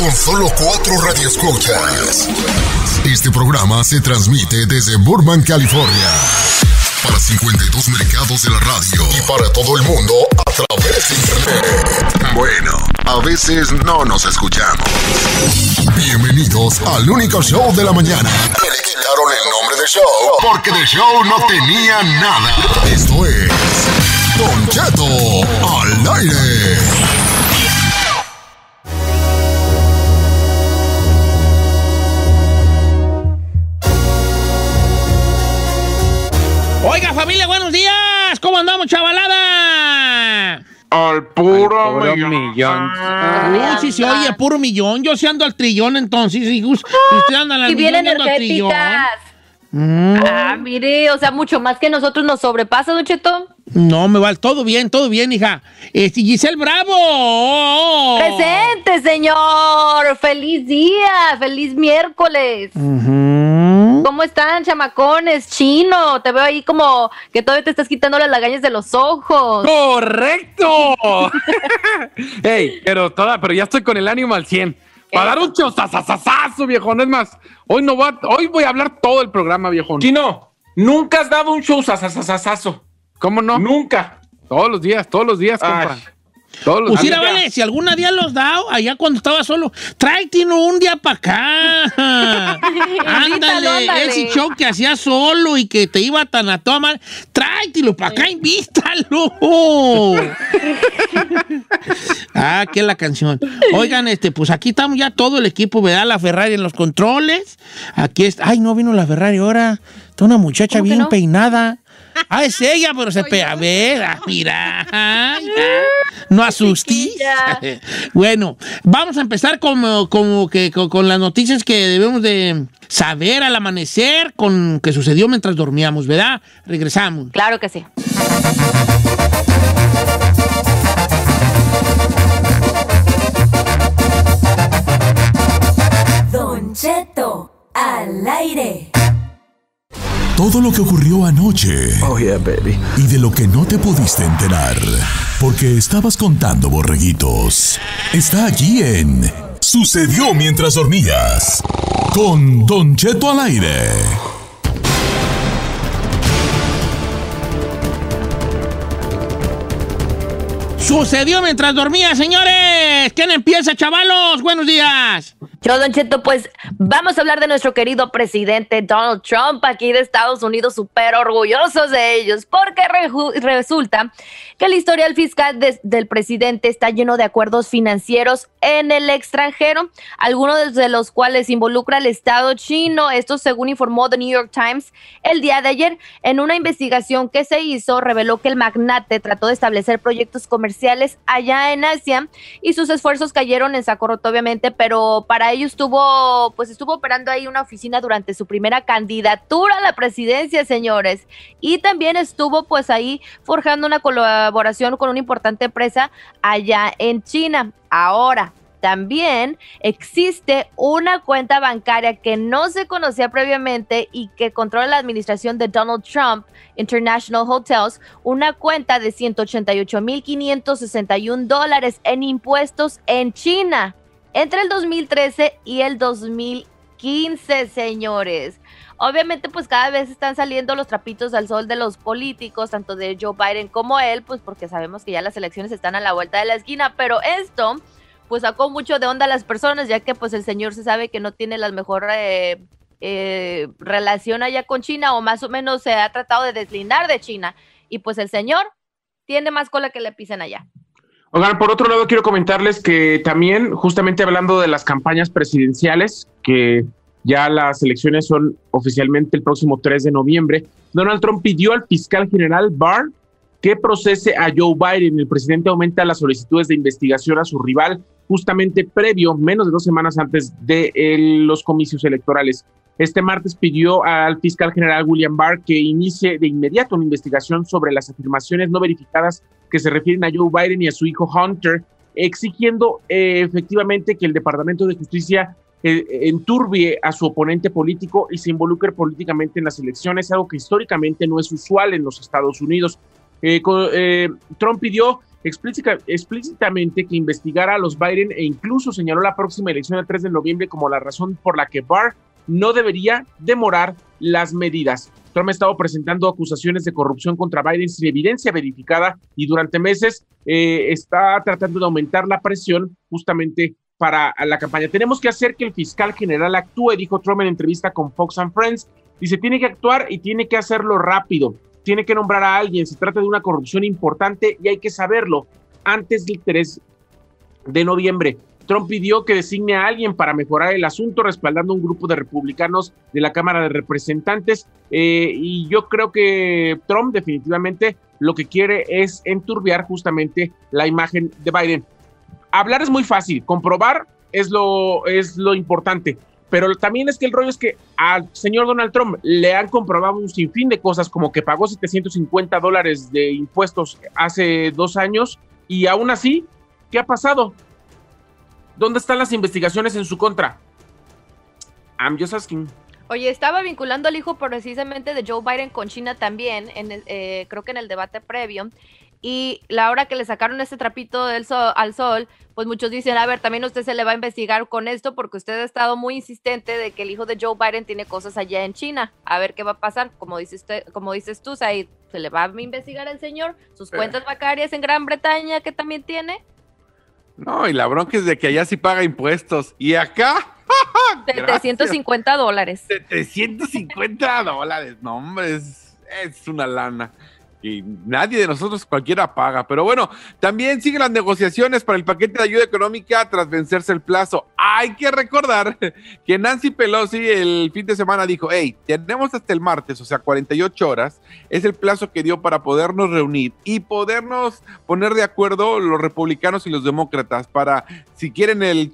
con solo 4 radioescuchas. Este programa se transmite desde Burbank, California, para 52 mercados de la radio y para todo el mundo a través de internet. Bueno, a veces no nos escuchamos. Bienvenidos al único show de la mañana. Me le quitaron el nombre de show porque de show no tenía nada. Esto es Don Cheto al aire. Oiga, familia, buenos días. ¿Cómo andamos, chavalada? Al puro millón. Uy, si se oye, puro millón. Yo sí ando al trillón, entonces, hijos. Si usted anda al millón, bien energéticas. Ah, mire, o sea, mucho más que nosotros nos sobrepasa, Don Cheto. No, me va, todo bien, hija. Gisel Bravo. Presente, señor. Feliz día, feliz miércoles. ¿Cómo están, chamacones? Chino, te veo ahí como que todavía te estás quitando las lagañas de los ojos. ¡Correcto! Ey, pero ya estoy con el ánimo al 100. Para dar un chozazazazazo, viejón. Es más, hoy voy a hablar todo el programa, viejón. Chino, nunca has dado un chozazazazazo. ¿Cómo no? Nunca. Todos los días, compa. Pues mira, vale, si alguna día los dado, allá cuando estaba solo, tráete un día para acá. Ándale, ese show que hacía solo y que te iba tan a toda mal, tráetelo para acá, invítalo. Ah, qué es la canción. Oigan, pues aquí estamos ya todo el equipo, ¿verdad? La Ferrari en los controles. Aquí está. Ay, no vino la Ferrari ahora. Está una muchacha bien peinada. Ah, es ella, pero se pega. A ver, mira. Ay, no asustes. Bueno, vamos a empezar con las noticias que debemos de saber al amanecer, con que sucedió mientras dormíamos, ¿verdad? Regresamos. Claro que sí. Don Cheto, al aire. Todo lo que ocurrió anoche. Oh, yeah, baby. Y de lo que no te pudiste enterar porque estabas contando borreguitos está aquí en Sucedió mientras dormías con Don Cheto al aire. Sucedió mientras dormía, señores. ¿Quién empieza, chavalos? Buenos días. Yo, Don Cheto, pues vamos a hablar de nuestro querido presidente Donald Trump aquí de Estados Unidos, súper orgullosos de ellos, porque resulta que el historial fiscal del presidente está lleno de acuerdos financieros en el extranjero, algunos de los cuales involucra el Estado chino. Esto, según informó The New York Times el día de ayer, en una investigación que se hizo, reveló que el magnate trató de establecer proyectos comerciales allá en Asia y sus esfuerzos cayeron en saco roto, obviamente, pero para ello estuvo operando ahí una oficina durante su primera candidatura a la presidencia, señores, y también estuvo pues ahí forjando una colaboración con una importante empresa allá en China. Ahora, también existe una cuenta bancaria que no se conocía previamente y que controla la administración de Donald Trump International Hotels, una cuenta de $188,561 en impuestos en China entre el 2013 y el 2015, señores. Obviamente, pues cada vez están saliendo los trapitos al sol de los políticos, tanto de Joe Biden como él, pues porque sabemos que ya las elecciones están a la vuelta de la esquina, pero esto pues sacó mucho de onda a las personas, ya que pues el señor se sabe que no tiene la mejor relación allá con China, o más o menos se ha tratado de deslindar de China, y pues el señor tiene más cola que le pisan allá. Oigan, por otro lado quiero comentarles que también, justamente hablando de las campañas presidenciales, que ya las elecciones son oficialmente el próximo 3 de noviembre, Donald Trump pidió al fiscal general Barr que procese a Joe Biden. El presidente aumenta las solicitudes de investigación a su rival, justamente previo, menos de 2 semanas antes de los comicios electorales. Este martes pidió al fiscal general William Barr que inicie de inmediato una investigación sobre las afirmaciones no verificadas que se refieren a Joe Biden y a su hijo Hunter, exigiendo efectivamente que el Departamento de Justicia enturbie a su oponente político y se involucre políticamente en las elecciones, algo que históricamente no es usual en los Estados Unidos. Trump pidió explícitamente que investigara a los Biden e incluso señaló la próxima elección el 3 de noviembre como la razón por la que Barr no debería demorar las medidas. Trump ha estado presentando acusaciones de corrupción contra Biden sin evidencia verificada y durante meses está tratando de aumentar la presión justamente para la campaña. Tenemos que hacer que el fiscal general actúe, dijo Trump en entrevista con Fox and Friends. Dice, tiene que actuar y tiene que hacerlo rápido. Tiene que nombrar a alguien. Se trata de una corrupción importante y hay que saberlo antes del 3 de noviembre. Trump pidió que designe a alguien para mejorar el asunto, respaldando un grupo de republicanos de la Cámara de Representantes. Y yo creo que Trump definitivamente lo que quiere es enturbiar justamente la imagen de Biden. Hablar es muy fácil, comprobar es lo importante. Pero también es que el rollo es que al señor Donald Trump le han comprobado un sinfín de cosas, como que pagó $750 de impuestos hace 2 años y aún así, ¿qué ha pasado? ¿Dónde están las investigaciones en su contra? I'm just asking. Oye, estaba vinculando al hijo precisamente de Joe Biden con China también, creo que en el debate previo. Y la hora que le sacaron este trapito al sol, pues muchos dicen, a ver, también usted se le va a investigar con esto porque usted ha estado muy insistente de que el hijo de Joe Biden tiene cosas allá en China. A ver qué va a pasar, como dices tú, Said, se le va a investigar al señor, sus cuentas bancarias en Gran Bretaña que también tiene. No, y la bronca es de que allá sí paga impuestos. ¿Y acá? $750. $750, no hombre, es una lana. Y nadie de nosotros, cualquiera paga, pero bueno, también siguen las negociaciones para el paquete de ayuda económica tras vencerse el plazo. Hay que recordar que Nancy Pelosi el fin de semana dijo, hey, tenemos hasta el martes, o sea, 48 horas, es el plazo que dio para podernos reunir y podernos poner de acuerdo los republicanos y los demócratas para, si quieren el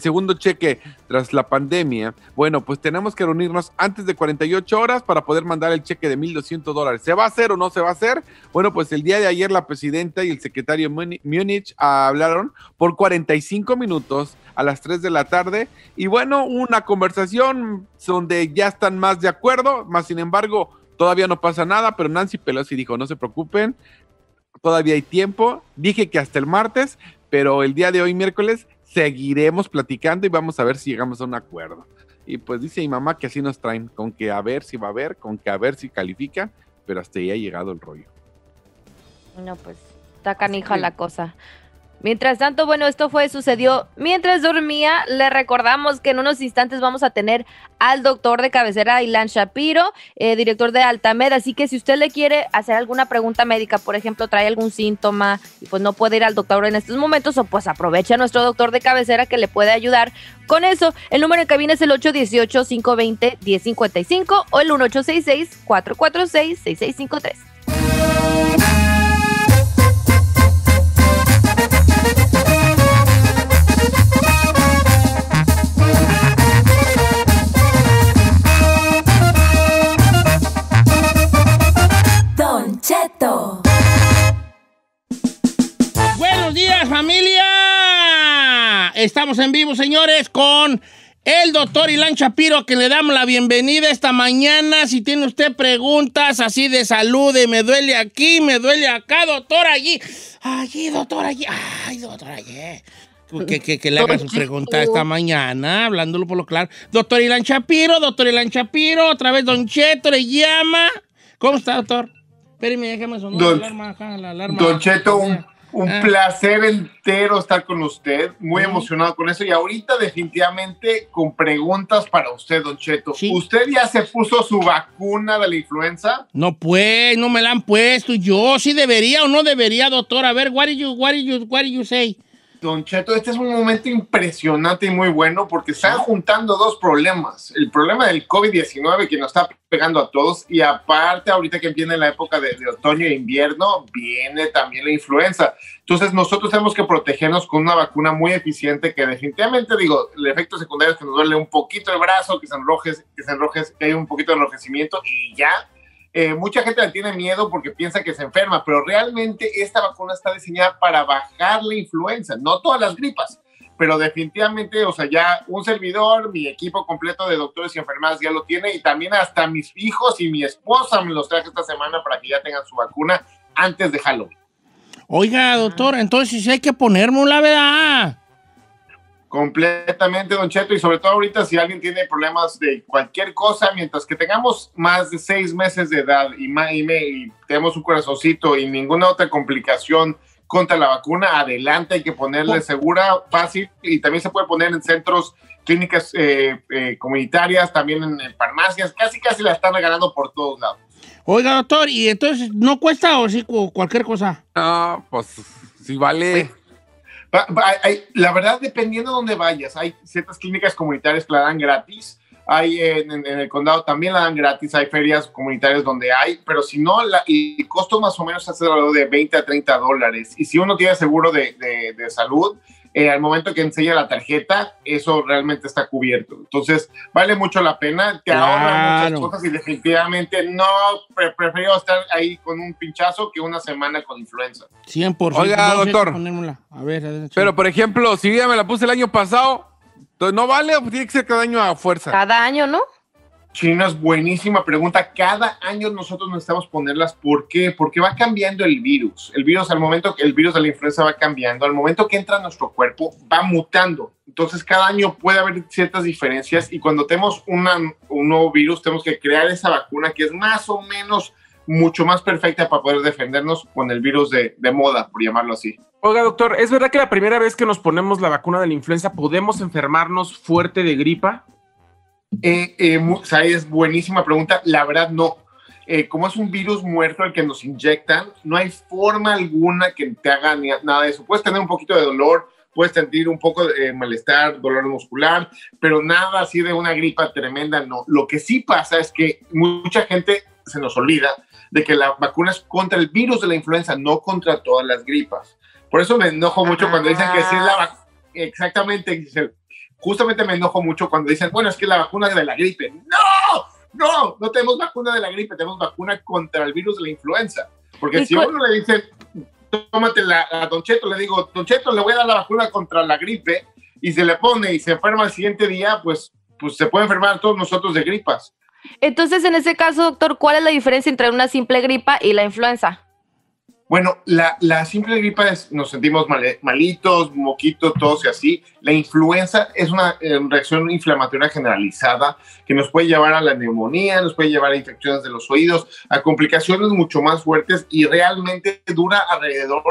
segundo cheque tras la pandemia, bueno, pues tenemos que reunirnos antes de 48 horas para poder mandar el cheque de $1,200. ¿Se va a hacer o no se va a hacer? Bueno, pues el día de ayer la presidenta y el secretario Múnich hablaron por 45 minutos a las 3 de la tarde y bueno, una conversación donde ya están más de acuerdo, más sin embargo, todavía no pasa nada, pero Nancy Pelosi dijo, no se preocupen, todavía hay tiempo, dije que hasta el martes, pero el día de hoy, miércoles, seguiremos platicando y vamos a ver si llegamos a un acuerdo. Y pues dice mi mamá que así nos traen, con que a ver si va a haber, con que a ver si califica, pero hasta ahí ha llegado el rollo. No, pues, está canija la cosa. Mientras tanto, bueno, esto sucedió mientras dormía. Le recordamos que en unos instantes vamos a tener al doctor de cabecera, Ilan Shapiro, director de Altamed. Así que si usted le quiere hacer alguna pregunta médica, por ejemplo, trae algún síntoma y pues no puede ir al doctor en estos momentos, o pues aprovecha a nuestro doctor de cabecera que le puede ayudar con eso. El número de cabina es el 818-520-1055 o el 1866-446-6653. Cheto. Buenos días, familia. Estamos en vivo, señores, con el doctor Ilan Shapiro, que le damos la bienvenida esta mañana. Si tiene usted preguntas así de salud, de me duele aquí, me duele acá, doctor, allí. Allí, doctor, allí. Ay, doctor, allí. Que le haga su pregunta esta mañana, hablándolo por lo claro. Doctor Ilan Shapiro, otra vez Don Cheto le llama. ¿Cómo está, doctor? Espérame, déjame sonar la alarma. Don Cheto, un placer entero estar con usted, muy emocionado con eso, y ahorita definitivamente con preguntas para usted, Don Cheto. Sí. ¿Usted ya se puso su vacuna de la influenza? No, pues, no me la han puesto. Yo sí debería o no debería, doctor. A ver, what do you say? Don Cheto, este es un momento impresionante y muy bueno porque están juntando dos problemas. El problema del COVID-19 que nos está pegando a todos y aparte ahorita que viene la época de otoño e invierno, viene también la influenza. Entonces nosotros tenemos que protegernos con una vacuna muy eficiente que definitivamente, digo, el efecto secundario es que nos duele un poquito el brazo, que hay un poquito de enrojecimiento y ya. Mucha gente le tiene miedo porque piensa que se enferma, pero realmente esta vacuna está diseñada para bajar la influenza, no todas las gripas, pero definitivamente, o sea, ya un servidor, mi equipo completo de doctores y enfermeras ya lo tiene y también hasta mis hijos y mi esposa me los traje esta semana para que ya tengan su vacuna antes de Halloween. Oiga, doctor, entonces sí hay que ponerme la verdad. Completamente, Don Cheto, y sobre todo ahorita si alguien tiene problemas de cualquier cosa, mientras que tengamos más de 6 meses de edad y tenemos un corazoncito y ninguna otra complicación contra la vacuna, adelante, hay que ponerle segura, fácil, y también se puede poner en centros, clínicas comunitarias, también en farmacias, casi la están regalando por todos lados. Oiga, doctor, ¿y entonces no cuesta o sí cualquier cosa? No, pues sí vale... Sí. La verdad, dependiendo de dónde vayas, hay ciertas clínicas comunitarias que la dan gratis, hay en el condado también la dan gratis, hay ferias comunitarias donde hay, pero si no, el costo más o menos es alrededor de $20 a $30, y si uno tiene seguro de salud, al momento que enseña la tarjeta, eso realmente está cubierto. Entonces, vale mucho la pena, te ahorra muchas cosas y definitivamente no prefiero estar ahí con un pinchazo que una semana con influenza. 100%. Oiga, doctor. A ver, pero, por ejemplo, si ya me la puse el año pasado, ¿no vale o tiene que ser cada año a fuerza? Cada año, ¿no? Chino, es buenísima pregunta. Cada año nosotros necesitamos ponerlas. ¿Por qué? Porque va cambiando el virus. El virus de la influenza va cambiando. Al momento que entra en nuestro cuerpo, va mutando. Entonces, cada año puede haber ciertas diferencias y cuando tenemos un nuevo virus, tenemos que crear esa vacuna que es más o menos mucho más perfecta para poder defendernos con el virus de moda, por llamarlo así. Oiga, doctor, ¿es verdad que la primera vez que nos ponemos la vacuna de la influenza podemos enfermarnos fuerte de gripa? Es buenísima pregunta. La verdad, no. Como es un virus muerto el que nos inyectan, no hay forma alguna que te haga nada de eso. Puedes tener un poquito de dolor, puedes sentir un poco de malestar, dolor muscular, pero nada así de una gripa tremenda, no. Lo que sí pasa es que mucha gente se nos olvida de que la vacuna es contra el virus de la influenza, no contra todas las gripas. Por eso me enojo mucho cuando dicen que sí es la vacuna. Exactamente, Giselle. Justamente me enojo mucho cuando dicen, bueno, es que la vacuna de la gripe. No tenemos vacuna de la gripe, tenemos vacuna contra el virus de la influenza. Porque si uno le dice, tómatela a Don Cheto, le digo, Don Cheto, le voy a dar la vacuna contra la gripe, y se le pone y se enferma el siguiente día, pues se puede enfermar todos nosotros de gripas. Entonces, en ese caso, doctor, ¿cuál es la diferencia entre una simple gripa y la influenza? Bueno, la simple gripa es, nos sentimos malitos, moquitos, tos y así. La influenza es una reacción inflamatoria generalizada que nos puede llevar a la neumonía, nos puede llevar a infecciones de los oídos, a complicaciones mucho más fuertes y realmente dura alrededor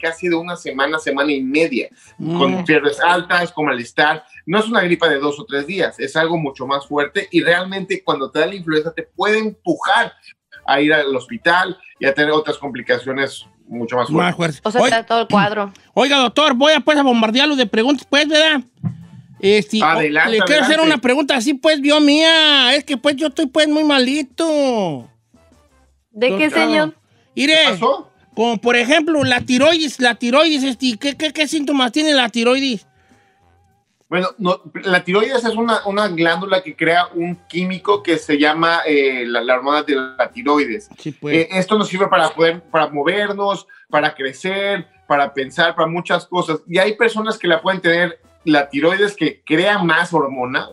casi de una semana y media, con fiebres altas, con malestar. No es una gripa de 2 o 3 días, es algo mucho más fuerte y realmente cuando te da la influenza te puede empujar a ir al hospital y a tener otras complicaciones mucho más fuertes. O sea, está todo el cuadro. Oiga, doctor, voy a pues a bombardearlo de preguntas, pues, ¿verdad? Adelante. Le quiero hacer una pregunta así, pues, Dios mía. Es que, pues, yo estoy, pues, muy malito. ¿De qué, señor? Mire, ¿qué pasó? Como, por ejemplo, la tiroides, ¿qué síntomas tiene la tiroides? Bueno, la tiroides es una glándula que crea un químico que se llama la hormona de la tiroides. Sí, pues. Esto nos sirve para movernos, para crecer, para pensar, para muchas cosas. Y hay personas que la pueden tener, la tiroides que crea más hormona,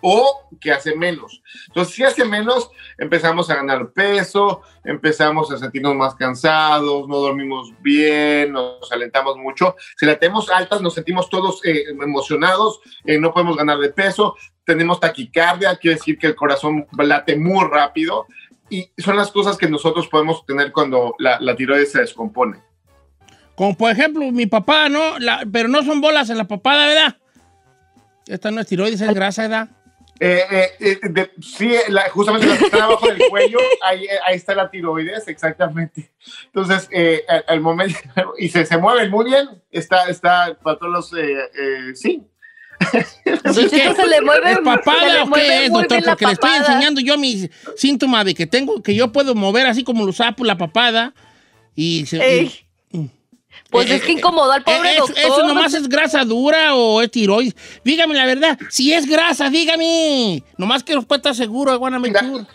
o que hace menos. Entonces, si hace menos, empezamos a ganar peso, empezamos a sentirnos más cansados, no dormimos bien, nos alentamos mucho. Si la tenemos alta, nos sentimos todos emocionados, no podemos ganar de peso, tenemos taquicardia, quiere decir que el corazón late muy rápido, y son las cosas que nosotros podemos tener cuando la tiroides se descompone. Como por ejemplo, mi papá, ¿no? Pero no son bolas en la papada, ¿verdad? Esta no es tiroides, es grasa, ¿verdad? Sí, justamente la que está abajo del cuello, ahí está la tiroides, exactamente. Entonces, al momento, y se mueve muy bien, está para todos los, sí. Entonces, se le mueve, ¿es papada o qué es, doctor? Porque le estoy enseñando yo mis síntomas de que tengo, que yo puedo mover así como los sapos la papada y se... Pues es que incomodó al pobre doctor. ¿Eso nomás es grasa dura o es tiroides? Dígame la verdad, si es grasa, dígame. Nomás que después está seguro, Guanaventura.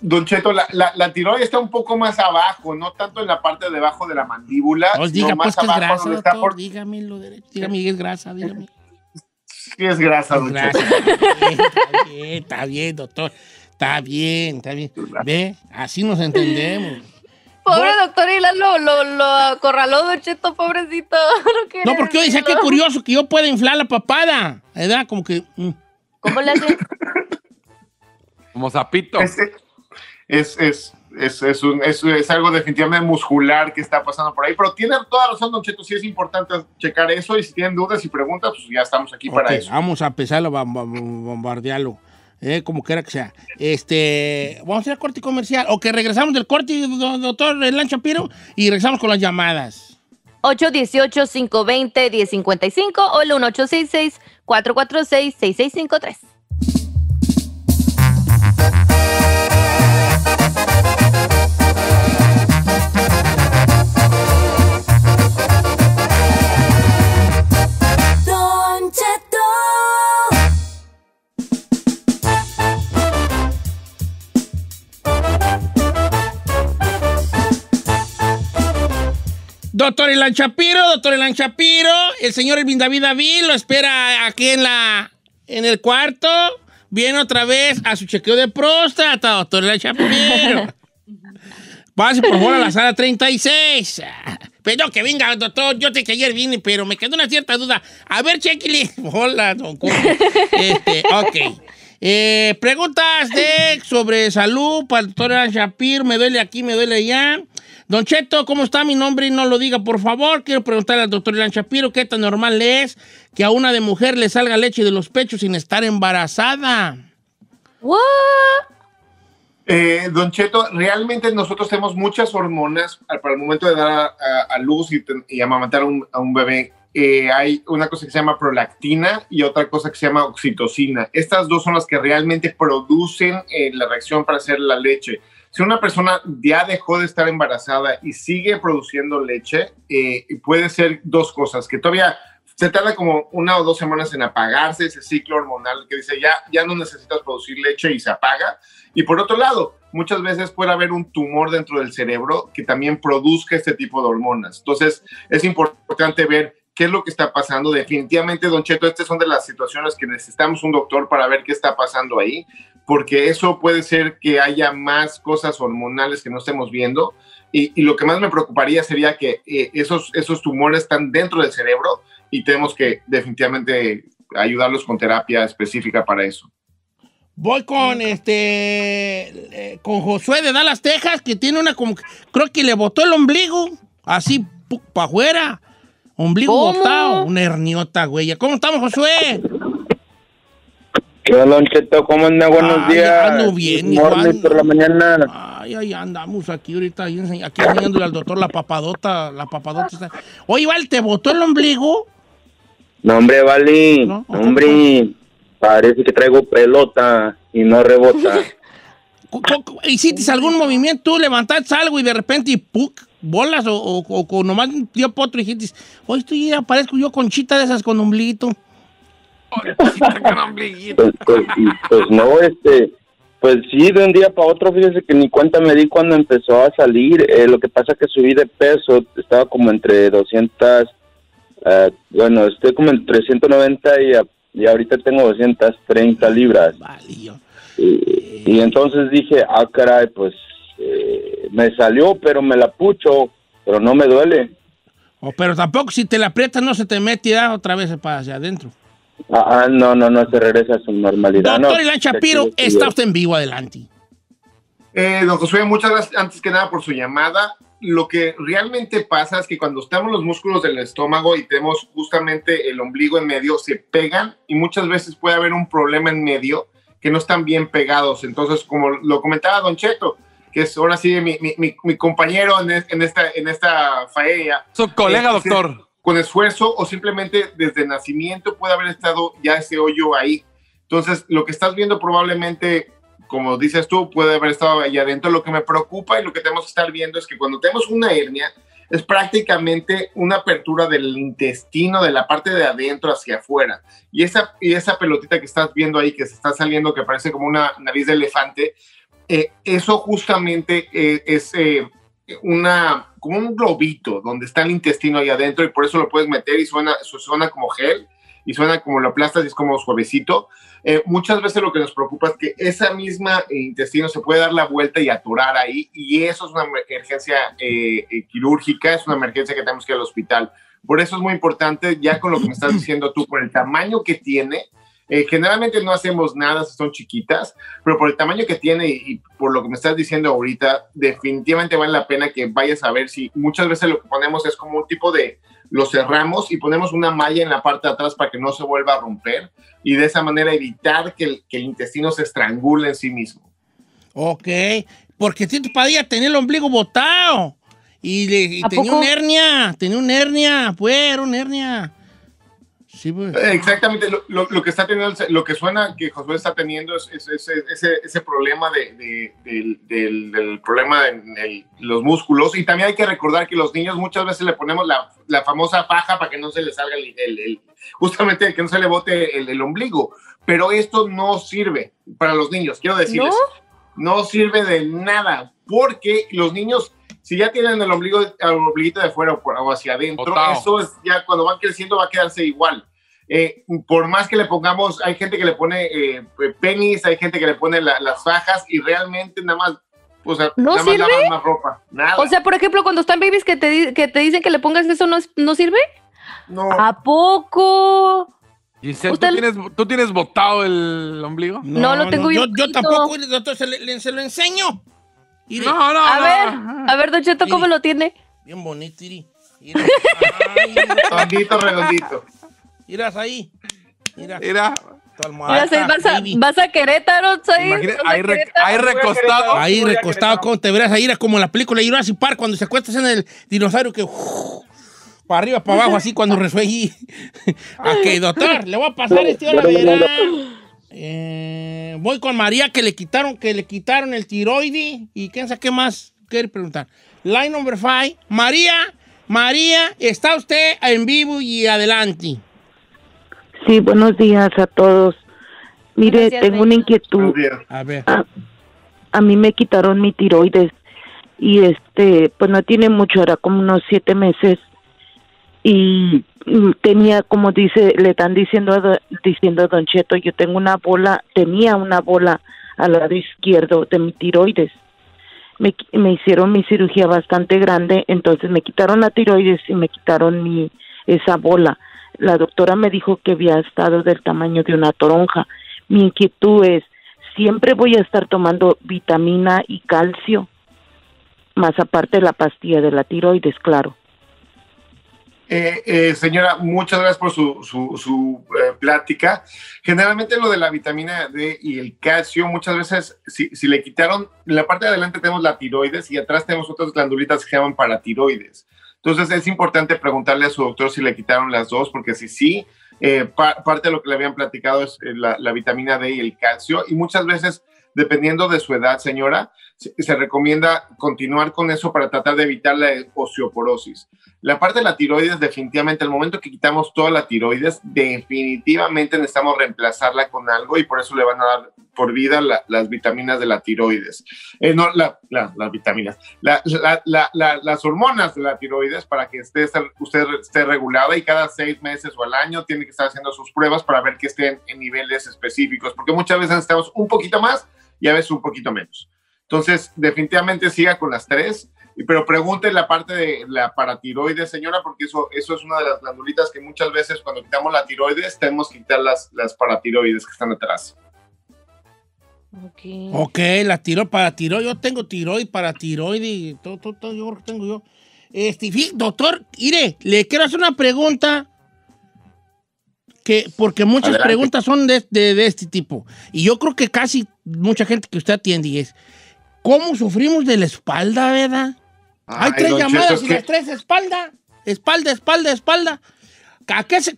Don Cheto, la tiroides está un poco más abajo, no tanto en la parte debajo de la mandíbula. No, diga, pues que es grasa, doctor, dígamelo derecho. Dígame que es grasa, dígame. Sí es grasa, don Cheto. Está bien, doctor. Está bien, está bien. Ve, así nos entendemos. Pobre doctor Ilan lo acorraló, Don Cheto, pobrecito. No, porque yo decía que curioso que yo pueda inflar la papada. ¿Verdad? Como que... ¿Cómo le hace? Como sapito. Es algo definitivamente muscular que está pasando por ahí, pero tiene toda razón, Don Cheto, sí es importante checar eso, y si tienen dudas y preguntas, pues ya estamos aquí para eso. Vamos a empezar a bombardearlo, como quiera que sea. Vamos a ir al corte comercial, o que regresamos del corte, doctor Ilan Shapiro, y regresamos con las llamadas. 818-520-1055 o el 1866-446-6653. Doctor Ilan Shapiro, el señor Elvin David lo espera aquí en el cuarto. Viene otra vez a su chequeo de próstata, doctor Ilan Shapiro. Pase por favor a la sala 36. Pero que venga, doctor, yo sé que ayer vine, pero me quedó una cierta duda. A ver, chequile. Hola, don Cuba. Ok. Preguntas sobre salud para el doctor Ilan Shapiro. Me duele aquí, me duele allá. Don Cheto, ¿cómo está? Mi nombre no lo diga, por favor. Quiero preguntarle al doctor Ilan Shapiro qué tan normal es que a una de mujer le salga leche de los pechos sin estar embarazada. ¿What? Don Cheto, realmente nosotros tenemos muchas hormonas para el momento de dar a luz y amamantar a un bebé. Hay una cosa que se llama prolactina y otra cosa que se llama oxitocina. Estas dos son las que realmente producen la reacción para hacer la leche. Si una persona ya dejó de estar embarazada y sigue produciendo leche, puede ser dos cosas, que todavía se tarda como 1 o 2 semanas en apagarse ese ciclo hormonal que dice ya no necesitas producir leche y se apaga. Y por otro lado, muchas veces puede haber un tumor dentro del cerebro que también produzca este tipo de hormonas. Entonces, es importante ver qué es lo que está pasando. Definitivamente, Don Cheto, estas son de las situaciones que necesitamos un doctor para ver qué está pasando ahí, porque eso puede ser que haya más cosas hormonales que no estemos viendo, y lo que más me preocuparía sería que esos tumores están dentro del cerebro y tenemos que definitivamente ayudarlos con terapia específica para eso. Voy con Josué de Dallas, Texas, que tiene una, como, creo que le botó el ombligo, así para afuera, ombligo botado, una herniota, güey. ¿Cómo estamos, Josué? Hola, Don Cheto, ¿cómo anda? Buenos días. Ando bien, igual. Por la mañana. Ay, andamos aquí ahorita, aquí enseñándole al doctor la papadota. Está... Oye, Val, ¿te botó el ombligo? No, hombre, Vali. ¿No? Hombre, parece que traigo pelota y no rebota. ¿Hiciste algún movimiento? ¿Tú levantaste algo y de repente, ¡puc!, bolas o nomás dio potro y dijiste, hoy estoy, aparezco yo Conchita de esas con ombliguito? Pues no, pues sí, de un día para otro, fíjese que ni cuenta me di cuando empezó a salir. Lo que pasa es que subí de peso, estaba como entre 200, bueno, estoy como entre 190 y ahorita tengo 230 libras. Vale. Y entonces dije, caray, pues me salió, pero me la pucho, pero no me duele. Pero tampoco si te la aprietas no se te mete y da otra vez para hacia adentro. No, se regresa a su normalidad. Doctor Ilan Shapiro, está usted en vivo, adelante. Don Josué, muchas gracias antes que nada por su llamada. Lo que realmente pasa es que cuando estamos los músculos del estómago y tenemos justamente el ombligo en medio, se pegan y muchas veces puede haber un problema en medio que no están bien pegados. Entonces, como lo comentaba Don Cheto, que es ahora sí mi compañero en esta faena. Su colega, doctor. Con esfuerzo o simplemente desde nacimiento puede haber estado ya ese hoyo ahí. Entonces, lo que estás viendo probablemente, como dices tú, puede haber estado allá adentro. Lo que me preocupa y lo que tenemos que estar viendo es que cuando tenemos una hernia, es prácticamente una apertura del intestino, de la parte de adentro hacia afuera. Y esa pelotita que estás viendo ahí, que se está saliendo, que parece como una nariz de elefante, eso justamente es... como un globito donde está el intestino ahí adentro y por eso lo puedes meter y suena como gel y suena como lo aplastas y es como suavecito. Muchas veces lo que nos preocupa es que esa misma intestino se puede dar la vuelta y aturar ahí, y eso es una emergencia quirúrgica, es una emergencia que tenemos que ir al hospital. Por eso es muy importante, ya con lo que me estás diciendo tú, por el tamaño que tiene, generalmente no hacemos nada si son chiquitas, pero por el tamaño que tiene y por lo que me estás diciendo ahorita, definitivamente vale la pena que vayas a ver. Si muchas veces lo que ponemos es como un tipo de, lo cerramos y ponemos una malla en la parte de atrás para que no se vuelva a romper, y de esa manera evitar que el intestino se estrangule en sí mismo. Ok, porque si tu padilla tenía el ombligo botado y tenía una hernia, una hernia. Sí, pues. Exactamente, lo que está teniendo, lo que suena que Josué está teniendo es ese problema del problema de los músculos. Y también hay que recordar que los niños muchas veces le ponemos la famosa paja para que no se le salga justamente que no se le bote el ombligo, pero esto no sirve para los niños, quiero decirles, no sirve de nada, porque los niños, si ya tienen el ombliguito de fuera o hacia adentro, eso es ya cuando van creciendo va a quedarse igual. Por más que le pongamos, hay gente que le pone penis, hay gente que le pone las fajas y realmente nada más, o sea, ¿no nada sirve? Más lavan más ropa. Nada. O sea, por ejemplo, cuando están babies que te dicen que le pongas eso, ¿no sirve? No. ¿A poco? Giselle, ¿tú tienes botado el ombligo? No, lo tengo yo. Yo tampoco, entonces se lo enseño. Iri. No. A ver, Don Cheto, ¿cómo lo tiene? Bien bonito, Iri. Tondito, redondito. Irás ahí. Mira. Vas a Querétaro, ahí recostado. Ahí recostado, ¿cómo te verás? Ahí era como en la película Jurassic Park, cuando se acuestas en el dinosaurio que... para arriba, para abajo, así cuando resuelve. Ok, doctor, le voy a pasar este hora verán. Voy con María, que le quitaron el tiroide y quién sabe qué más quiere preguntar. Line number 5. María, está usted en vivo y adelante. Sí, buenos días a todos. Mire, tengo una inquietud. A ver. A mí me quitaron mi tiroides y pues no tiene mucho, era como unos 7 meses. Y tenía, como dice, le están diciendo a Don Cheto, yo tenía una bola al lado izquierdo de mi tiroides. Me hicieron mi cirugía bastante grande, entonces me quitaron la tiroides y me quitaron esa bola. La doctora me dijo que había estado del tamaño de una toronja. Mi inquietud es, ¿siempre voy a estar tomando vitamina y calcio? Más aparte de la pastilla de la tiroides, claro. Señora, muchas gracias por su plática. Generalmente lo de la vitamina D y el calcio, muchas veces si le quitaron, en la parte de adelante tenemos la tiroides y atrás tenemos otras glandulitas que se llaman paratiroides. Entonces es importante preguntarle a su doctor si le quitaron las dos, porque si sí, parte de lo que le habían platicado es la vitamina D y el calcio, y muchas veces, dependiendo de su edad, señora, se recomienda continuar con eso para tratar de evitar la osteoporosis. La parte de la tiroides, definitivamente, al momento que quitamos toda la tiroides, definitivamente necesitamos reemplazarla con algo, y por eso le van a dar por vida las vitaminas de la tiroides. No, las vitaminas. Las hormonas de la tiroides, para que usted esté regulada, y cada 6 meses o al año tiene que estar haciendo sus pruebas para ver que estén en niveles específicos, porque muchas veces necesitamos un poquito más y a veces un poquito menos. Entonces, definitivamente siga con las 3, pero pregunte la parte de la paratiroides, señora, porque eso es una de las glandulitas que muchas veces cuando quitamos la tiroides tenemos que quitar las paratiroides que están atrás. Ok, la paratiroides, yo tengo tiroides, paratiroides, todo yo tengo yo. Doctor, mire, le quiero hacer una pregunta, porque muchas adelante. Preguntas son de este tipo, y yo creo que casi mucha gente que usted atiende y es... ¿Cómo sufrimos de la espalda, verdad? Hay 3 llamadas y las 3 espalda.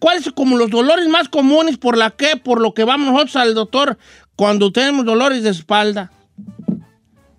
¿Cuáles son como los dolores más comunes por lo que vamos nosotros al doctor cuando tenemos dolores de espalda?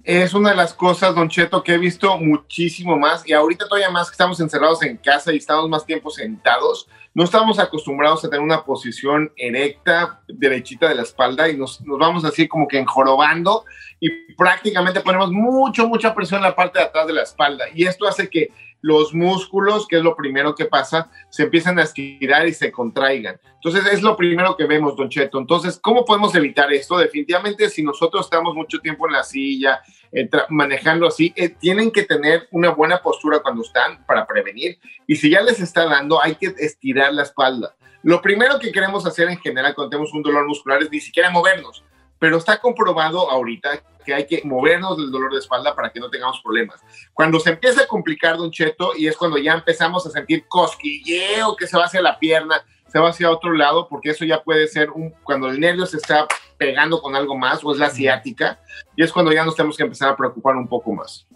Es una de las cosas, Don Cheto, que he visto muchísimo más, y ahorita todavía más que estamos encerrados en casa y estamos más tiempo sentados, no estamos acostumbrados a tener una posición erecta, derechita de la espalda, y nos vamos así como que enjorobando, y prácticamente ponemos mucha presión en la parte de atrás de la espalda, y esto hace que los músculos, que es lo primero que pasa, se empiezan a estirar y se contraigan. Entonces, es lo primero que vemos, Don Cheto. Entonces, ¿cómo podemos evitar esto? Definitivamente, si nosotros estamos mucho tiempo en la silla, manejando así, tienen que tener una buena postura cuando están para prevenir. Y si ya les está dando, hay que estirar la espalda. Lo primero que queremos hacer en general cuando tenemos un dolor muscular es ni siquiera movernos, pero está comprobado ahorita que hay que movernos del dolor de espalda para que no tengamos problemas. Cuando se empieza a complicar, Don Cheto, y es cuando ya empezamos a sentir cosquilleo, que se va hacia la pierna, se va hacia otro lado, porque eso ya puede ser cuando el nervio se está pegando con algo más, o es la ciática, y es cuando ya nos tenemos que empezar a preocupar un poco más.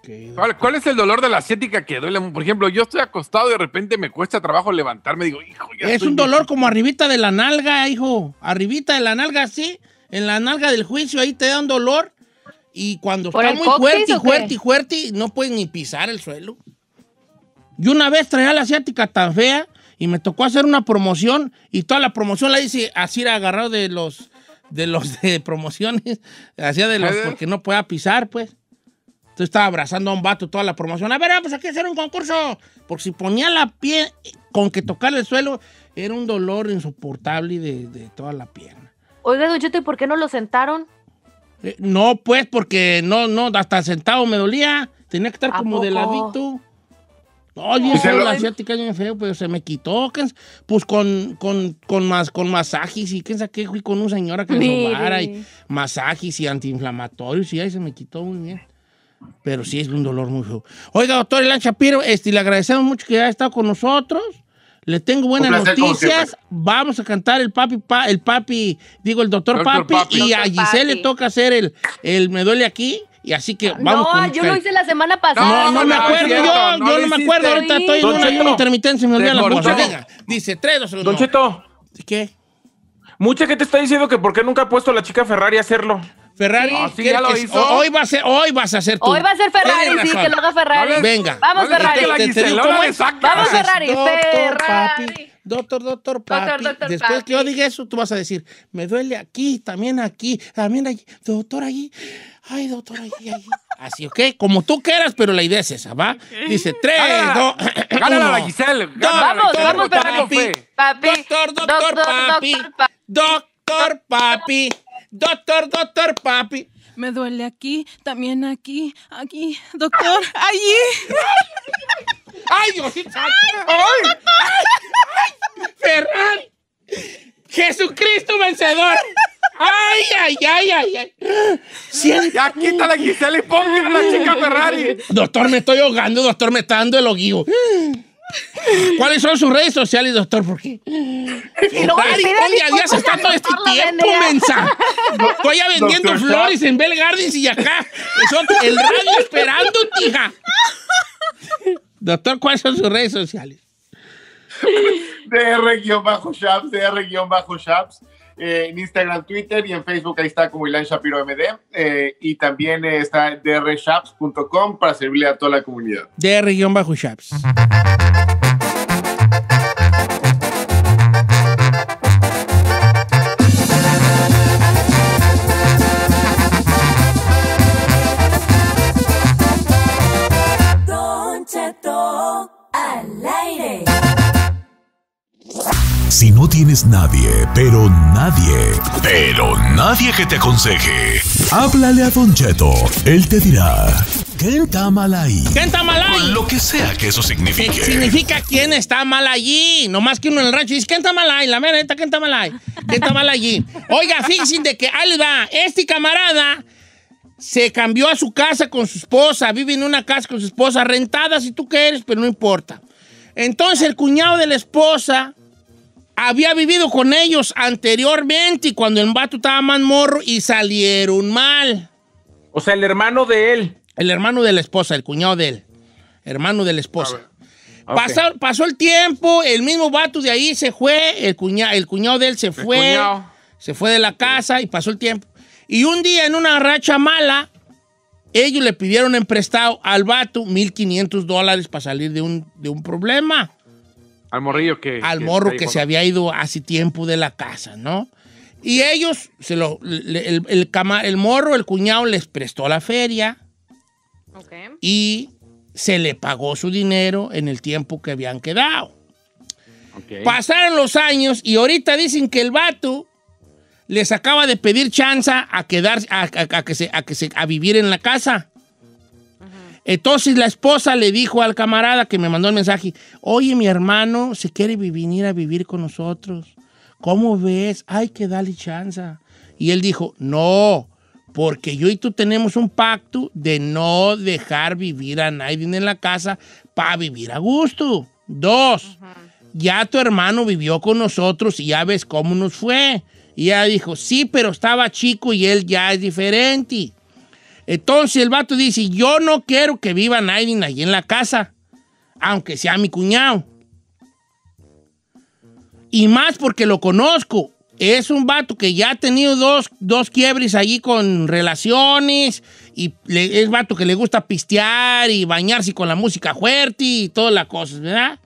Okay. ¿Cuál es el dolor de la ciática que duele? Por ejemplo, yo estoy acostado y de repente me cuesta trabajo levantarme, digo, hijo, ya es un dolor como arribita de la nalga, hijo, arribita de la nalga, sí, en la nalga del juicio, ahí te da un dolor, y cuando está muy fuerte, no puedes ni pisar el suelo. Yo una vez traía la ciática tan fea, y me tocó hacer una promoción, y toda la promoción la hice así agarrado de promociones, hacía de los, porque no podía pisar, pues. Entonces estaba abrazando a un vato toda la promoción. A ver, pues aquí hacer un concurso. Porque si ponía la piel con que tocar el suelo, era un dolor insoportable de toda la pierna. Oiga, Don Cheto, ¿y por qué no lo sentaron? No, pues, porque no, hasta sentado me dolía. Tenía que estar como de ladito. Oye, la asiática es muy feo, pero se me quitó. Pues con masajes y quién sabe qué, fui con una señora que me sobara y masajes y antiinflamatorios y ahí se me quitó muy bien. Pero sí es un dolor muy feo. Oiga, doctor Ilan Shapiro, le agradecemos mucho que haya estado con nosotros. Le tengo buenas noticias. Vamos a cantar el doctor Papi. Y a Giselle le toca hacer el me duele aquí. Y así que vamos. No, yo lo hice la semana pasada. No me acuerdo. Yo no me acuerdo. Ahorita estoy en un ayuno intermitente. Se me olvidó la cosa. Venga, dice 3, 2, 1. Don Cheto. ¿Qué? Mucha gente está diciendo que por qué nunca ha puesto a la chica Ferrari a hacerlo. Ferrari, no, sí, ya lo hizo. Hoy vas a hacer tú. Hoy va a ser Ferrari, sí, que lo haga Ferrari. Venga. Vamos, Ferrari. Vamos, Ferrari. Ferrari. Doctor Papi. Después que yo diga eso, tú vas a decir, me duele aquí, también allí, doctor allí. Ay, doctor, allí. Así, ¿ok? Como tú quieras, pero la idea es esa, ¿va? Dice 3, 2, 1. Gánala la Giselle. Vamos, Papi. Doctor Papi. Me duele aquí, también aquí. Doctor, allí. ¡Ay, Diosito! ¡Ay! ¡Ferrari! ¡Jesucristo vencedor! ¡Ay! Siento. Ya quítale a Gisela y ponle a la chica Ferrari. Doctor, me estoy ahogando, doctor, me está dando el oguío. ¿Cuáles son sus redes sociales, doctor? ¿Por qué? Ferrari, ya se está todo este tiempo, mensa. Estoy ya vendiendo flores en Bell Gardens y acá. Son el radio esperando, tija. Doctor, ¿cuáles son sus redes sociales? Dr-Shaps, Dr-Shaps. En Instagram, Twitter y en Facebook, ahí está como Ilan Shapiro MD. Y también está drshaps.com para servirle a toda la comunidad. Dr-Shaps. Si no tienes nadie, pero nadie que te aconseje, háblale a Don Cheto. Él te dirá, ¿Quién está mal ahí? Lo que sea que eso signifique. ¿Qué significa quién está mal allí? No más que uno en el rancho dice, ¿quién está mal ahí? La mera neta, ¿quién está mal ahí? ¿Quién está mal allí? Oiga, fíjense de que Alba, este camarada, se cambió a su casa con su esposa, vive en una casa con su esposa, rentada si tú quieres, pero no importa. Entonces el cuñado de la esposa había vivido con ellos anteriormente cuando el vato estaba más morro y salieron mal. O sea, el hermano de él. El hermano de la esposa, el cuñado de él. Hermano de la esposa. Okay. Pasó el tiempo, el mismo vato de ahí se fue, el cuñado de él se fue. Se fue de la casa y pasó el tiempo. Y un día en una racha mala, ellos le pidieron emprestado al vato $1,500 para salir de un problema. Al morrillo que... Al morro que se había ido hace tiempo de la casa, ¿no? Y ellos, el morro, el cuñado, les prestó la feria. Ok. Y se le pagó su dinero en el tiempo que habían quedado. Okay. Pasaron los años y ahorita dicen que el vato les acaba de pedir chance a quedarse, a vivir en la casa. Uh-huh. Entonces la esposa le dijo al camarada que me mandó el mensaje, oye, mi hermano se quiere venir a vivir con nosotros. ¿Cómo ves? Hay que darle chance. Y él dijo, no, porque yo y tú tenemos un pacto de no dejar vivir a nadie en la casa para vivir a gusto. Dos, ya tu hermano vivió con nosotros y ya ves cómo nos fue. Y ella dijo, sí, pero estaba chico y él ya es diferente. Entonces el vato dice, yo no quiero que viva nadie allí en la casa, aunque sea mi cuñado. Y más porque lo conozco. Es un vato que ya ha tenido dos quiebres allí con relaciones y es vato que le gusta pistear y bañarse con la música fuerte y todas las cosas, ¿verdad?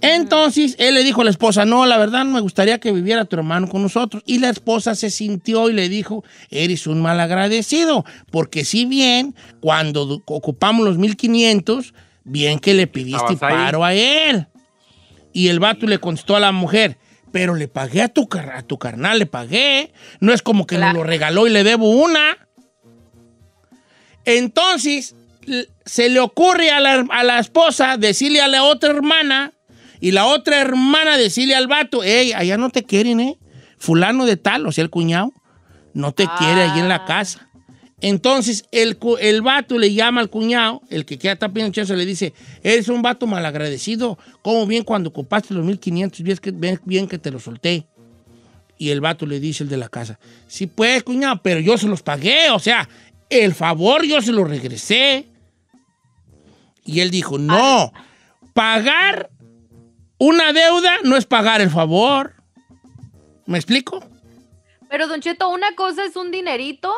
Entonces, él le dijo a la esposa, no, la verdad no me gustaría que viviera tu hermano con nosotros. Y la esposa se sintió y le dijo, eres un malagradecido, porque si bien cuando ocupamos los 1500, bien que le pediste paro a él. Y el vato le contestó a la mujer, pero le pagué a tu carnal, le pagué. No es como que me lo regaló y le debo una. Entonces, se le ocurre a la esposa decirle a la otra hermana y la otra hermana decirle al vato, hey, allá no te quieren, fulano de tal, o sea, el cuñado, no te quiere allí en la casa. Entonces, el vato le llama al cuñado, el que queda tapando el chazo, le dice, eres un vato malagradecido, como bien cuando ocupaste los 1500, bien que te lo solté. Y el vato le dice, el de la casa, sí pues, cuñado, pero yo se los pagué, o sea, el favor yo se lo regresé. Y él dijo, no, pagar una deuda no es pagar el favor. ¿Me explico? Pero, Don Cheto, una cosa es un dinerito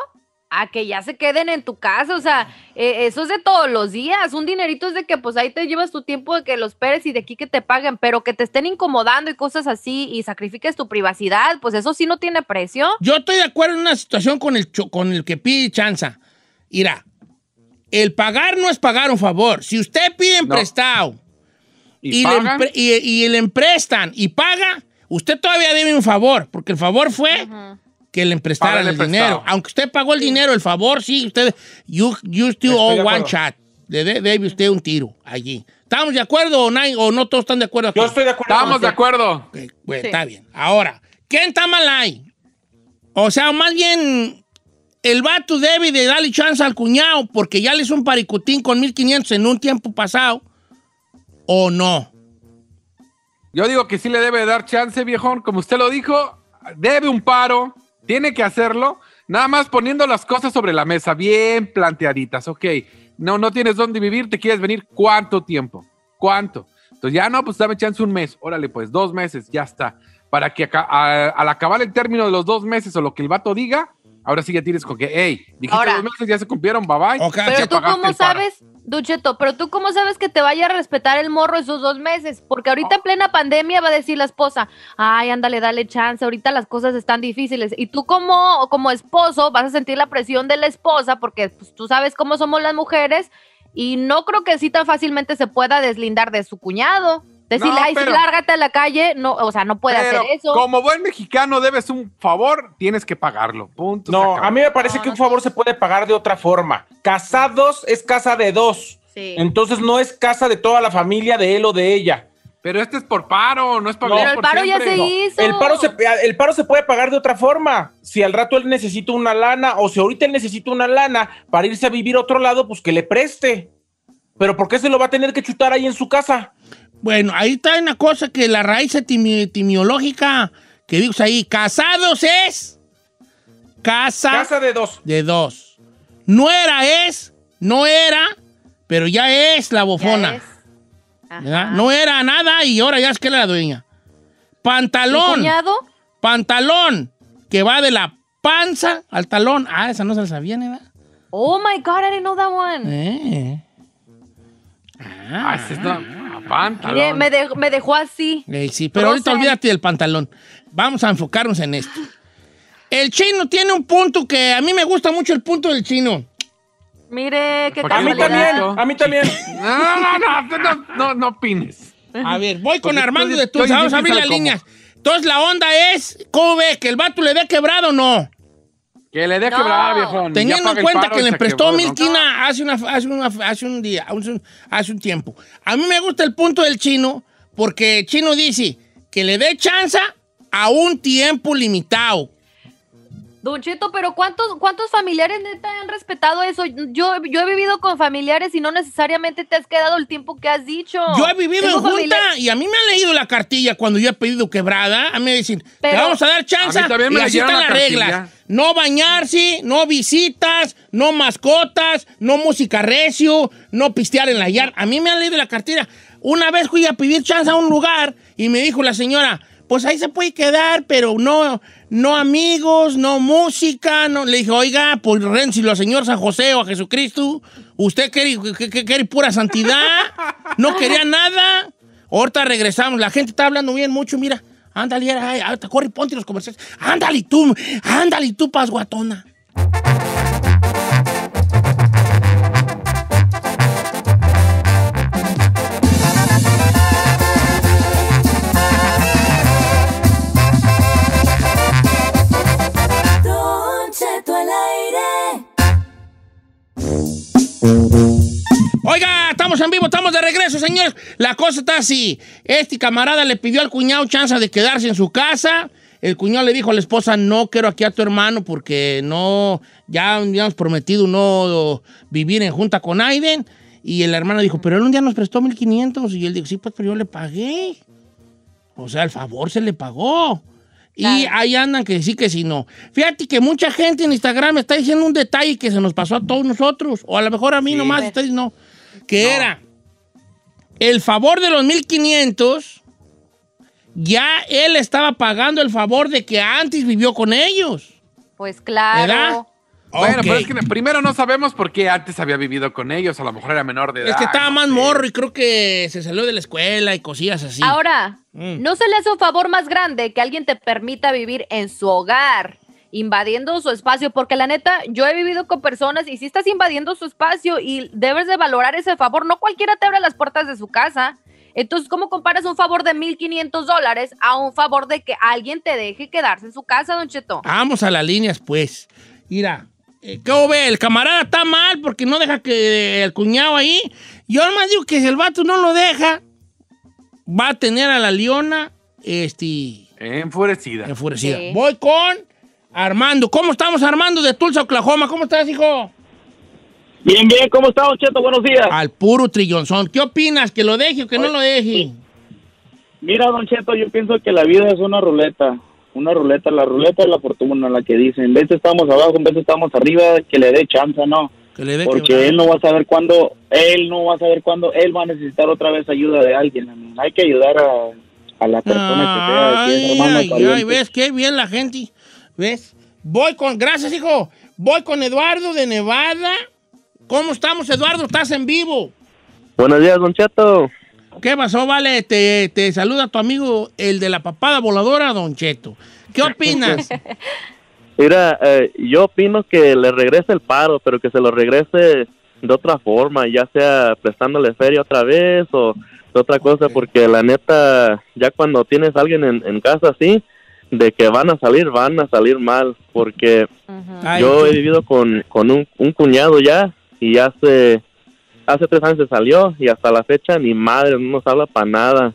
a que ya se queden en tu casa, o sea, eso es de todos los días, un dinerito es de que pues ahí te llevas tu tiempo de que los esperes y de aquí que te paguen, pero que te estén incomodando y cosas así y sacrifiques tu privacidad, pues eso sí no tiene precio. Yo estoy de acuerdo en una situación con el que pide chanza. Mira, el pagar no es pagar un favor, si usted pide prestado y le emprestan y paga, usted todavía debe un favor, porque el favor fue... Uh-huh. Que le prestaran el dinero. Aunque usted pagó el dinero, el favor, sí, usted... You still owe one shot. Le debe usted un tiro allí. ¿Estamos de acuerdo o no todos están de acuerdo aquí? Yo estoy de acuerdo. Estamos de acuerdo. Okay, bueno, sí. Está bien. Ahora, ¿quién está mal ahí? O sea, más bien, el vato debe de darle chance al cuñado porque ya le hizo un paricutín con 1500 en un tiempo pasado, ¿o no? Yo digo que sí le debe dar chance, viejón. Como usted lo dijo, debe un paro. Tiene que hacerlo, nada más poniendo las cosas sobre la mesa, bien planteaditas. Ok, no tienes dónde vivir, te quieres venir, ¿cuánto tiempo? ¿Cuánto? Entonces ya no, pues dame chance un mes, órale pues, 2 meses, ya está. Para que al acabar el término de los 2 meses o lo que el vato diga, ahora sí ya tienes con que, hey, dijiste ahora, 2 meses, ya se cumplieron, bye bye. Okay. Pero tú cómo sabes, Don Cheto, pero tú cómo sabes que te vaya a respetar el morro esos 2 meses, porque ahorita en plena pandemia va a decir la esposa, ay, ándale, dale chance, ahorita las cosas están difíciles, y tú como esposo vas a sentir la presión de la esposa, porque pues, tú sabes cómo somos las mujeres, y no creo que así tan fácilmente se pueda deslindar de su cuñado. Decirle, ay, sí, lárgate a la calle, no, o sea, no puede hacer eso. Como buen mexicano debes un favor, tienes que pagarlo, punto. No, a mí me parece que un favor se puede pagar de otra forma. Casados es casa de 2, sí. Entonces no es casa de toda la familia de él o de ella. Pero este es por paro, no es pagar por siempre. Pero el paro ya se hizo. El paro se puede pagar de otra forma. Si al rato él necesita una lana, o si ahorita él necesita una lana para irse a vivir a otro lado, pues que le preste. Pero ¿por qué se lo va a tener que chutar ahí en su casa? Bueno, ahí está una cosa que la raíz etimológica que digo ahí, casados es casa de 2. De 2. No era, pero ya es la bofona. Ya es. No era nada y ahora ya es que la dueña. Pantalón, que va de la panza al talón. Ah, esa no se la sabía, ¿verdad? Oh my God, I didn't know that one. Pantalón. Mire, me dejó así. Sí, pero ahorita olvídate del pantalón. Vamos a enfocarnos en esto. El chino tiene un punto que a mí me gusta mucho el punto del chino. Mire, qué casualidad. A mí también. No opines. A ver, voy con Armando de Tulsa. Vamos a abrir las líneas. Entonces, la onda es, ¿cómo ve? ¿Que el vato le dé quebrado o no? Que le dé quebrado, viejón. Teniendo en cuenta que le prestó $1,000 hace un tiempo. A mí me gusta el punto del Chino, porque el Chino dice que le dé chance a un tiempo limitado. Don Cheto, pero ¿cuántos familiares neta han respetado eso? Yo he vivido con familiares y no necesariamente te has quedado el tiempo que has dicho. Yo he vivido en junta y a mí me han leído la cartilla cuando yo he pedido quebrada. A mí me dicen, pero te vamos a dar chance, y así están las reglas. No bañarse, no visitas, no mascotas, no música recio, no pistear en la yarda. A mí me han leído la cartilla. Una vez fui a pedir chance a un lugar y me dijo la señora, pues ahí se puede quedar, pero no amigos, no música, no. Le dije, oiga, pues Renzi, lo señor San José o a Jesucristo, usted quiere pura santidad, no quería nada. Ahorita regresamos, la gente está hablando bien mucho, mira, ándale, ahorita corre, ponte los comerciales, ándale tú, pasguatona. Oiga, estamos en vivo, estamos de regreso, señores. La cosa está así. Este camarada le pidió al cuñado chance de quedarse en su casa. El cuñado le dijo a la esposa, no quiero aquí a tu hermano porque no, ya habíamos prometido no vivir en junta con Aiden. Y el hermano dijo, pero él un día nos prestó $1,500. Y él dijo, sí, pues, pero yo le pagué. O sea, el favor se le pagó. Claro. Y ahí andan que sí, que sí, no. Fíjate que mucha gente en Instagram está diciendo un detalle que se nos pasó a todos nosotros, o a lo mejor a mí sí, nomás, a ustedes no. Que no. Era el favor de los $1,500, ya él estaba pagando el favor de que antes vivió con ellos. Pues claro. ¿Verdad? Bueno, okay. Pero es que primero no sabemos por qué antes había vivido con ellos, a lo mejor era menor de edad. Es que estaba más morro y creo que se salió de la escuela y cosillas así. Ahora, ¿no se le hace un favor más grande que alguien te permita vivir en su hogar, invadiendo su espacio? Porque la neta, yo he vivido con personas y si estás invadiendo su espacio y debes de valorar ese favor, no cualquiera te abre las puertas de su casa. Entonces, ¿cómo comparas un favor de $1,500 a un favor de que alguien te deje quedarse en su casa, Don Cheto? Vamos a las líneas, pues. Mira. ¿Cómo ve? El camarada está mal porque no deja que el cuñado ahí. Yo nomás digo que si el vato no lo deja, va a tener a la leona enfurecida. Sí. Voy con Armando. ¿Cómo estamos, Armando, de Tulsa, Oklahoma? ¿Cómo estás, hijo? Bien, bien. ¿Cómo estás, Cheto? Buenos días. Al puro trillonzón. ¿Qué opinas? ¿Que lo deje o que no lo deje? Sí. Mira, Don Cheto, yo pienso que la vida es una ruleta. Una ruleta, la ruleta de la fortuna, la que dicen. En vez estamos abajo, en vez estamos arriba, que le dé chance, ¿no? Porque él no va a saber cuándo, él va a necesitar otra vez ayuda de alguien. Hay que ayudar a la persona que sea. Ay, ¿ves qué bien la gente? ¿Ves? Gracias, hijo. Voy con Eduardo de Nevada. ¿Cómo estamos, Eduardo? Estás en vivo. Buenos días, Don Cheto. ¿Qué pasó, vale? Te saluda tu amigo, el de la papada voladora, Don Cheto. ¿Qué opinas? Mira, yo opino que le regrese el paro, pero que se lo regrese de otra forma, ya sea prestándole feria otra vez o de otra cosa, porque la neta, ya cuando tienes a alguien en casa así, de que van a salir mal, porque yo he vivido con un cuñado ya y ya se... Hace 3 años se salió y hasta la fecha ni madre, no nos habla para nada.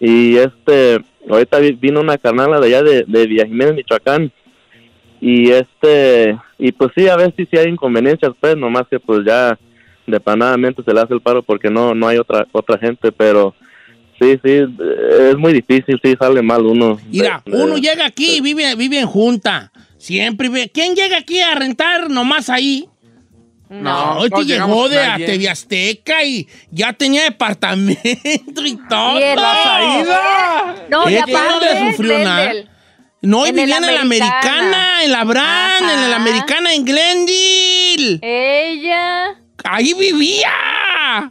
Y ahorita vino una carnala de allá de Villajiménez, Michoacán. Y y pues sí, a ver si hay inconveniencias, pues, nomás que pues ya depanadamente se le hace el paro porque no hay otra gente, pero sí, es muy difícil, sí, sale mal uno. Mira, uno llega aquí y vive en junta, siempre vive. ¿Quién llega aquí a rentar nomás ahí? No, este llegó de a TV Azteca y ya tenía departamento y todo. No, ya no sufrió nada. No, y vivían en la Americana, en la Brand, en la Americana, en Glendale. Ella. Ahí vivía.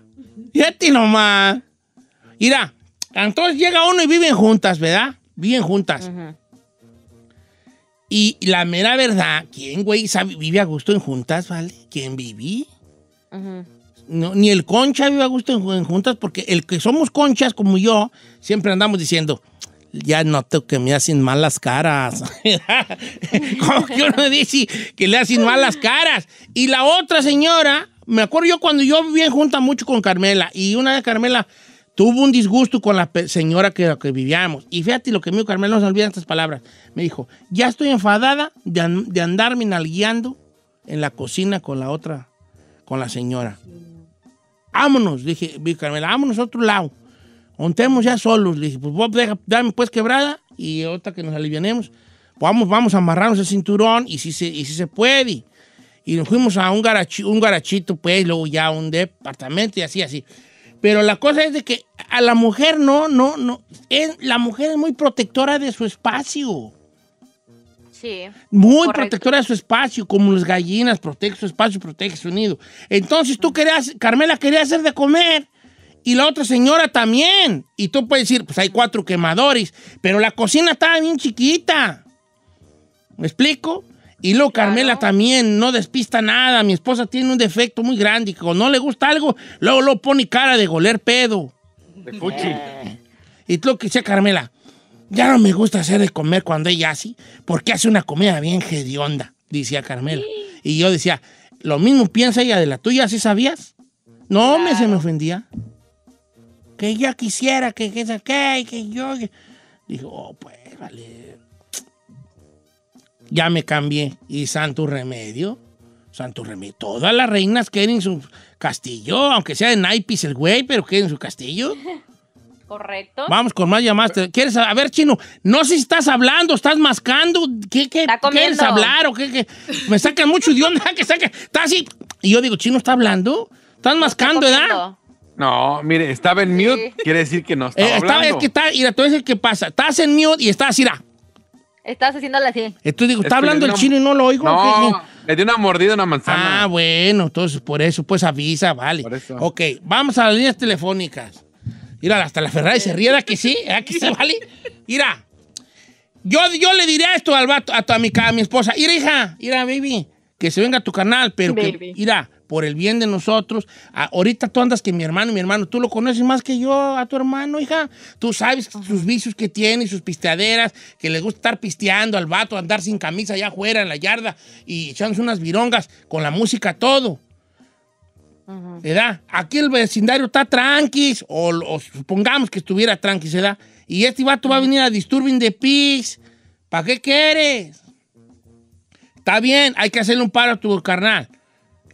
Fíjate nomás. Mira, entonces llega uno y viven juntas, ¿verdad? Viven juntas. Uh-huh. Y la mera verdad, ¿quién, güey, vive a gusto en juntas, vale? ¿Quién viví? Uh-huh. No, ni el concha vive a gusto en juntas, porque el que somos conchas como yo, siempre andamos diciendo... Ya noto que me hacen malas caras. Como que uno dice que le hacen malas caras. Y la otra señora, me acuerdo yo cuando yo vivía junta mucho con Carmela, y una vez Carmela tuvo un disgusto con la señora que vivíamos. Y fíjate lo que me dijo Carmela, no se olviden estas palabras. Me dijo, ya estoy enfadada de andarme nalgueando en la cocina con la otra, con la señora. Vámonos, dije, Carmela, vámonos a otro lado. Contemos ya solos, le dije, pues vos dame pues quebrada y otra que nos alivianemos. Vamos a amarrarnos el cinturón y si se puede. Y nos fuimos a un garachito, pues, luego ya un departamento y así. Pero la cosa es de que a la mujer no. La mujer es muy protectora de su espacio. Sí. Muy correcto. Protectora de su espacio, como las gallinas, protege su espacio, protege su nido. Entonces tú querías, Carmela quería hacer de comer. Y la otra señora también. Y tú puedes decir, pues hay 4 quemadores. Pero la cocina estaba bien chiquita. ¿Me explico? Y luego claro. Carmela también no despista nada. Mi esposa tiene un defecto muy grande. Y cuando no le gusta algo, luego lo pone cara de goler pedo. De cuchi. Y tú lo que dice Carmela, ya no me gusta hacer de comer cuando ella así, porque hace una comida bien hedionda, decía Carmela. Sí. Y yo decía, lo mismo piensa ella de la tuya, ¿sí sabías? No, claro. Se me ofendía. Que ella quisiera, que yo... Dijo, oh, pues, vale. Ya me cambié. Y santo remedio. Todas las reinas quieren su castillo, aunque sea de naipis el güey, pero quieren su castillo. Correcto. Vamos con más llamadas. ¿Quieres? A ver, Chino, no sé si estás hablando, estás mascando. ¿Qué quieres hablar? ¿O qué? Me sacan mucho de onda. Está así. Y yo digo, Chino, ¿está hablando? ¿Estás mascando, edad? No, mire, estaba en mute, quiere decir que no estaba hablando. Es que está, mira, tú dices, ¿qué pasa? Estás en mute y estás, mira. Estás haciéndole así. Entonces digo, ¿está hablando el chino y no lo oigo? No, le dio una mordida a una manzana. Ah, bueno, entonces por eso, pues avisa, vale. Por eso. Ok, vamos a las líneas telefónicas. Mira, hasta la Ferrari se ríe, aquí sí, vale. Mira, yo le diría esto al vato, a mi esposa. Mira, baby, que se venga a tu canal, pero baby. Mira. Por el bien de nosotros. Ahorita tú andas que mi hermano, tú lo conoces más que yo a tu hermano, hija. Tú sabes sus vicios que tiene, sus pisteaderas, que les gusta estar pisteando al vato, andar sin camisa allá afuera en la yarda y echándose unas virongas con la música, todo. Uh-huh. ¿Verdad? Aquí el vecindario está tranquis, o supongamos que estuviera tranquis, ¿verdad? Y este vato va a venir a Disturbing the Peace. ¿Para qué quieres? Está bien, hay que hacerle un paro a tu carnal.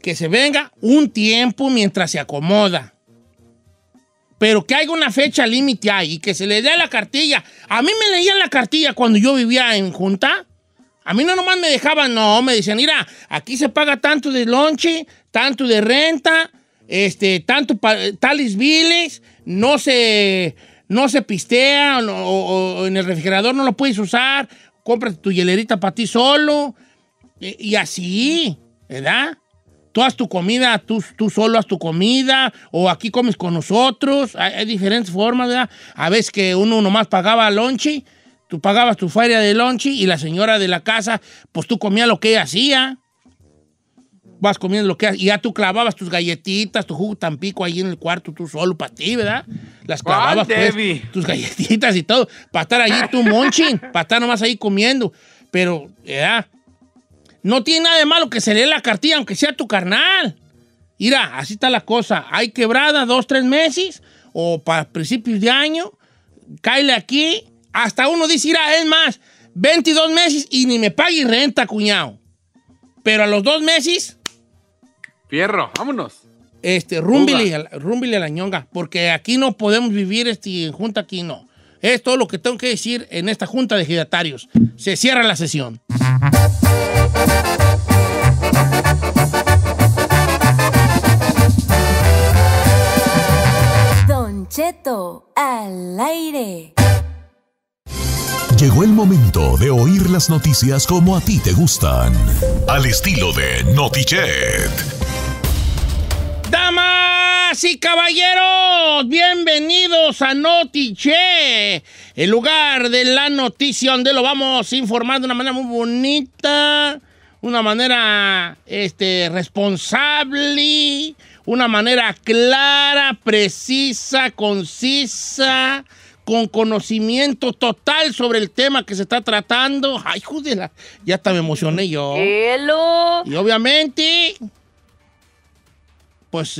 Que se venga un tiempo mientras se acomoda. Pero que haya una fecha límite ahí y que se le dé la cartilla. A mí me leían la cartilla cuando yo vivía en junta. A mí no nomás me dejaban, no, me decían, mira, aquí se paga tanto de lonche, tanto de renta, tanto tales biles, no se pistea o en el refrigerador no lo puedes usar, cómprate tu hielerita para ti solo y así, ¿verdad? Tú haz tu comida, tú solo haz tu comida, o aquí comes con nosotros. Hay diferentes formas, ¿verdad? A veces que uno nomás pagaba lonche, tú pagabas tu feria de lonche y la señora de la casa, pues tú comías lo que ella hacía. Vas comiendo lo que hacía. Y ya tú clavabas tus galletitas, tu jugo Tampico ahí en el cuarto, tú solo para ti, ¿verdad? Las clavabas, pues, tus galletitas y todo, para estar allí tú monching, para estar nomás ahí comiendo. Pero, ¿verdad? No tiene nada de malo que se lee la cartilla, aunque sea tu carnal. Mira, así está la cosa. Hay quebrada 2, 3 meses o para principios de año. Cáele aquí. Hasta uno dice, mira, es más, 22 meses y ni me pague renta, cuñado. Pero a los 2 meses... Fierro, vámonos. Rúmbile a la ñonga, porque aquí no podemos vivir en junta, aquí no. Es todo lo que tengo que decir en esta junta de ejidatarios. Se cierra la sesión. Don Cheto al aire. Llegó el momento de oír las noticias como a ti te gustan, al estilo de Notichet. Damas y caballeros, bienvenidos a Notichet, el lugar de la noticia donde lo vamos a informar de una manera muy bonita, una manera responsable. una manera clara, precisa, concisa, con conocimiento total sobre el tema que se está tratando. Ay, júdela, ya hasta me emocioné yo. ¡Hello! Y obviamente, pues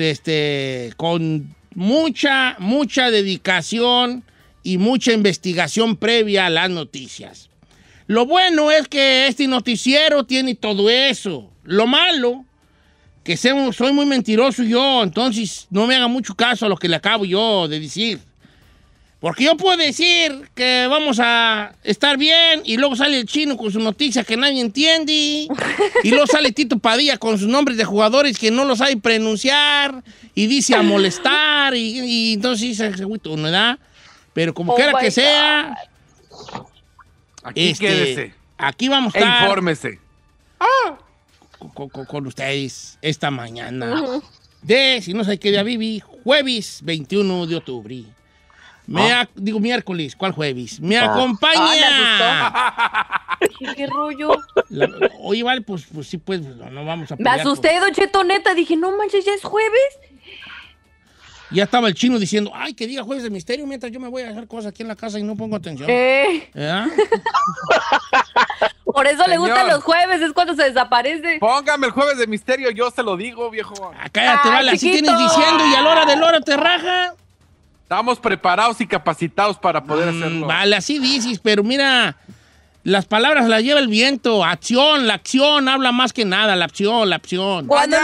con mucha dedicación y mucha investigación previa a las noticias. Lo bueno es que este noticiero tiene todo eso. Lo malo, que soy muy mentiroso yo, entonces no me haga mucho caso a lo que le acabo yo de decir. Porque yo puedo decir que vamos a estar bien y luego sale el Chino con su noticia que nadie entiende. Y luego sale Tito Padilla con sus nombres de jugadores que no los sabe pronunciar y dice a molestar y entonces dice, ¿no da? Pero como quiera que sea, aquí quédese. Aquí vamos a estar. Infórmese. Con ustedes esta mañana. De, si no sé qué día viví, jueves 21 de octubre. Digo miércoles, ¿cuál jueves? Me acompaña. ¿Qué rollo? Oye, vale, pues sí, pues no vamos a pelear. Me asusté, Don Cheto, neta. Dije, no manches, ya es jueves. Ya estaba el Chino diciendo, ay, que diga jueves de misterio, mientras yo me voy a hacer cosas aquí en la casa y no pongo atención. ¿Eh? Por eso, señor, le gustan los jueves, es cuando se desaparece. Póngame el jueves de misterio, yo se lo digo, viejo. Cállate, vale, así tienes diciendo y a la hora del hora te raja. Estamos preparados y capacitados para poder hacerlo. Vale, así dices, pero mira, las palabras las lleva el viento. Acción, la acción habla más que nada, la acción, la acción. Cuando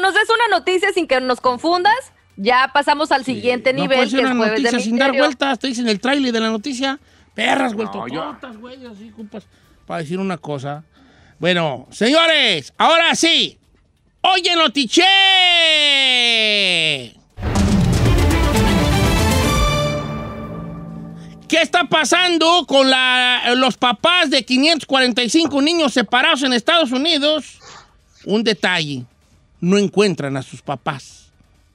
nos des una noticia sin que nos confundas, ya pasamos al siguiente nivel. No puede ser que es una noticia sin dar vueltas, te dicen el tráiler de la noticia. Perras, güey, tototas, güey, así, compas, para decir una cosa. Bueno, señores, ahora sí. ¡Oye, Notiche! ¿Qué está pasando con los papás de 545 niños separados en Estados Unidos? Un detalle, no encuentran a sus papás.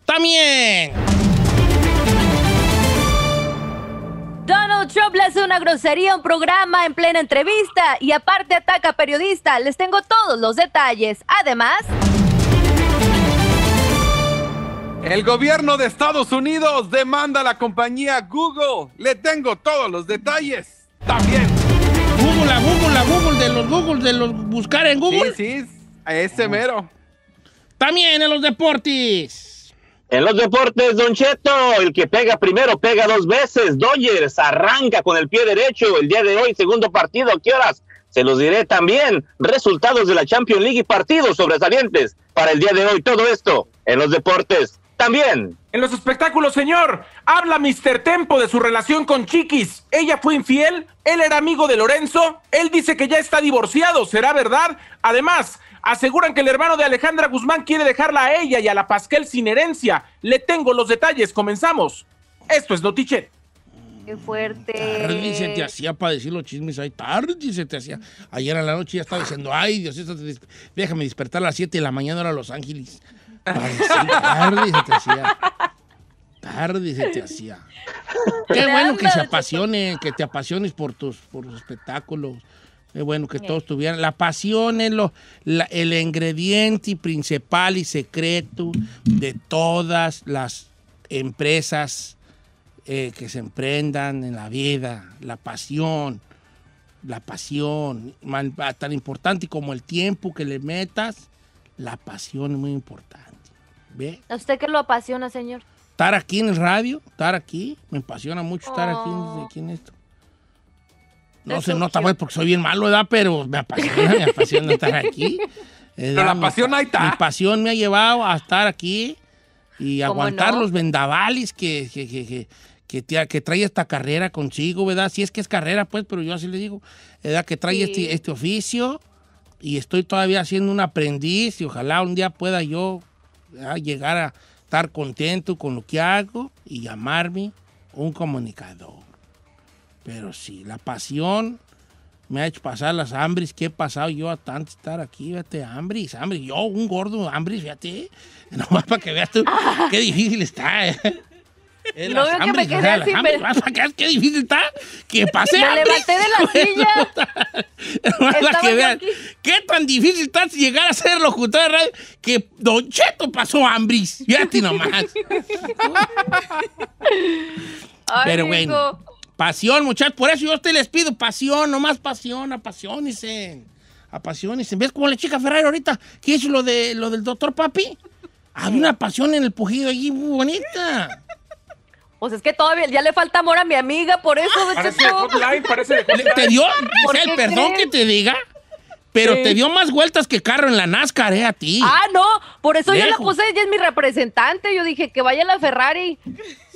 También. Donald Trump le hace una grosería a un programa en plena entrevista y aparte ataca a periodista. Les tengo todos los detalles. Además, el gobierno de Estados Unidos demanda a la compañía Google. Le tengo todos los detalles. También. Google, a Google, a Google, de los Google, de los buscar en Google. Sí, sí, a ese mero. También en los deportes. En los deportes, Don Cheto, el que pega primero pega dos veces. Dodgers arranca con el pie derecho el día de hoy, segundo partido. ¿A qué horas? Se los diré también. Resultados de la Champions League y partidos sobresalientes para el día de hoy. Todo esto en los deportes. También. En los espectáculos, señor, habla Mr. Tempo de su relación con Chiquis. Ella fue infiel, él era amigo de Lorenzo, él dice que ya está divorciado, ¿será verdad? Además, aseguran que el hermano de Alejandra Guzmán quiere dejarla a ella y a la Pasquel sin herencia. Le tengo los detalles, comenzamos. Esto es Notiche. Qué fuerte. Tarde se te hacía para decir los chismes ahí. Tarde se te hacía. Ayer a la noche ya estaba diciendo, ay, Dios, déjame despertar a las 7 de la mañana a Los Ángeles. Tarde se te hacía. Tarde se te hacía. Qué bueno que se apasione, que te apasiones por tus espectáculos. Qué bueno que todos tuvieran. La pasión es el ingrediente principal y secreto de todas las empresas que se emprendan en la vida. La pasión. La pasión. Tan importante como el tiempo que le metas, la pasión es muy importante. ¿Ve? ¿A usted qué lo apasiona, señor? Estar aquí en el radio, estar aquí. Me apasiona mucho estar aquí en esto. No se nota pues porque soy bien malo, ¿verdad? Pero me apasiona estar aquí. Pero la pasión ahí está. Mi pasión me ha llevado a estar aquí y aguantar los vendavales que trae esta carrera consigo, ¿verdad? Si es que es carrera, pues, pero yo así le digo, ¿verdad? Que trae este oficio y estoy todavía siendo un aprendiz y ojalá un día pueda yo llegar a estar contento con lo que hago y llamarme un comunicador. Pero sí, la pasión me ha hecho pasar las hambres que he pasado yo a tanto estar aquí, fíjate, hambres, yo un gordo hambres, fíjate, nomás para que veas tú qué difícil está, No veo que me quedé así, pero... ¿Qué difícil está? Que pase. Me levanté de la silla. Para que vean qué tan difícil está llegar a ser locutor de radio que Don Cheto pasó hambre. Fíjate nomás. Ay, pero bueno, hijo. Pasión, muchachos. Por eso yo te les pido pasión, nomás pasión, apasionense. Apasionense. ¿Ves cómo la chica Ferrari ahorita? ¿Qué hizo lo del doctor Papi? Había una pasión en el pujido allí muy bonita. Pues es que todavía ya le falta amor a mi amiga, por eso. Te dio, Giselle, perdón que te diga, pero sí, te dio más vueltas que carro en la NASCAR, a ti. Ah, no, por eso yo la puse, ella es mi representante, yo dije que vaya a la Ferrari.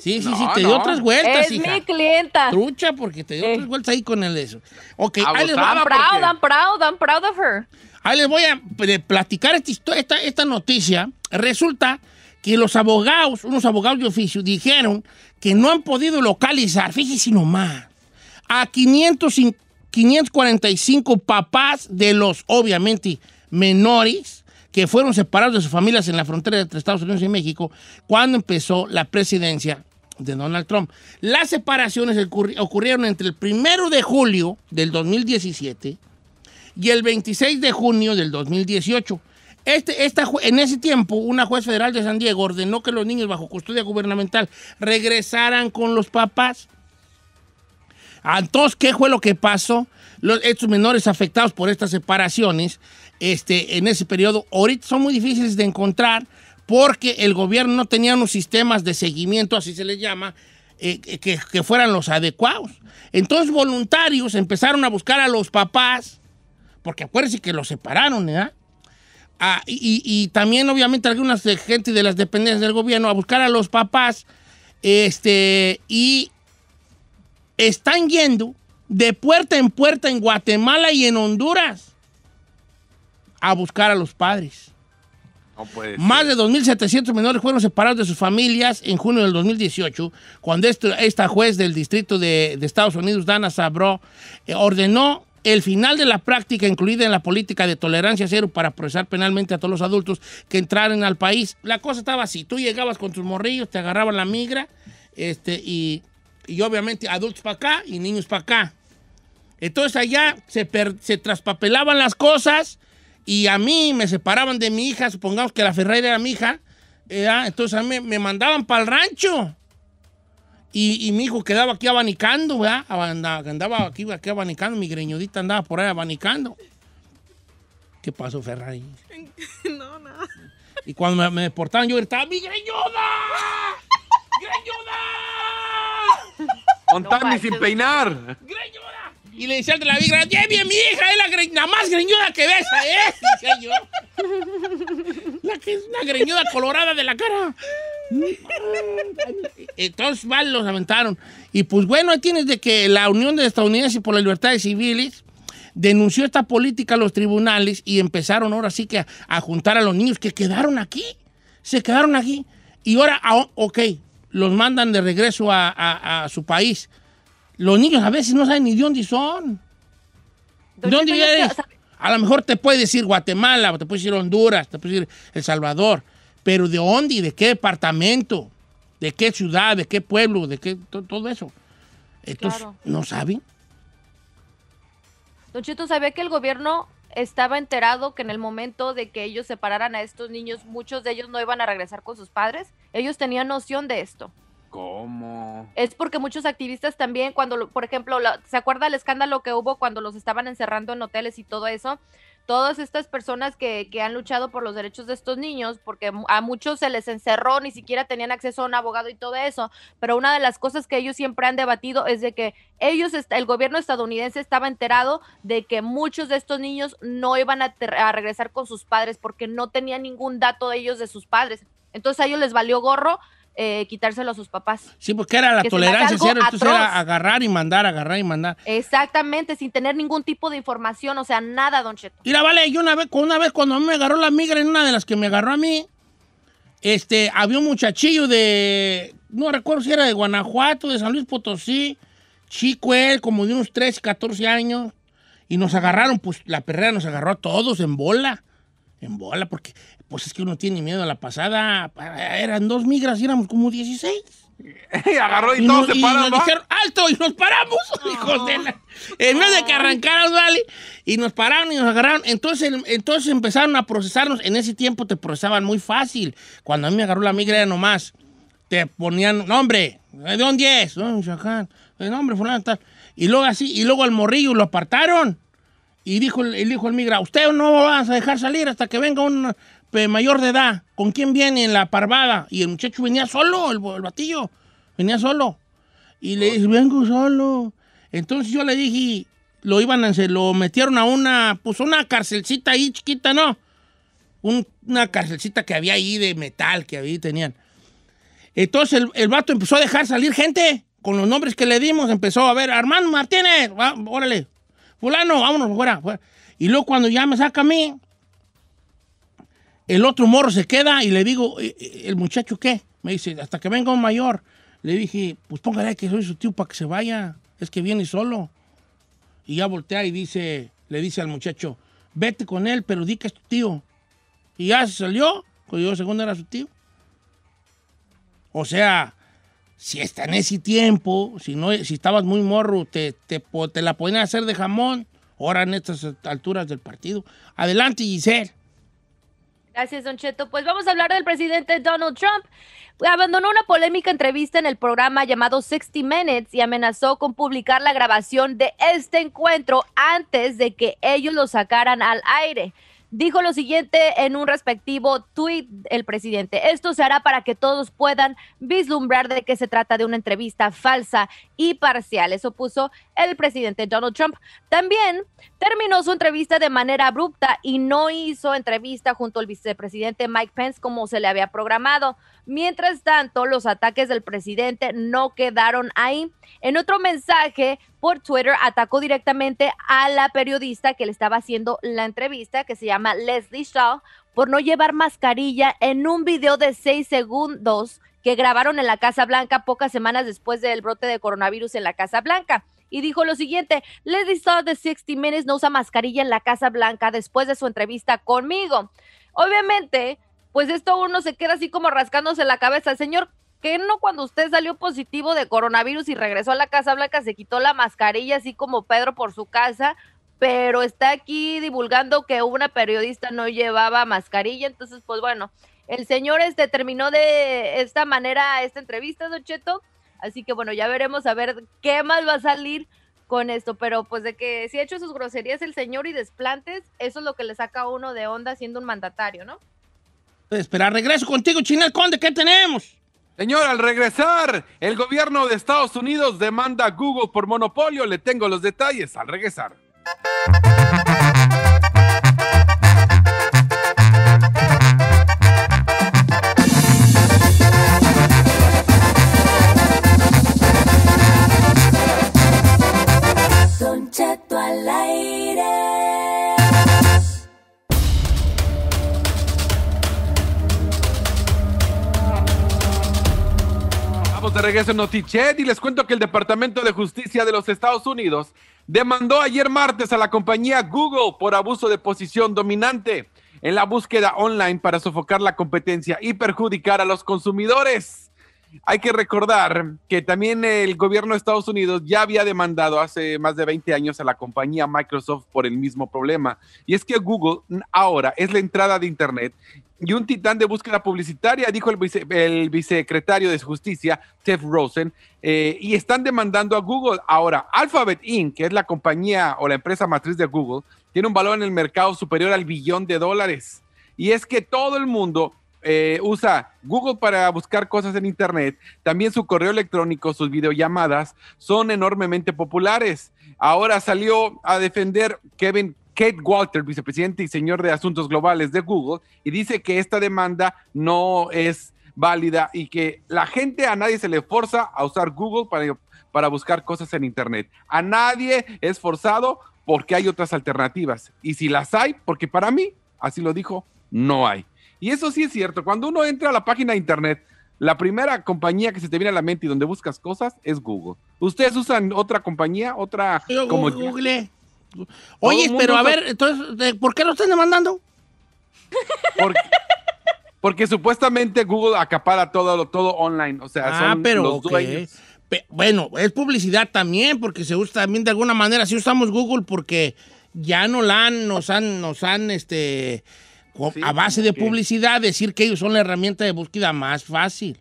Sí, sí, no, sí, te dio otras vueltas, hija. Es mi clienta. Trucha, porque te dio otras vueltas ahí con el eso. Ok, ahí les voy a... I'm proud of her. Ahí les voy a platicar esta noticia. Resulta que los abogados, unos abogados de oficio, dijeron que no han podido localizar, fíjese nomás, a 545 papás de los, obviamente, menores que fueron separados de sus familias en la frontera entre Estados Unidos y México cuando empezó la presidencia de Donald Trump. Las separaciones ocurrieron entre el 1 de julio del 2017 y el 26 de junio del 2018. En ese tiempo, una juez federal de San Diego ordenó que los niños bajo custodia gubernamental regresaran con los papás. Entonces, ¿qué fue lo que pasó? Estos menores afectados por estas separaciones en ese periodo, ahorita son muy difíciles de encontrar porque el gobierno no tenía unos sistemas de seguimiento, así se les llama, que fueran los adecuados. Entonces, voluntarios empezaron a buscar a los papás, porque acuérdense que los separaron, ¿verdad? Y también, obviamente, algunas gente de las dependencias del gobierno a buscar a los papás, y están yendo de puerta en puerta en Guatemala y en Honduras a buscar a los padres. No puede ser. Más de 2.700 menores fueron separados de sus familias en junio del 2018, cuando esta juez del distrito de Estados Unidos, Dana Sabro, ordenó el final de la práctica incluida en la política de tolerancia cero para procesar penalmente a todos los adultos que entraran al país. La cosa estaba así, tú llegabas con tus morrillos, te agarraban la migra, y obviamente adultos para acá y niños para acá. Entonces allá se traspapelaban las cosas y a mí me separaban de mi hija, supongamos que la Ferreira era mi hija, entonces a mí me mandaban para el rancho. Y mi hijo quedaba aquí abanicando, ¿verdad? Andaba aquí abanicando, mi greñudita andaba por ahí abanicando. ¿Qué pasó, Ferrari? No, nada. Y cuando me deportaban yo gritaba, ¡mi greñuda! ¡Greñuda! ¡Contame sin peinar! ¡Greñuda! Y le decía al de la migra, ¡lleve mi hija! ¡Es la más greñuda que ves! Decía yo. La que es una greñuda colorada de la cara. Entonces, vale, los aventaron. Y pues bueno, ahí tienes de que la Unión de Estadounidenses por las Libertades Civiles denunció esta política a los tribunales y empezaron ahora sí que a juntar a los niños que quedaron aquí. Se quedaron aquí. Y ahora, ok, los mandan de regreso a su país. Los niños a veces no saben ni de dónde son. ¿De dónde eres? A lo mejor te puede decir Guatemala, o te puede decir Honduras, te puede decir El Salvador. Pero ¿de dónde? ¿De qué departamento? ¿De qué ciudad? ¿De qué pueblo? ¿De qué? Todo eso. Entonces, claro, ¿no saben? Don Cheto, ¿sabía que el gobierno estaba enterado que en el momento de que ellos separaran a estos niños, muchos de ellos no iban a regresar con sus padres? Ellos tenían noción de esto. ¿Cómo? Es porque muchos activistas también, cuando, por ejemplo, ¿se acuerda el escándalo que hubo cuando los estaban encerrando en hoteles y todo eso? Todas estas personas que han luchado por los derechos de estos niños, porque a muchos se les encerró, ni siquiera tenían acceso a un abogado y todo eso, pero una de las cosas que ellos siempre han debatido es de que el gobierno estadounidense estaba enterado de que muchos de estos niños no iban a regresar con sus padres porque no tenían ningún dato de ellos de sus padres. Entonces a ellos les valió gorro quitárselo a sus papás. Sí, porque era la tolerancia cero, entonces era agarrar y mandar. Exactamente, sin tener ningún tipo de información, o sea, nada, Don Cheto. Mira, vale, yo una vez cuando me agarró la migra, en una de las que me agarró a mí, había un muchachillo no recuerdo si era de Guanajuato, de San Luis Potosí, chico él, como de unos 13, 14 años, y nos agarraron, pues la perrera nos agarró a todos en bola, porque pues es que uno tiene miedo a la pasada. Eran dos migras y éramos como 16. Agarró y todos se paran. Y nos dijeron, alto, y nos paramos, hijos de la... En vez de que arrancaran, dale, y nos pararon y nos agarraron. Entonces empezaron a procesarnos. En ese tiempo te procesaban muy fácil. Cuando a mí me agarró la migra, era nomás. Te ponían, nombre, ¿de dónde es? Nombre, fulano, tal. Y luego así, y luego al morrillo lo apartaron. Y dijo el migra, usted no vas a dejar salir hasta que venga un mayor de edad. ¿Con quién viene en la parvada? Y el muchacho venía solo, el batillo. Venía solo. Y le dije, vengo solo. Entonces yo le dije, lo metieron a una carcelcita ahí chiquita, ¿no? Una carcelcita que había ahí de metal, que ahí tenían. Entonces el vato empezó a dejar salir gente con los nombres que le dimos. Empezó a ver, Armando Martínez, órale. Fulano, vámonos, fuera. Y luego cuando ya me saca a mí, el otro morro se queda y le digo, ¿el muchacho qué? Me dice, hasta que venga un mayor. Le dije, pues póngale que soy su tío para que se vaya, es que viene solo. Y ya voltea y le dice al muchacho, vete con él, pero di que es tu tío. Y ya se salió, porque yo según era su tío. O sea, si está en ese tiempo, si estabas muy morro, te la podían hacer de jamón, ahora en estas alturas del partido. Adelante, Giselle. Gracias, Don Cheto. Pues vamos a hablar del presidente Donald Trump. Abandonó una polémica entrevista en el programa llamado 60 Minutes y amenazó con publicar la grabación de este encuentro antes de que ellos lo sacaran al aire. Dijo lo siguiente en un respectivo tuit el presidente. Esto se hará para que todos puedan vislumbrar de que se trata de una entrevista falsa y parcial. Eso puso el presidente Donald Trump. También terminó su entrevista de manera abrupta y no hizo entrevista junto al vicepresidente Mike Pence como se le había programado. Mientras tanto, los ataques del presidente no quedaron ahí. En otro mensaje por Twitter, atacó directamente a la periodista que le estaba haciendo la entrevista, que se llama Leslie Shaw, por no llevar mascarilla en un video de 6 segundos que grabaron en la Casa Blanca pocas semanas después del brote de coronavirus en la Casa Blanca. Y dijo lo siguiente, Leslie Shaw de 60 Minutes no usa mascarilla en la Casa Blanca después de su entrevista conmigo. Obviamente... pues esto uno se queda así como rascándose la cabeza. Señor, ¿qué no cuando usted salió positivo de coronavirus y regresó a la Casa Blanca se quitó la mascarilla así como Pedro por su casa, pero está aquí divulgando que una periodista no llevaba mascarilla? Entonces, pues bueno, el señor terminó de esta manera esta entrevista, Don Cheto. Así que bueno, ya veremos a ver qué más va a salir con esto, pero pues de que si ha hecho sus groserías el señor y desplantes, eso es lo que le saca a uno de onda siendo un mandatario, ¿no? Esperar, regreso contigo, Chino Conde, ¿qué tenemos? Señor, al regresar, el gobierno de Estados Unidos demanda a Google por monopolio. Le tengo los detalles al regresar. Don Cheto al aire. De regreso en Notichet y les cuento que el Departamento de Justicia de los Estados Unidos demandó ayer martes a la compañía Google por abuso de posición dominante en la búsqueda online para sofocar la competencia y perjudicar a los consumidores. Hay que recordar que también el gobierno de Estados Unidos ya había demandado hace más de 20 años a la compañía Microsoft por el mismo problema. Y es que Google ahora es la entrada de Internet y un titán de búsqueda publicitaria, dijo el vicesecretario de Justicia, Ted Rosen, y están demandando a Google. Ahora, Alphabet Inc., que es la compañía o la empresa matriz de Google, tiene un valor en el mercado superior al $1 billón. Y es que todo el mundo usa Google para buscar cosas en Internet. También su correo electrónico, sus videollamadas son enormemente populares. Ahora salió a defender Kate Walter, vicepresidente y señor de Asuntos Globales de Google, y dice que esta demanda no es válida y que la gente, a nadie se le forza a usar Google para buscar cosas en Internet. A nadie es forzado porque hay otras alternativas. Y si las hay, porque para mí, así lo dijo, no hay. Y eso sí es cierto. Cuando uno entra a la página de Internet, la primera compañía que se te viene a la mente y donde buscas cosas es Google. ¿Ustedes usan otra compañía? Otra. Yo como Google. Oye, pero a ver, entonces, ¿por qué lo están demandando? Porque, Porque supuestamente Google acapara todo online. O sea, son pero los dueños. Bueno, es publicidad también, porque se usa también de alguna manera. Sí usamos Google porque ya no la han, nos han sí, a base de publicidad, decir que ellos son la herramienta de búsqueda más fácil,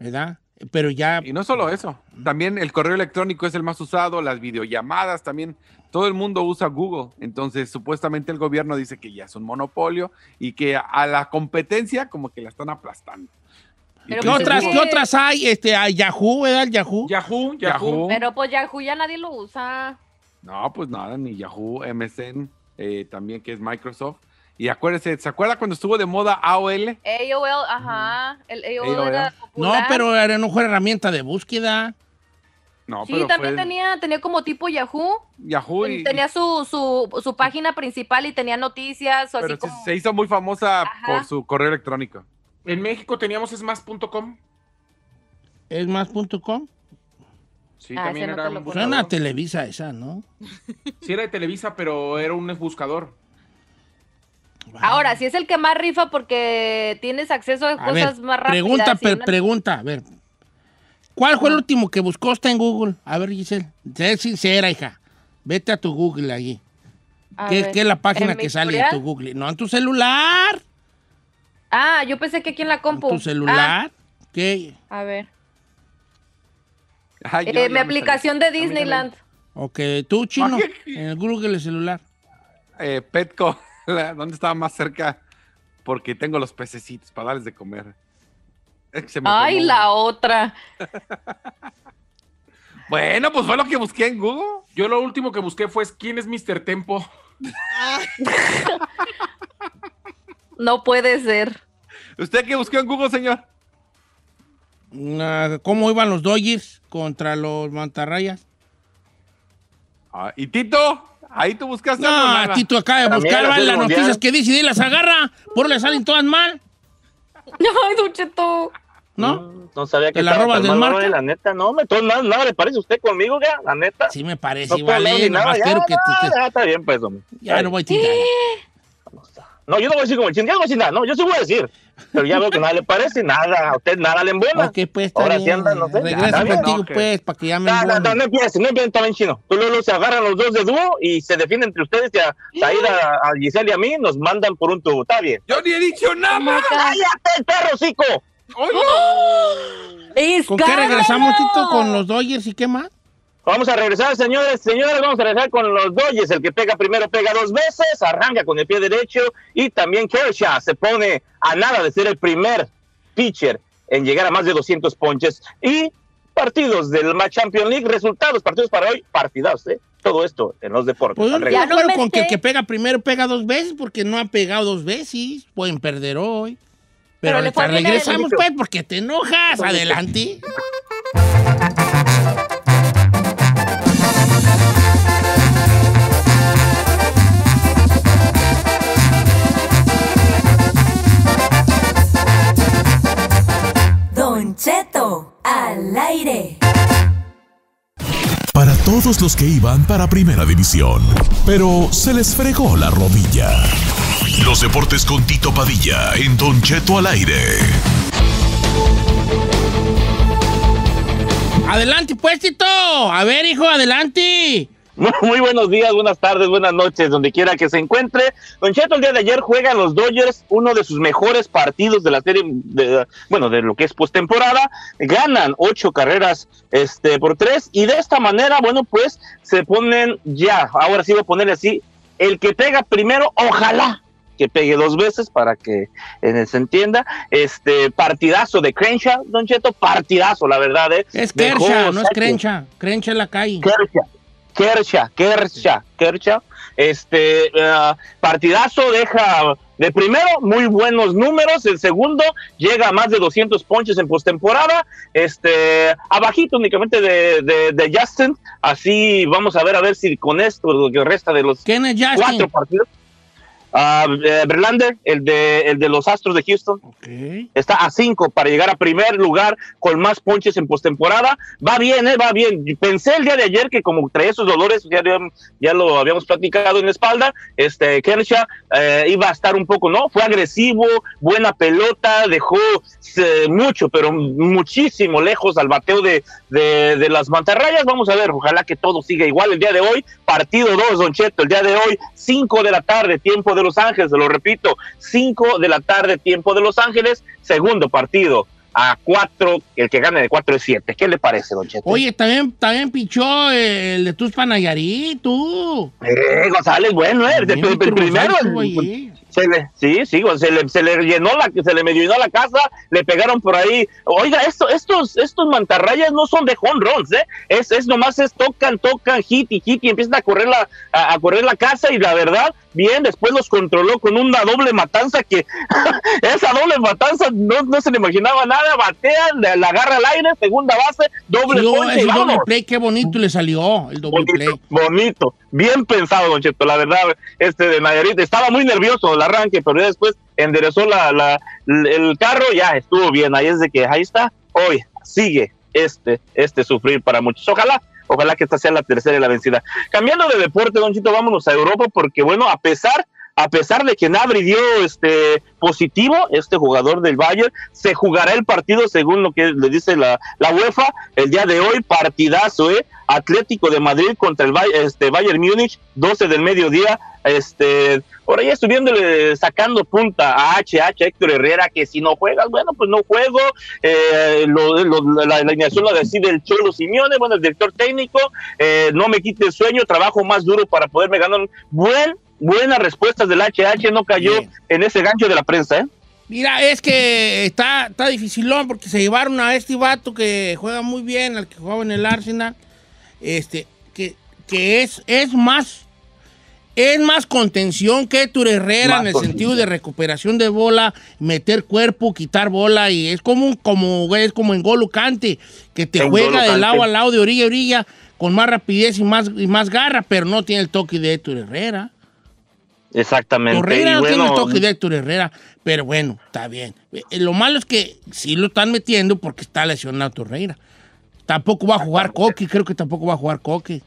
¿verdad? Pero ya... Y no solo eso, también el correo electrónico es el más usado, las videollamadas también, todo el mundo usa Google. Entonces, supuestamente el gobierno dice que ya es un monopolio y que a la competencia como que la están aplastando. Pero ¿Qué otras hay? Yahoo, ¿verdad? Yahoo. Pero pues Yahoo ya nadie lo usa. No, pues nada, ni Yahoo, MSN, también que es Microsoft. Y acuérdese, ¿se acuerda cuando estuvo de moda AOL? AOL, ajá. El AOL era popular. No, pero era una herramienta de búsqueda. No, sí, pero también tenía como tipo Yahoo. Yahoo. Tenía su página principal y tenía noticias. Pero así como... se hizo muy famosa por su correo electrónico. En México teníamos esmas.com. ¿Esmas.com? Sí, también era un buscador. Era una Televisa esa, ¿no? Sí, era de Televisa, pero era un buscador. Wow. Ahora, si es el que más rifa porque tienes acceso a cosas más rápidas. Pregunta, a ver. ¿Cuál fue el último que buscó usted en Google? A ver, Giselle, sé sincera, hija. Vete a tu Google allí. ¿Qué es la página que sale en tu Google? No, en tu celular. Ah, yo pensé que aquí en la compu. ¿En tu celular? ¿Qué? A ver. Mi aplicación de Disneyland. Ok, tú, Chino, en el Google el celular. Petco. ¿Dónde estaba más cerca? Porque tengo los pececitos para darles de comer. ¡Ay, la otra! Bueno, pues fue lo que busqué en Google. Yo lo último que busqué fue ¿quién es Mr. Tempo? No puede ser. ¿Usted qué buscó en Google, señor? ¿Cómo iban los Dodgers contra los Mantarrayas? ¿Y Tito? Ahí tú buscaste. No, Tito acaba de buscar las noticias que dice y las agarra. ¿Por le salen todas mal? Ay, Don Cheto. ¿No? No sabía que te la robas del mar. La neta, no, nada le parece usted conmigo, ya, la neta. Sí, me parece, no vale. Nada más quiero que te. Ya, está bien, pues, hombre. Ya no voy a tirar. No, yo no voy a decir como el chingado, no voy a decir nada. No, yo sí voy a decir. Pero ya veo que nada le parece, nada. A usted nada le embuena. Ok, pues, ahora sí anda, no sé. Regresa contigo, pues, para que ya me embuena. No empiecen, también, Chino. Luego se agarran los dos de dúo y se defienden entre ustedes. Y a Giselle y a mí nos mandan por un tubo. Está bien. Yo ni he dicho nada más. ¡Cállate el perro, cico! ¿Con qué regresamos, Tito? ¿Con los Dodgers y qué más? Vamos a regresar, señores, vamos a regresar con los Dodgers. El que pega primero pega dos veces, arranca con el pie derecho y también Kershaw se pone a nada de ser el primer pitcher en llegar a más de 200 ponches. Y partidos del Champions League, resultados, partidos para hoy, partidados, ¿eh? Todo esto en los deportes. Pues ya no claro con que el que pega primero pega dos veces, porque no ha pegado dos veces, pueden perder hoy. Pero le regresamos pues, porque te enojas. Adelante. Don Cheto, al aire. Para todos los que iban para Primera División, pero se les fregó la rodilla. Los deportes con Tito Padilla en Don Cheto al aire. Adelante pues, Tito. A ver, hijo, adelante. Muy buenos días, buenas tardes, buenas noches, donde quiera que se encuentre. Don Cheto, el día de ayer juegan los Dodgers uno de sus mejores partidos de la serie, de lo que es postemporada. Ganan 8 carreras por 3 y de esta manera, pues se ponen ya, ahora sí voy a ponerle así, el que pega primero, ojalá que pegue dos veces para que se entienda. Partidazo de Kershaw, Don Cheto, partidazo, la verdad. Es Kershaw, no es Kershaw. Kershaw en la calle. Kershaw. Partidazo deja de primero, muy buenos números. El segundo llega a más de 200 ponches en postemporada. Abajito únicamente de Justin. Así vamos a ver si con esto lo que resta de los 4 partidos. Verlander, el de los Astros de Houston, okay, está a 5 para llegar a primer lugar con más ponches en postemporada. Va bien, va bien. Pensé el día de ayer que como traía esos dolores, ya lo habíamos platicado en la espalda, Kershaw iba a estar un poco, ¿no? Fue agresivo, buena pelota, dejó mucho, pero muchísimo lejos al bateo de las Mantarrayas. Vamos a ver, ojalá que todo siga igual el día de hoy. Partido 2, Don Cheto, el día de hoy, 5 de la tarde, tiempo de Los Ángeles, lo repito, 5 de la tarde, tiempo de Los Ángeles, segundo partido a 4, el que gane de 4 es 7. ¿Qué le parece, Don Cheto? Oye, también pichó el de Tuspa Nayarí, tú. González, bueno, el primero. Se le llenó se le medio llenó la casa, le pegaron por ahí. Oiga, estos Mantarrayas no son de home runs, es nomás tocan hit y empiezan a correr la casa, y la verdad, bien, después los controló con una doble matanza que esa doble matanza no se le imaginaba nada. Batean, la agarra al aire, segunda base, doble ponche, el doble play, qué bonito le salió el doble play. Bonito, bien pensado, Don Cheto, la verdad, de Nayarit estaba muy nervioso el arranque, pero después enderezó el carro, ya estuvo bien. Ahí es de que ahí está, hoy sigue este sufrir para muchos. Ojalá que esta sea la tercera y la vencida. Cambiando de deporte, Don Chito, vámonos a Europa, porque bueno, a pesar de que Gnabry dio positivo, este jugador del Bayern, se jugará el partido según lo que le dice la UEFA el día de hoy. Partidazo, Atlético de Madrid contra el Bayern Múnich, 12 del mediodía. Por ahí estuviéndole sacando punta a Héctor Herrera, que si no juegas, bueno, pues no juego. La alineación la decide el Cholo Simeone, bueno, el director técnico. No me quite el sueño, trabajo más duro para poderme ganar. Buenas respuestas del HH, no cayó bien en ese gancho de la prensa, Mira, es que está dificilón, porque se llevaron a este vato que juega muy bien, al que jugaba en el Arsenal, que es más contención que Héctor Herrera, más en el sentido de recuperación de bola, meter cuerpo, quitar bola, y es como en gol lucante, que te juega de lado a lado, de orilla a orilla, con más rapidez y más garra, pero no tiene el toque de Héctor Herrera. Exactamente. Herrera no tiene el toque de Héctor Herrera, pero bueno, está bien. Lo malo es que sí lo están metiendo porque está lesionado Torreira. Tampoco va a jugar Coque, creo que tampoco va a jugar Coque.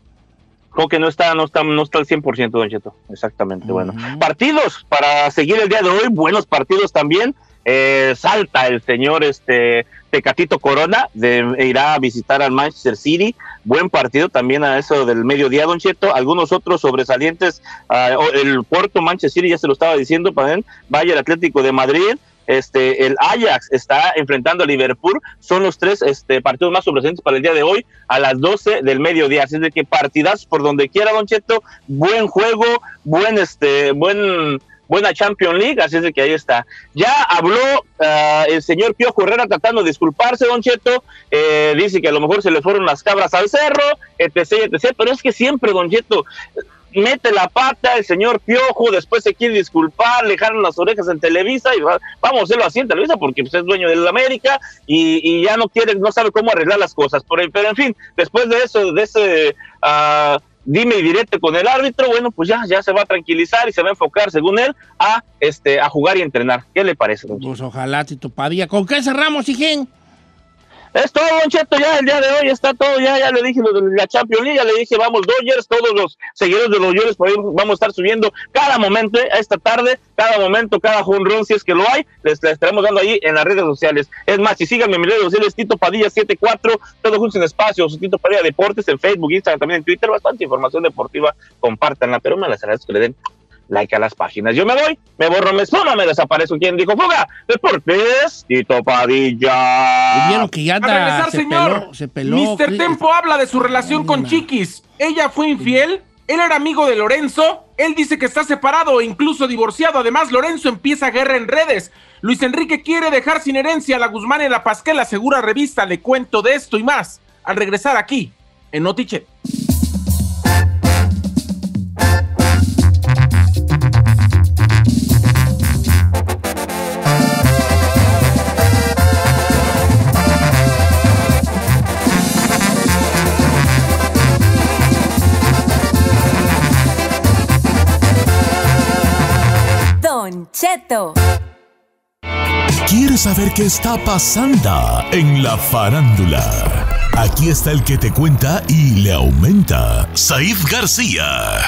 Coque no está al 100%, Don Cheto. Exactamente, bueno. Partidos para seguir el día de hoy, buenos partidos también. Salta el señor Tecatito Corona, irá a visitar al Manchester City, buen partido también a eso del mediodía, Don Cheto. Algunos otros sobresalientes, el Porto, Manchester City, ya se lo estaba diciendo, Bayern, Atlético de Madrid, el Ajax está enfrentando a Liverpool, son los tres partidos más sobresalientes para el día de hoy a las 12 del mediodía, así es de que partidazos por donde quiera, Don Cheto, buen juego, buena Champions League, así es de que ahí está. Ya habló el señor Piojo Herrera tratando de disculparse, Don Cheto, dice que a lo mejor se le fueron las cabras al cerro, etc, pero es que siempre, Don Cheto, mete la pata el señor Piojo, después se quiere disculpar, le jalan las orejas en Televisa, y vamos a hacerlo así en Televisa porque usted es dueño del América, y ya no sabe cómo arreglar las cosas, pero en fin, después de eso, dime y directo con el árbitro, bueno, pues ya se va a tranquilizar y se va a enfocar, según él, a jugar y entrenar. ¿Qué le parece, Don Cheto? Pues ojalá, Tito Padilla. ¿Con qué cerramos, hijín? Es todo, Don Cheto, ya el día de hoy está todo, ya le dije lo de la Champions League, ya le dije, vamos Dodgers, todos los seguidores de los Dodgers por ahí vamos a estar subiendo cada momento, esta tarde, cada momento, cada home run, si es que lo hay, les estaremos dando ahí en las redes sociales. Es más, si síganme en mis redes sociales, Tito Padilla 74, todos juntos en espacios, Tito Padilla Deportes, en Facebook, Instagram, también en Twitter, bastante información deportiva, compártanla, pero me las agradezco que le den like a las páginas. Yo me voy, me borro, me espuma, me desaparezco. ¿Quién dijo fuga? Deportes, Tito Padilla. Vieron que ya anda, a regresar, se peló. Mr. Tempo habla de su relación con Chiquis. Ella fue infiel, él era amigo de Lorenzo, él dice que está separado e incluso divorciado. Además, Lorenzo empieza guerra en redes. Luis Enrique quiere dejar sin herencia a la Guzmán y la Pasquel, asegura Revista. Le cuento de esto y más al regresar aquí en Notichet. Cheto. ¿Quieres saber qué está pasando en la farándula? Aquí está el que te cuenta y le aumenta, Saif García.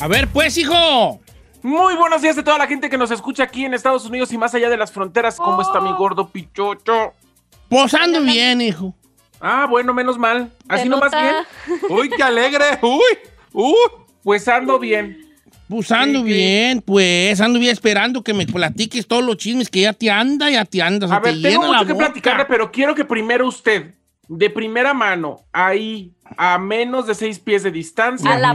A ver pues, hijo. Muy buenos días a toda la gente que nos escucha aquí en Estados Unidos y más allá de las fronteras. ¿Cómo está mi gordo pichocho? Posando bien, hijo. Ah, bueno, menos mal. Así nomás bien. Uy, qué alegre. Uy, pues ando bien. Pues ando bien, pues ando bien esperando que me platiques todos los chismes que ya te andas. A ver, tengo mucho que platicarle, pero quiero que primero usted, de primera mano, ahí, a menos de 6 pies de distancia. A la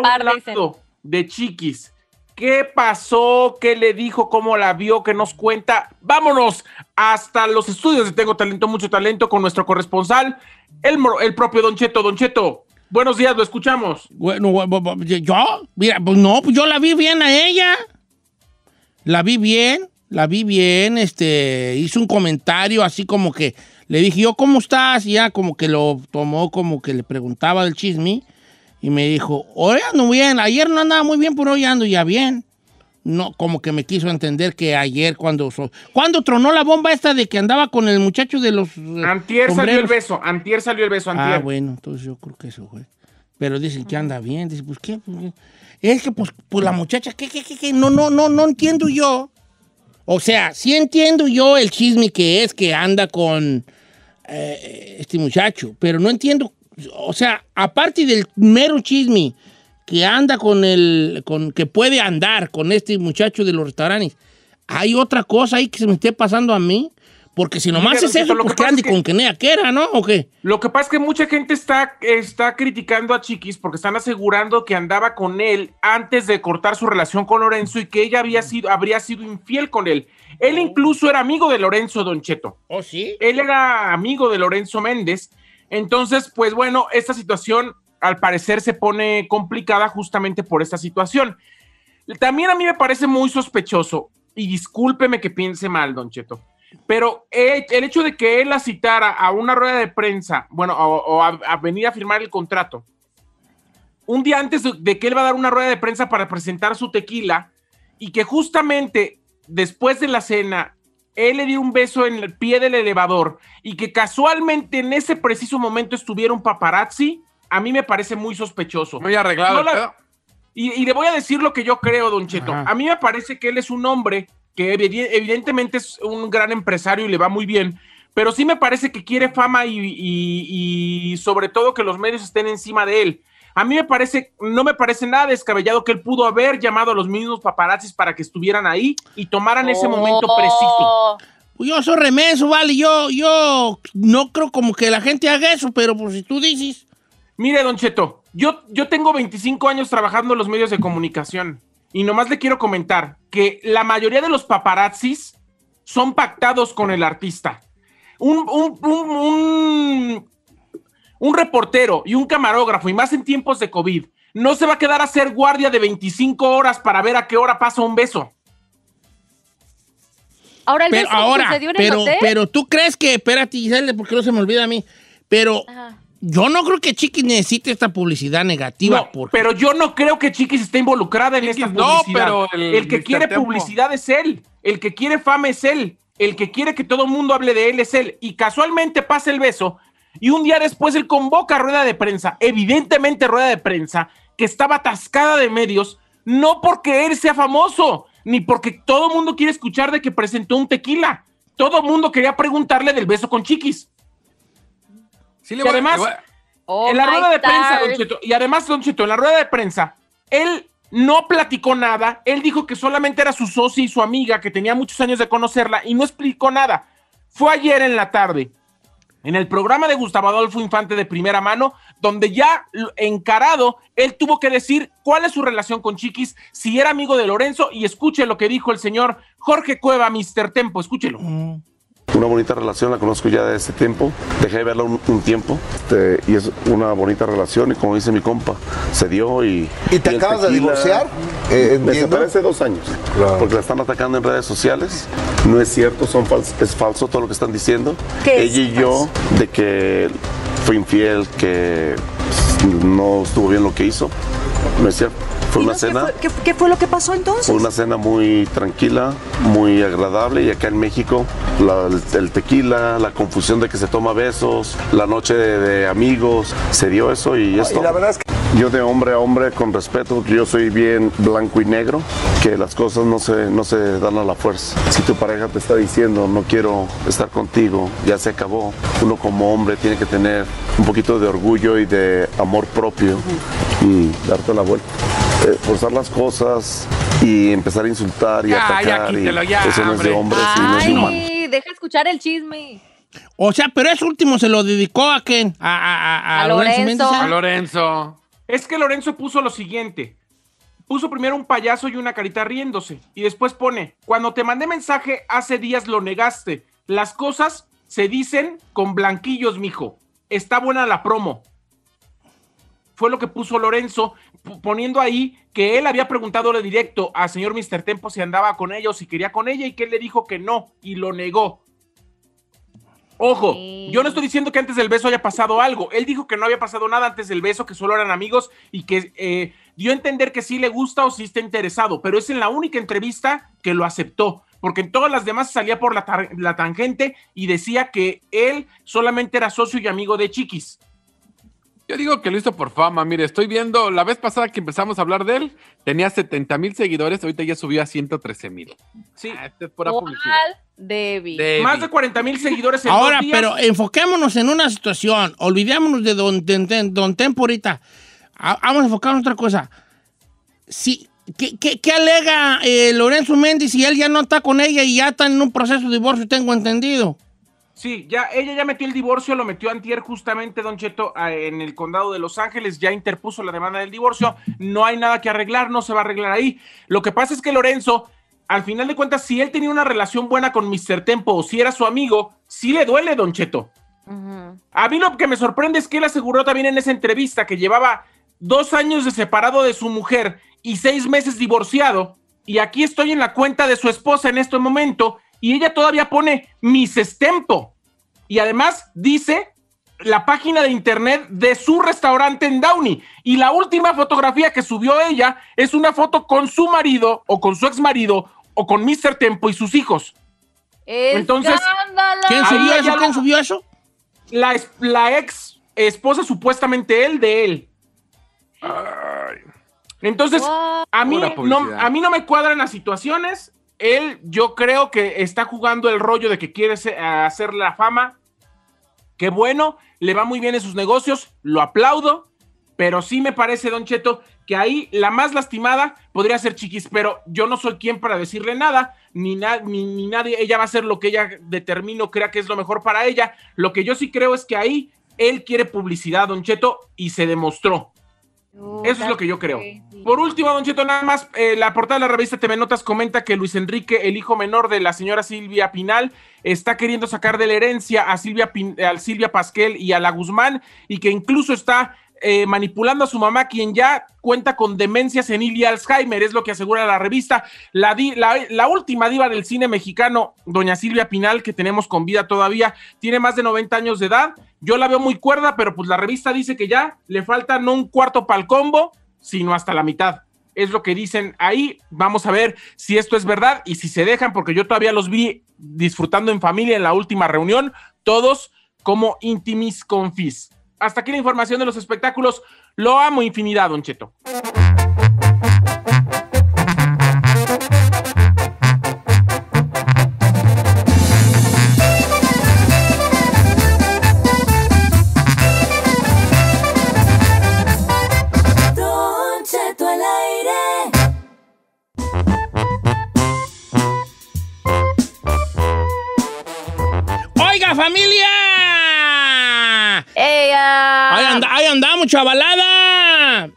par, dicen. De Chiquis. ¿Qué pasó? ¿Qué le dijo? ¿Cómo la vio? ¿Qué nos cuenta? Vámonos hasta los estudios de Tengo Talento, Mucho Talento, con nuestro corresponsal, el propio Don Cheto. Don Cheto, buenos días, lo escuchamos. Bueno, yo, mira, pues no, yo la vi bien a ella. La vi bien, hizo un comentario así como que le dije yo, ¿cómo estás? Y ya como que lo tomó, como que le preguntaba del chisme y me dijo, hoy ando bien, ayer no andaba muy bien, pero hoy ando ya bien. No, como que me quiso entender que ayer cuando tronó la bomba esta de que andaba con el muchacho de los antier sombreros. Antier salió el beso. Ah, bueno, entonces yo creo que eso fue. Pero dicen que anda bien, dicen, pues qué, es que pues la muchacha, ¿qué? No entiendo yo. O sea, sí entiendo yo el chisme que es que anda con este muchacho, pero no entiendo, o sea, aparte del mero chisme que anda que puede andar con este muchacho de los restaurantes. ¿Hay otra cosa ahí que se me esté pasando a mí? Porque si nomás es eso, pues que ande con que nea quiera, ¿no? ¿O qué? Lo que pasa es que mucha gente está criticando a Chiquis porque están asegurando que andaba con él antes de cortar su relación con Lorenzo y que ella habría sido infiel con él. Él incluso era amigo de Lorenzo, Don Cheto. ¿Oh, sí? Él era amigo de Lorenzo Méndez. Entonces, pues bueno, esta situación al parecer se pone complicada justamente por esta situación. También a mí me parece muy sospechoso, y discúlpeme que piense mal, Don Cheto, pero el hecho de que él la citara a una rueda de prensa, bueno, o a venir a firmar el contrato, un día antes de que él va a dar una rueda de prensa para presentar su tequila, y que justamente después de la cena él le dio un beso en el pie del elevador, y que casualmente en ese preciso momento estuviera un paparazzi, a mí me parece muy sospechoso. Muy arreglado. Y le voy a decir lo que yo creo, Don Cheto. Ajá. A mí me parece que él es un hombre que evidentemente es un gran empresario y le va muy bien, pero sí me parece que quiere fama y sobre todo que los medios estén encima de él. A mí no me parece nada descabellado que él pudo haber llamado a los mismos paparazzis para que estuvieran ahí y tomaran ese momento preciso. Yo soy remenso, vale. Yo no creo como que la gente haga eso, pero pues si tú dices... Mire, Don Cheto, yo tengo 25 años trabajando en los medios de comunicación y nomás le quiero comentar que la mayoría de los paparazzis son pactados con el artista. Un reportero y un camarógrafo, y más en tiempos de COVID, no se va a quedar a hacer guardia de 25 horas para ver a qué hora pasa un beso. Ahora el beso sucedió en el hotel. Pero tú crees que, espérate, Giselle, porque no se me olvida a mí, pero... Ajá. Yo no creo que Chiquis necesite esta publicidad negativa. No, porque... pero yo no creo que Chiquis esté involucrada en esta publicidad. No, pero el que quiere publicidad es él. El que quiere fama es él. El que quiere que todo el mundo hable de él es él. Y casualmente pasa el beso. Y un día después él convoca a rueda de prensa. Evidentemente rueda de prensa que estaba atascada de medios. No porque él sea famoso, ni porque todo el mundo quiere escuchar de que presentó un tequila. Todo el mundo quería preguntarle del beso con Chiquis. Sí, y además, en la rueda de prensa, Don Cheto, en la rueda de prensa, él no platicó nada, él dijo que solamente era su socia y su amiga, que tenía muchos años de conocerla, y no explicó nada. Fue ayer en la tarde, en el programa de Gustavo Adolfo Infante de Primera Mano, donde ya encarado, él tuvo que decir cuál es su relación con Chiquis, si era amigo de Lorenzo, y escuche lo que dijo el señor Jorge Cueva, Mr. Tempo, escúchelo. Una bonita relación, la conozco ya de ese tiempo, dejé de verla un tiempo y es una bonita relación y como dice mi compa, se dio y... ¿Y te acabas de divorciar? Me separé hace 2 años, claro. Porque la están atacando en redes sociales, no es cierto, es falso todo lo que están diciendo, ella y yo, de que fue infiel, que no estuvo bien lo que hizo, no es cierto. Fue una cena. ¿Qué fue lo que pasó entonces? Fue una cena muy tranquila, muy agradable, y acá en México el tequila, la confusión de que se toma besos, la noche de amigos, se dio eso y esto. Y la verdad es que yo de hombre a hombre, con respeto, yo soy bien blanco y negro, que las cosas no se dan a la fuerza. Si tu pareja te está diciendo, no quiero estar contigo, ya se acabó. Uno como hombre tiene que tener un poquito de orgullo y de amor propio y darte la vuelta. Forzar las cosas y empezar a insultar y atacar. Eso no es de hombres y no es de humanos. Deja escuchar el chisme. O sea, pero ese último se lo dedicó a ¿quién? A Lorenzo Méndez. A Lorenzo. Es que Lorenzo puso lo siguiente. Puso primero un payaso y una carita riéndose. Y después pone, cuando te mandé mensaje hace días lo negaste. Las cosas se dicen con blanquillos, mijo. Está buena la promo. Fue lo que puso Lorenzo, poniendo ahí que él había preguntado de directo al señor Mr. Tempo si andaba con ella o si quería con ella, y que él le dijo que no y lo negó. Ojo, yo no estoy diciendo que antes del beso haya pasado algo. Él dijo que no había pasado nada antes del beso, que solo eran amigos y que dio a entender que sí le gusta o sí está interesado, pero es en la única entrevista que lo aceptó, porque en todas las demás salía por la tangente y decía que él solamente era socio y amigo de Chiquis. Yo digo que lo hizo por fama. Mire, estoy viendo, la vez pasada que empezamos a hablar de él, tenía 70,000 seguidores, ahorita ya subió a 113,000. Sí. Esta es pura publicidad. Débil. Más de 40,000 seguidores en ahora, 2 días. Pero enfoquémonos en una situación. Olvidémonos de Don Tempo ahorita. Vamos a enfocarnos en otra cosa. Sí, ¿qué alega Lorenzo Méndez si él ya no está con ella y ya está en un proceso de divorcio, tengo entendido? Sí, ya, ella ya metió el divorcio, lo metió antier justamente, Don Cheto, en el condado de Los Ángeles, ya interpuso la demanda del divorcio, no hay nada que arreglar, no se va a arreglar ahí. Lo que pasa es que Lorenzo, al final de cuentas, si él tenía una relación buena con Mr. Tempo o si era su amigo, sí le duele, Don Cheto. A mí lo que me sorprende es que él aseguró también en esa entrevista que llevaba 2 años de separado de su mujer y 6 meses divorciado, y aquí estoy en la cuenta de su esposa en este momento. Y ella todavía pone Mrs. Tempo. Y además dice la página de internet de su restaurante en Downey. Y la última fotografía que subió ella es una foto con su marido o con su ex marido o con Mr. Tempo y sus hijos. Entonces, ¿quién subió eso? ¿Quién subió eso? La ex esposa supuestamente él de él. Ay. Entonces, a mí no me cuadran las situaciones. Él, yo creo que está jugando el rollo de que quiere hacer la fama. Qué bueno, le va muy bien en sus negocios, lo aplaudo, pero sí me parece, Don Cheto, que ahí la más lastimada podría ser Chiquis, pero yo no soy quien para decirle nada, ni nadie. Ella va a hacer lo que ella determine o crea que es lo mejor para ella. Lo que yo sí creo es que ahí él quiere publicidad, Don Cheto, y se demostró. Eso es lo que yo creo. Por último, Don Cheto, nada más, la portada de la revista TV Notas comenta que Luis Enrique, el hijo menor de la señora Silvia Pinal, está queriendo sacar de la herencia a Silvia Pasquel y a la Guzmán, y que incluso está manipulando a su mamá, quien ya cuenta con demencia senil y Alzheimer, es lo que asegura la revista. La última diva del cine mexicano, doña Silvia Pinal, que tenemos con vida todavía, tiene más de 90 años de edad. Yo la veo muy cuerda, pero pues la revista dice que ya le falta no 1/4 para el combo, sino hasta la mitad. Es lo que dicen ahí. Vamos a ver si esto es verdad y si se dejan, porque yo todavía los vi disfrutando en familia en la última reunión, todos como intimis confis. Hasta aquí la información de los espectáculos. Lo amo infinidad, Don Cheto. ¡Familia! Ahí andamos, chavalada.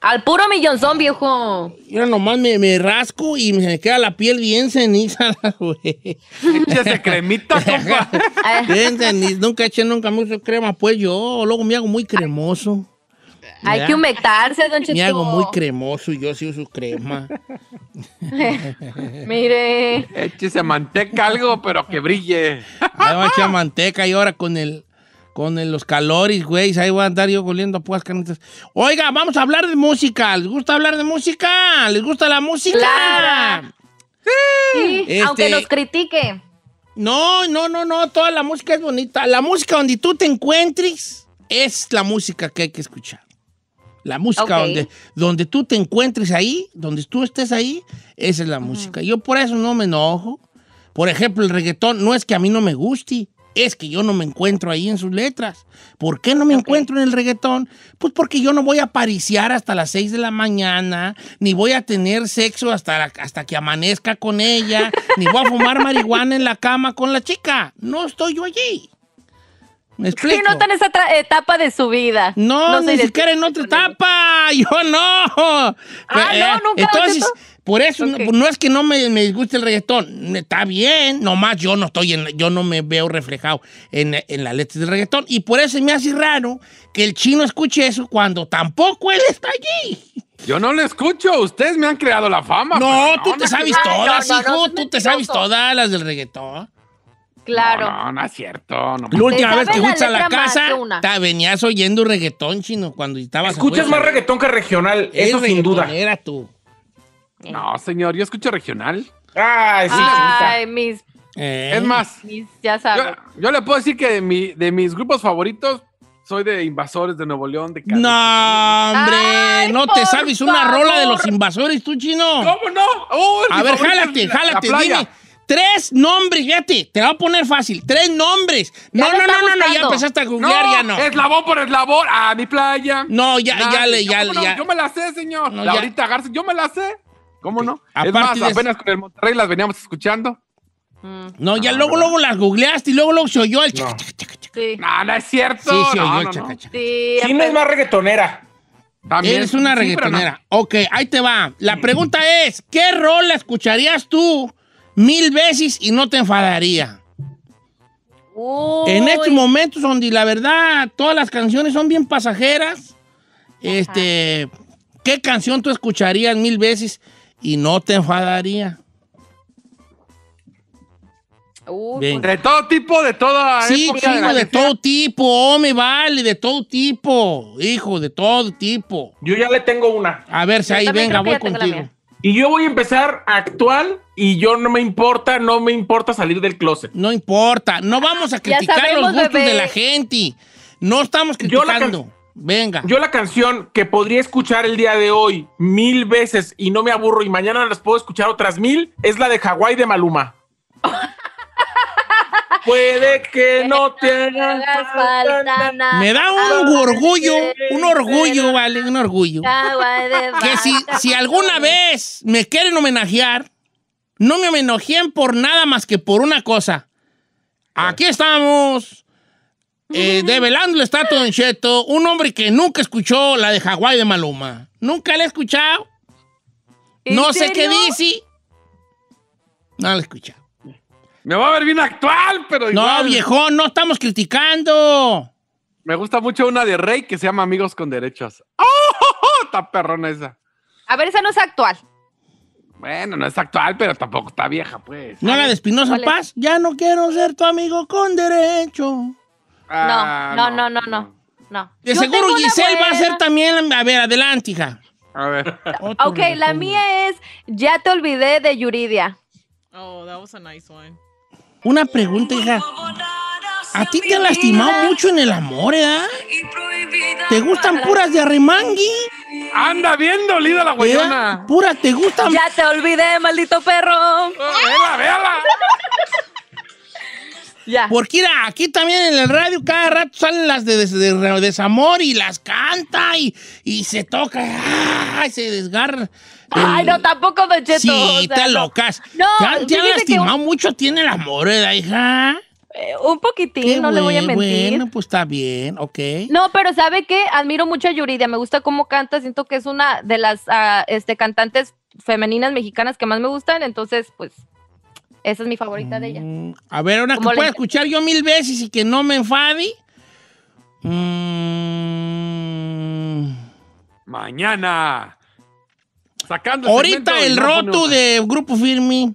Al puro millonzón, viejo. Mira, nomás me rasco y me queda la piel bien ceniza, güey. Échese cremita, compa. Bien ceniza. Nunca eché mucho crema, pues yo. Luego me hago muy cremoso. Hay que humectarse, Don Cheto. Me hago muy cremoso y yo sí uso crema. Mire. Échese manteca algo, pero que brille. Me voy a echar manteca y ahora con el con los calores, güey. Ahí voy a andar yo oliendo a puras canitas. Oiga, vamos a hablar de música. ¿Les gusta hablar de música? ¿Les gusta la música? ¡Claro! Sí, aunque nos critique. No. Toda la música es bonita. La música donde tú te encuentres es la música que hay que escuchar. La música donde tú te encuentres ahí, donde tú estés ahí, esa es la música. Yo por eso no me enojo. Por ejemplo, el reggaetón no es que a mí no me guste, es que yo no me encuentro ahí en sus letras. ¿Por qué no me encuentro en el reggaetón? Pues porque yo no voy a pariciar hasta las 6 de la mañana, ni voy a tener sexo hasta que amanezca con ella, ni voy a fumar marihuana en la cama con la chica. No estoy yo allí. ¿Me explico? Sí, no está en esa etapa de su vida. No, ni siquiera en otra etapa. Yo no. Nunca. Entonces, por eso no es que no me disguste el reggaetón. Está bien. Nomás yo no estoy yo no me veo reflejado en la letra del reggaetón. Y por eso me hace raro que el chino escuche eso cuando tampoco él está allí. Yo no le escucho. Ustedes me han creado la fama. No, tú te sabes todas las del reggaetón. Claro. No es cierto. La última vez que fuiste a la casa, venías oyendo reggaetón, chino, cuando estabas... Escuchas más reggaetón que regional, eso sin duda. Era tú. No, señor, yo escucho regional. Es más, ya sabes. Yo le puedo decir que de mis grupos favoritos, soy de Invasores de Nuevo León, de Cali. No, hombre, no te sabes una rola de los Invasores, tú, chino. ¿Cómo no? A ver, jálate, dime. 3 nombres, fíjate, te la voy a poner fácil. 3 nombres. No, ya empezaste a googlear, ya no. Eslabón por eslabón, a mi playa. No, ya. Yo me la sé, señor. No, Laurita Garza, yo me la sé. ¿Cómo no? Es más, apenas con el Monterrey las veníamos escuchando. Luego las googleaste y luego se oyó el chaca, chaca, chaca, chaca. Sí. No es cierto. Sí, se oyó el chaca, chaca. Sí, no es más reggaetonera. También. Eres una reggaetonera. No. Ok, ahí te va. La pregunta es, ¿qué rola escucharías tú 1000 veces y no te enfadaría? Uy. En estos momentos donde la verdad todas las canciones son bien pasajeras, ¿qué canción tú escucharías 1000 veces y no te enfadaría? De todo tipo, de toda época, hijo, de todo tipo, me vale, de todo tipo, hijo, de todo tipo. Yo ya le tengo una. A ver, si ahí venga, voy contigo. Y yo voy a empezar actual y yo no me importa salir del closet. No importa, no vamos a criticar los gustos de la gente. No estamos criticando. Yo la canción que podría escuchar el día de hoy 1000 veces y no me aburro y mañana las puedo escuchar otras 1000 es la de Hawái de Maluma. Puede que no te hagas falta nada. Me da un orgullo. Que si alguna vez me quieren homenajear, no me homenajeen por nada más que por una cosa. Aquí estamos, develando el estatus de Don Cheto, un hombre que nunca escuchó la de Hawái de Maluma. Nunca la he escuchado. No sé qué dice. No la he escuchado. Me va a ver bien actual, pero igual. No, viejo, no estamos criticando. Me gusta mucho una de Rey que se llama Amigos con Derechos. ¡Oh! Está perrona esa. A ver, esa no es actual. Bueno, no es actual, pero tampoco está vieja, pues. ¿No la de Espinosa Paz? Ya no quiero ser tu amigo con derecho. No. De seguro Gisel va a ser también... A ver, adelante, hija. A ver. Ok, la mía es Ya te olvidé de Yuridia. Oh, that was a nice one. Una pregunta, hija. ¿A ti te ha lastimado mucho en el amor, ¿Te gustan puras de arremangui? Anda bien dolida la güeyona. Puras, ¿te gustan? Ya te olvidé, maldito perro. Véala. Ya. Porque mira, aquí también en el radio cada rato salen las de desamor y las canta y se toca y se desgarra. Ay, no, tampoco, Don Cheto. Sí, te locas. No, ¿te han lastimado mucho? ¿Tiene el amor, hija? Un poquitín, no le voy a mentir. Bueno, pues está bien, ok. No, pero ¿sabe qué? Admiro mucho a Yuridia, me gusta cómo canta, siento que es una de las cantantes femeninas mexicanas que más me gustan, entonces, pues... Esa es mi favorita de ella. A ver, una que pueda escuchar yo 1000 veces y que no me enfade. Mañana. Sacando. Ahorita el roto de Grupo Firme.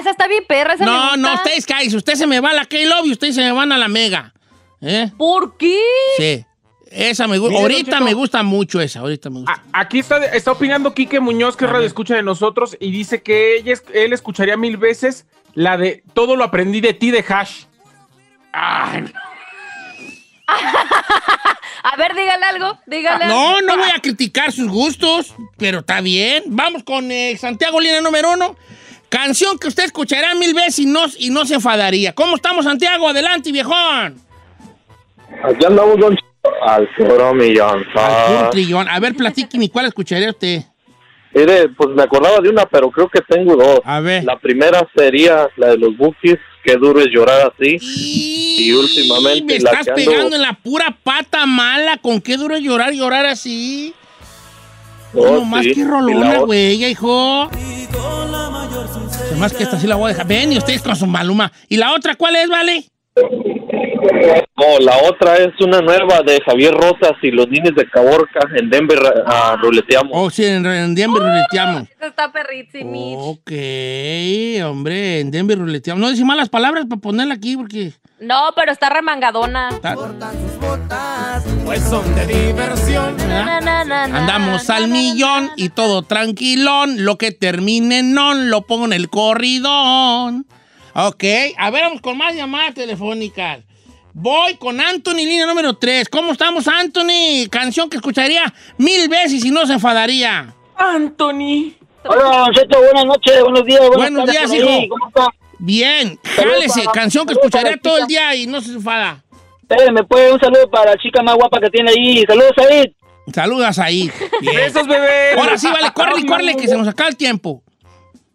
Esa está bien perra. Esa no, ustedes caen. Usted se me va a la K-Love y ustedes se me van a la Mega. ¿Por qué? Sí. Esa me gusta. Ahorita me gusta mucho esa. Ahorita me gusta. Aquí está opinando Quique Muñoz, que radio escucha de nosotros, y dice que él escucharía 1000 veces la de Todo lo aprendí de ti de Hash. Ay, no. A ver, dígale algo. Dígale algo. No voy a criticar sus gustos, pero está bien. Vamos con Santiago Lina número 1. Canción que usted escuchará 1000 veces y no se enfadaría. ¿Cómo estamos, Santiago? Adelante, viejón. Aquí andamos, Don Chico. Al puro millón. Al puro trillón. A ver, platíqueme, ¿cuál escucharía usted? Mire, pues me acordaba de una, pero creo que tengo dos. A ver. La primera sería la de los Bukis, Qué duro es llorar así. Y últimamente me estás pegando en la pura pata mala con Qué duro es llorar así. No más que rolona, güey, hijo. Más que esta sí la voy a dejar. Ven, y ustedes con su Maluma. ¿Y la otra cuál es, vale? No, la otra es una nueva de Javier Rosas y los niños de Caborca. En Denver ruleteamos. Oh, sí, en Denver ruleteamos. Eso está perrísimo. Ok, hombre, en Denver ruleteamos. No decís malas palabras para ponerla aquí porque... No, pero está remangadona. Cortan sus botas, pues son de diversión. Andamos al millón y todo tranquilón. Lo que termine en on, lo pongo en el corridón. Ok, a ver, vamos con más llamadas telefónicas. Voy con Anthony, línea número 3. ¿Cómo estamos, Anthony? Canción que escucharía 1000 veces y no se enfadaría. Anthony. Hola, Don Cheto, buenas noches, buenos días. Buenos días, hijo. ¿Cómo está? Bien, jálese. Canción que escucharía todo el día y no se enfada. Me puede un saludo para la chica más guapa que tiene ahí. Saludos, Said. Saludos, Said. Besos, bebé. Ahora sí, vale, córrele, que se nos acaba el tiempo.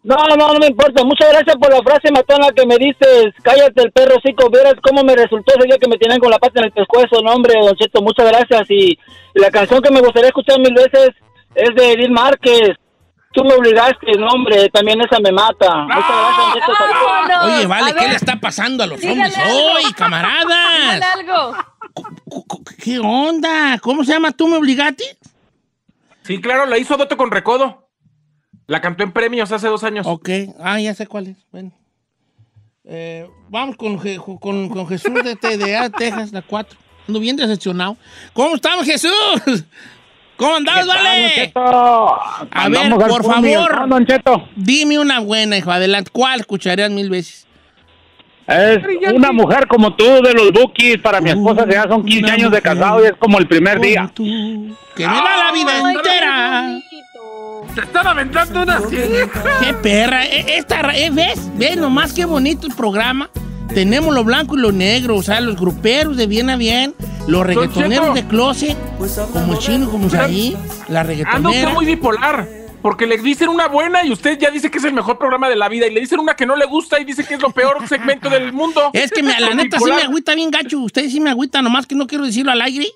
No me importa. Muchas gracias por la frase matona que me dices. Cállate el perro, chico. Verás cómo me resultó ese día que me tenían con la pata en el pescuezo. No, hombre, Don Cheto, muchas gracias. Y la canción que me gustaría escuchar 1000 veces es de Edith Márquez. Tú me obligaste, no, hombre. También esa me mata. Muchas gracias, Don Cheto. No. Oye, vale, ¿qué le está pasando a los hombres hoy, camaradas? Algo. ¿Qué onda? ¿Cómo se llama Tú me obligaste? Sí, claro, la hizo Doto con Recodo. La cantó en premios hace 2 años. Ok. Ah, ya sé cuál es. Bueno. Vamos con Jesús de TDA, Texas, la 4. Ando bien decepcionado. ¿Cómo estamos, Jesús? ¿Cómo andamos, vale? A ver, por favor, Don Cheto, dime una buena, hijo. Adelante. ¿Cuál escucharías 1000 veces? Es Una mujer como tú de los Bukis. Para mi esposa ya son 15 años de casado y es como el primer día. Tú, que viva la vida entera. Te están aventando una silla. ¡Qué perra! ¿Ves nomás qué bonito el programa? Tenemos lo blanco y lo negro, o sea, los gruperos de bien a bien, los reggaetoneros de closet, como el Chino, como Saí, la reggaetonera. Ando muy bipolar, porque le dicen una buena y usted ya dice que es el mejor programa de la vida, y le dicen una que no le gusta y dice que es lo peor segmento del mundo. Es que la neta sí me agüita bien gacho, ustedes sí me agüitan, nomás que no quiero decirlo al aire,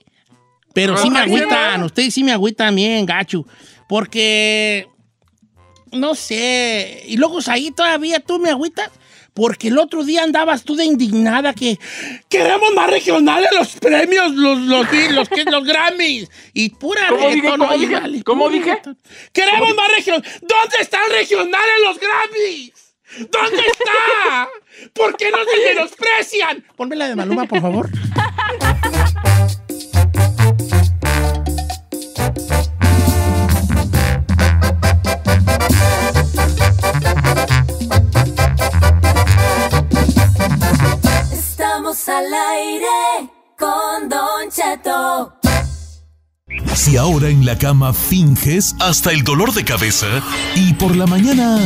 pero sí me agüitan, ustedes sí me agüitan bien gacho. Porque, no sé, y luego ahí todavía tú me agüitas, porque el otro día andabas tú de indignada que queremos más regionales los premios, los Grammys, y pura reggaetón. ¿Cómo dije? Queremos más regionales. ¿Dónde están regionales los Grammys? ¿Dónde está? ¿Por qué no se menosprecian? Ponme la de Maluma, por favor. Al aire con Don Cheto. Si ahora en la cama finges hasta el dolor de cabeza y por la mañana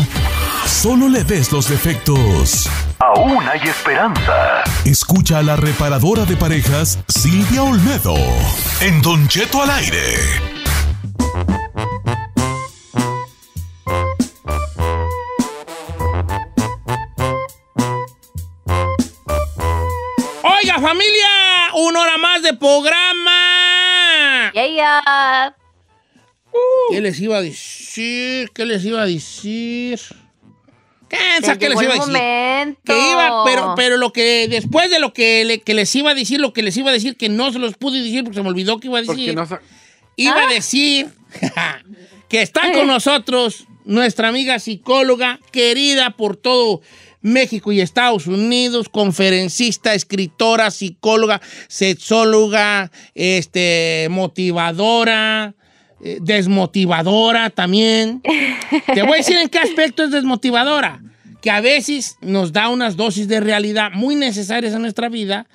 solo le ves los defectos, aún hay esperanza. Escucha a la reparadora de parejas Silvia Olmedo en Don Cheto al aire. Oiga, familia, 1 hora más de programa. ¿Qué les iba a decir? Pero lo que después de lo que les iba a decir, que no se los pude decir porque se me olvidó que iba a decir. Iba a decir que está con nosotros nuestra amiga psicóloga querida por todo México y Estados Unidos, conferencista, escritora, psicóloga, sexóloga, motivadora, desmotivadora también. Te voy a decir en qué aspecto es desmotivadora, que a veces nos da unas dosis de realidad muy necesarias en nuestra vida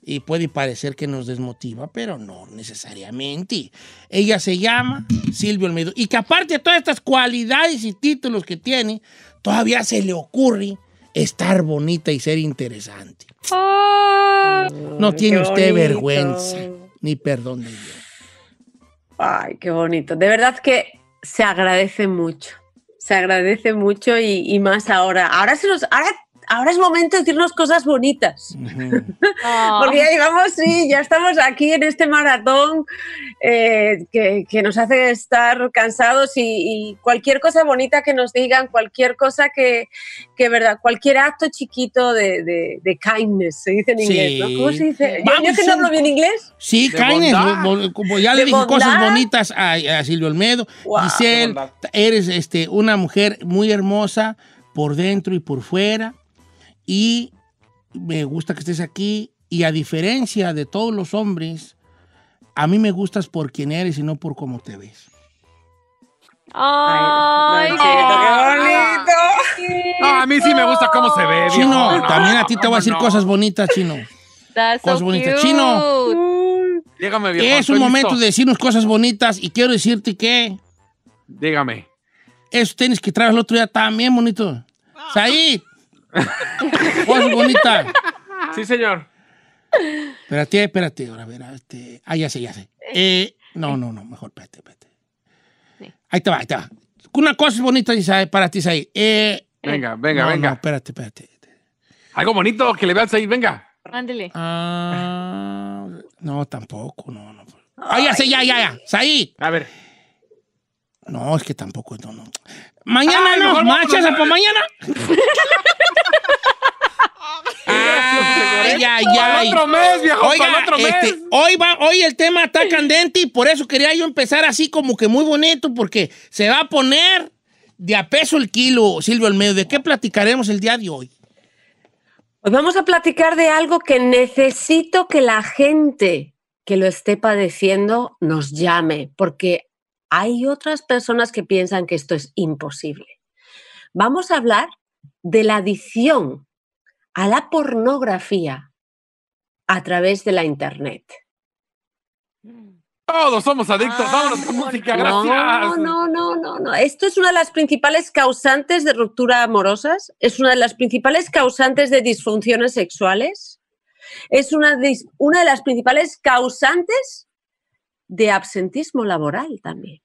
y puede parecer que nos desmotiva, pero no necesariamente. Ella se llama Silvia Olmedo y que aparte de todas estas cualidades y títulos que tiene, todavía se le ocurre estar bonita y ser interesante. No tiene usted vergüenza ni perdón de Dios. Ay, qué bonito. De verdad que se agradece mucho. Se agradece mucho y más ahora. Ahora es momento de decirnos cosas bonitas. Porque ya digamos, sí, ya estamos aquí en este maratón que nos hace estar cansados y cualquier cosa bonita que nos digan, cualquier cosa que verdad, cualquier acto chiquito de kindness, se dice en inglés, sí, ¿no? ¿Cómo se dice? ¿Yo que no hablo bien inglés? Sí, kindness. Como ya le dije, bondad. Cosas bonitas a Silvia Olmedo. Wow, Giselle, eres una mujer muy hermosa por dentro y por fuera. Y me gusta que estés aquí. Y a diferencia de todos los hombres, a mí me gustas por quien eres y no por cómo te ves. ¡Ay! ¡Qué bonito! No, a mí sí me gusta cómo se ve. Chino, también a ti te voy a decir cosas bonitas, Chino. Cosas bonitas. Chino, dígame, viejo, es un momento de decirnos cosas bonitas y quiero decirte que... Dígame. Esos tenis que traes el otro día también bonito. ¡Saí! Cosas bonitas. Sí, señor. Espérate, ahora verá. Ya sé. No, mejor, espérate. Sí. Ahí te va. Una cosa bonita para ti, Saí. Venga. Espérate. Algo bonito que le veas ahí, venga. Ándele. No, tampoco, no. Ya sé. Saí. A ver. No, es que tampoco, no. Mañana no, marchas a por mañana. Ay. Otro mes, viejo. Oiga, otro mes. Hoy el tema está candente y por eso quería yo empezar así como que muy bonito, porque se va a poner de a peso el kilo, Silvia Olmedo. ¿De qué platicaremos el día de hoy? Pues vamos a platicar de algo que necesito que la gente que lo esté padeciendo nos llame, porque hay otras personas que piensan que esto es imposible. Vamos a hablar de la adicción a la pornografía a través de la internet. Todos somos adictos. Vámonos con música, gracias. No. Esto es una de las principales causantes de ruptura amorosas, es una de las principales causantes de disfunciones sexuales, es una de las principales causantes de absentismo laboral también.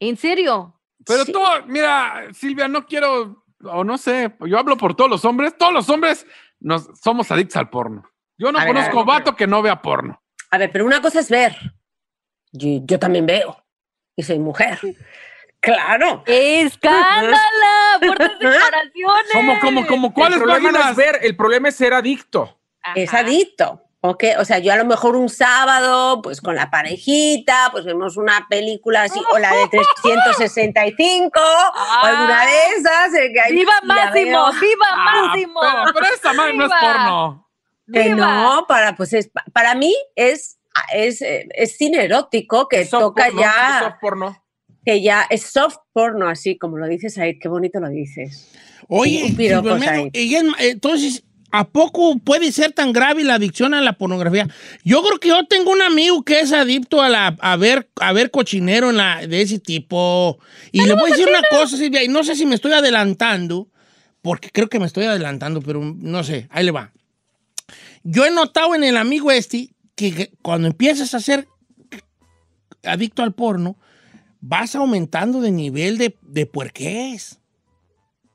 ¿En serio? Pero sí. Tú, mira, Silvia, no quiero, o no sé, yo hablo por todos los hombres somos adictos al porno. Yo no conozco vato que no vea porno. A ver, pero una cosa es ver. Yo también veo. Y soy mujer. ¡Claro! ¡Escándala! ¡Fuertes declaraciones! ¿Cómo? ¿Cuál es el problema? El problema es ser adicto. Ajá. Es adicto. Okay. O sea, yo a lo mejor un sábado, pues con la parejita, pues vemos una película así, o la de 365, o alguna de esas. ¡Viva Máximo! ¡Viva Máximo! Pero esta madre no es porno. No, para mí es cine erótico que toca porno, ya... soft porno. Que ya es soft porno, así como lo dices, Said. Qué bonito lo dices. Oye, entonces... ¿A poco puede ser tan grave la adicción a la pornografía? Yo creo que yo tengo un amigo que es adicto a ver cochinero de ese tipo. Y le voy a decir una cosa, Silvia, y no sé si me estoy adelantando, porque creo que me estoy adelantando, pero no sé, ahí le va. Yo he notado en el amigo que cuando empiezas a ser adicto al porno, vas aumentando de nivel de puerqués.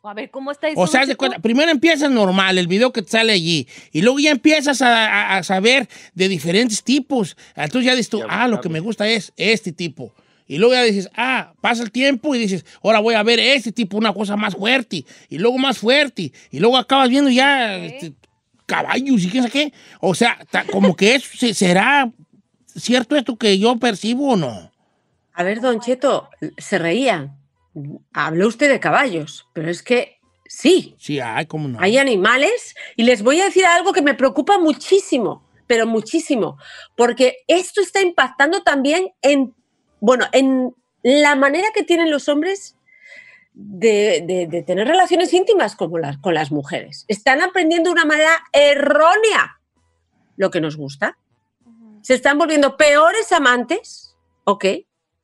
A ver, ¿cómo está eso? O sea, primero empiezas normal, el video que te sale allí, y luego ya empiezas a saber de diferentes tipos. Entonces ya dices tú, lo que me gusta es este tipo. Y luego ya dices, pasa el tiempo y dices, ahora voy a ver este tipo, una cosa más fuerte, y luego más fuerte, y luego acabas viendo ya caballos y qué sé qué. O sea, como que eso, ¿será cierto esto que yo percibo o no? A ver, Don Cheto, se reía. Habló usted de caballos, pero es que Sí. Sí, hay, ¿cómo no? Hay animales. Y les voy a decir algo que me preocupa muchísimo, pero muchísimo, porque esto está impactando también en, bueno, en la manera que tienen los hombres de tener relaciones íntimas con las mujeres. Están aprendiendo de una manera errónea lo que nos gusta. Se están volviendo peores amantes, ¿ok?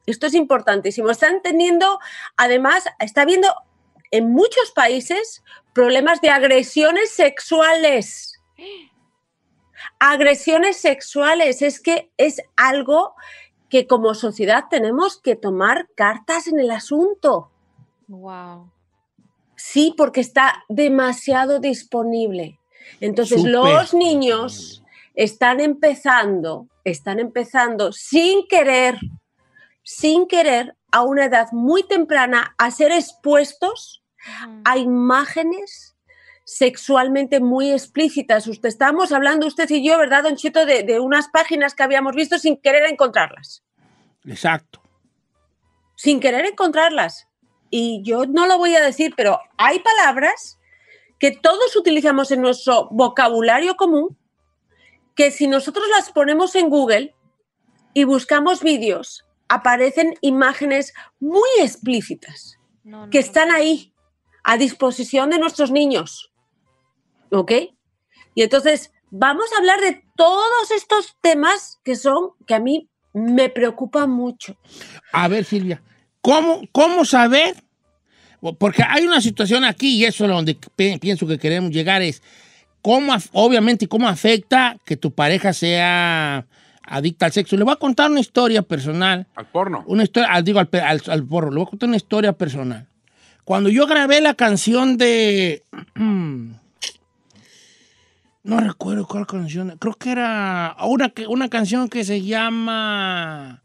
Esto es importantísimo. Están teniendo, además, está habiendo en muchos países problemas de agresiones sexuales. Agresiones sexuales, es que es algo que como sociedad tenemos que tomar cartas en el asunto. Wow. Sí, porque está demasiado disponible. Entonces, super. Los niños están empezando sin querer, a una edad muy temprana a ser expuestos a imágenes sexualmente muy explícitas. Estamos hablando usted y yo, ¿verdad, Don Cheto? De unas páginas que habíamos visto sin querer encontrarlas. Exacto. Sin querer encontrarlas. Y yo no lo voy a decir, pero hay palabras que todos utilizamos en nuestro vocabulario común que si nosotros las ponemos en Google y buscamos vídeos, aparecen imágenes muy explícitas que están ahí a disposición de nuestros niños. ¿Ok? Y entonces vamos a hablar de todos estos temas que a mí me preocupan mucho. A ver, Silvia, ¿cómo saber? Porque hay una situación aquí, y eso es donde pienso que queremos llegar, es cómo afecta que tu pareja sea adicta al sexo. Le voy a contar una historia personal. Al porno. Una historia, digo, al porno. Le voy a contar una historia personal. Cuando yo grabé la canción de... No recuerdo cuál canción. Creo que era una canción que se llama...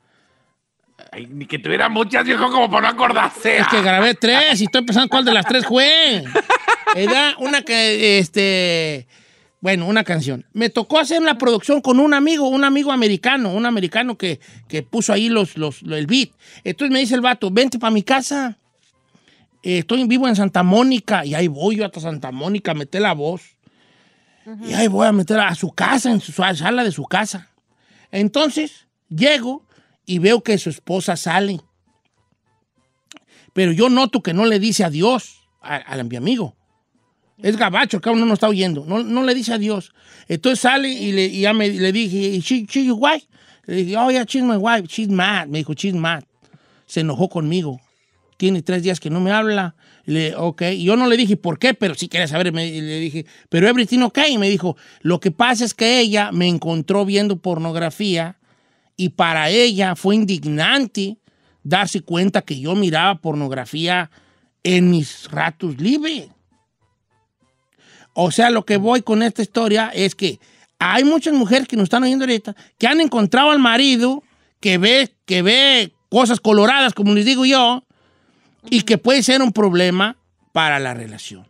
Ay, ni que tuviera muchas, viejo, como para no acordarse. Es que grabé 3 y estoy pensando cuál de las 3 fue. Era una que... Bueno, una canción. Me tocó hacer una producción con un amigo americano, que puso ahí el beat. Entonces me dice el vato, vente para mi casa. Estoy vivo en Santa Mónica, y ahí voy yo hasta Santa Mónica a meter la voz. Uh-huh. Y ahí voy a meter a su casa, en su sala de su casa. Entonces, llego y veo que su esposa sale. Pero yo noto que no le dice adiós a mi amigo. Es gabacho, que uno no está oyendo. No le dice adiós. Entonces sale y ya le dije, she's your wife. Le dije, oh, yeah, she's my wife. She's mad. Me dijo, she's mad. Se enojó conmigo. Tiene 3 días que no me habla. Y yo no le dije por qué, pero sí quería saber. Le dije, pero everything okay. Y me dijo, lo que pasa es que ella me encontró viendo pornografía y para ella fue indignante darse cuenta que yo miraba pornografía en mis ratos libres. O sea, lo que voy con esta historia es que hay muchas mujeres que nos están oyendo ahorita que han encontrado al marido que ve cosas coloradas, como les digo yo, y que puede ser un problema para la relación.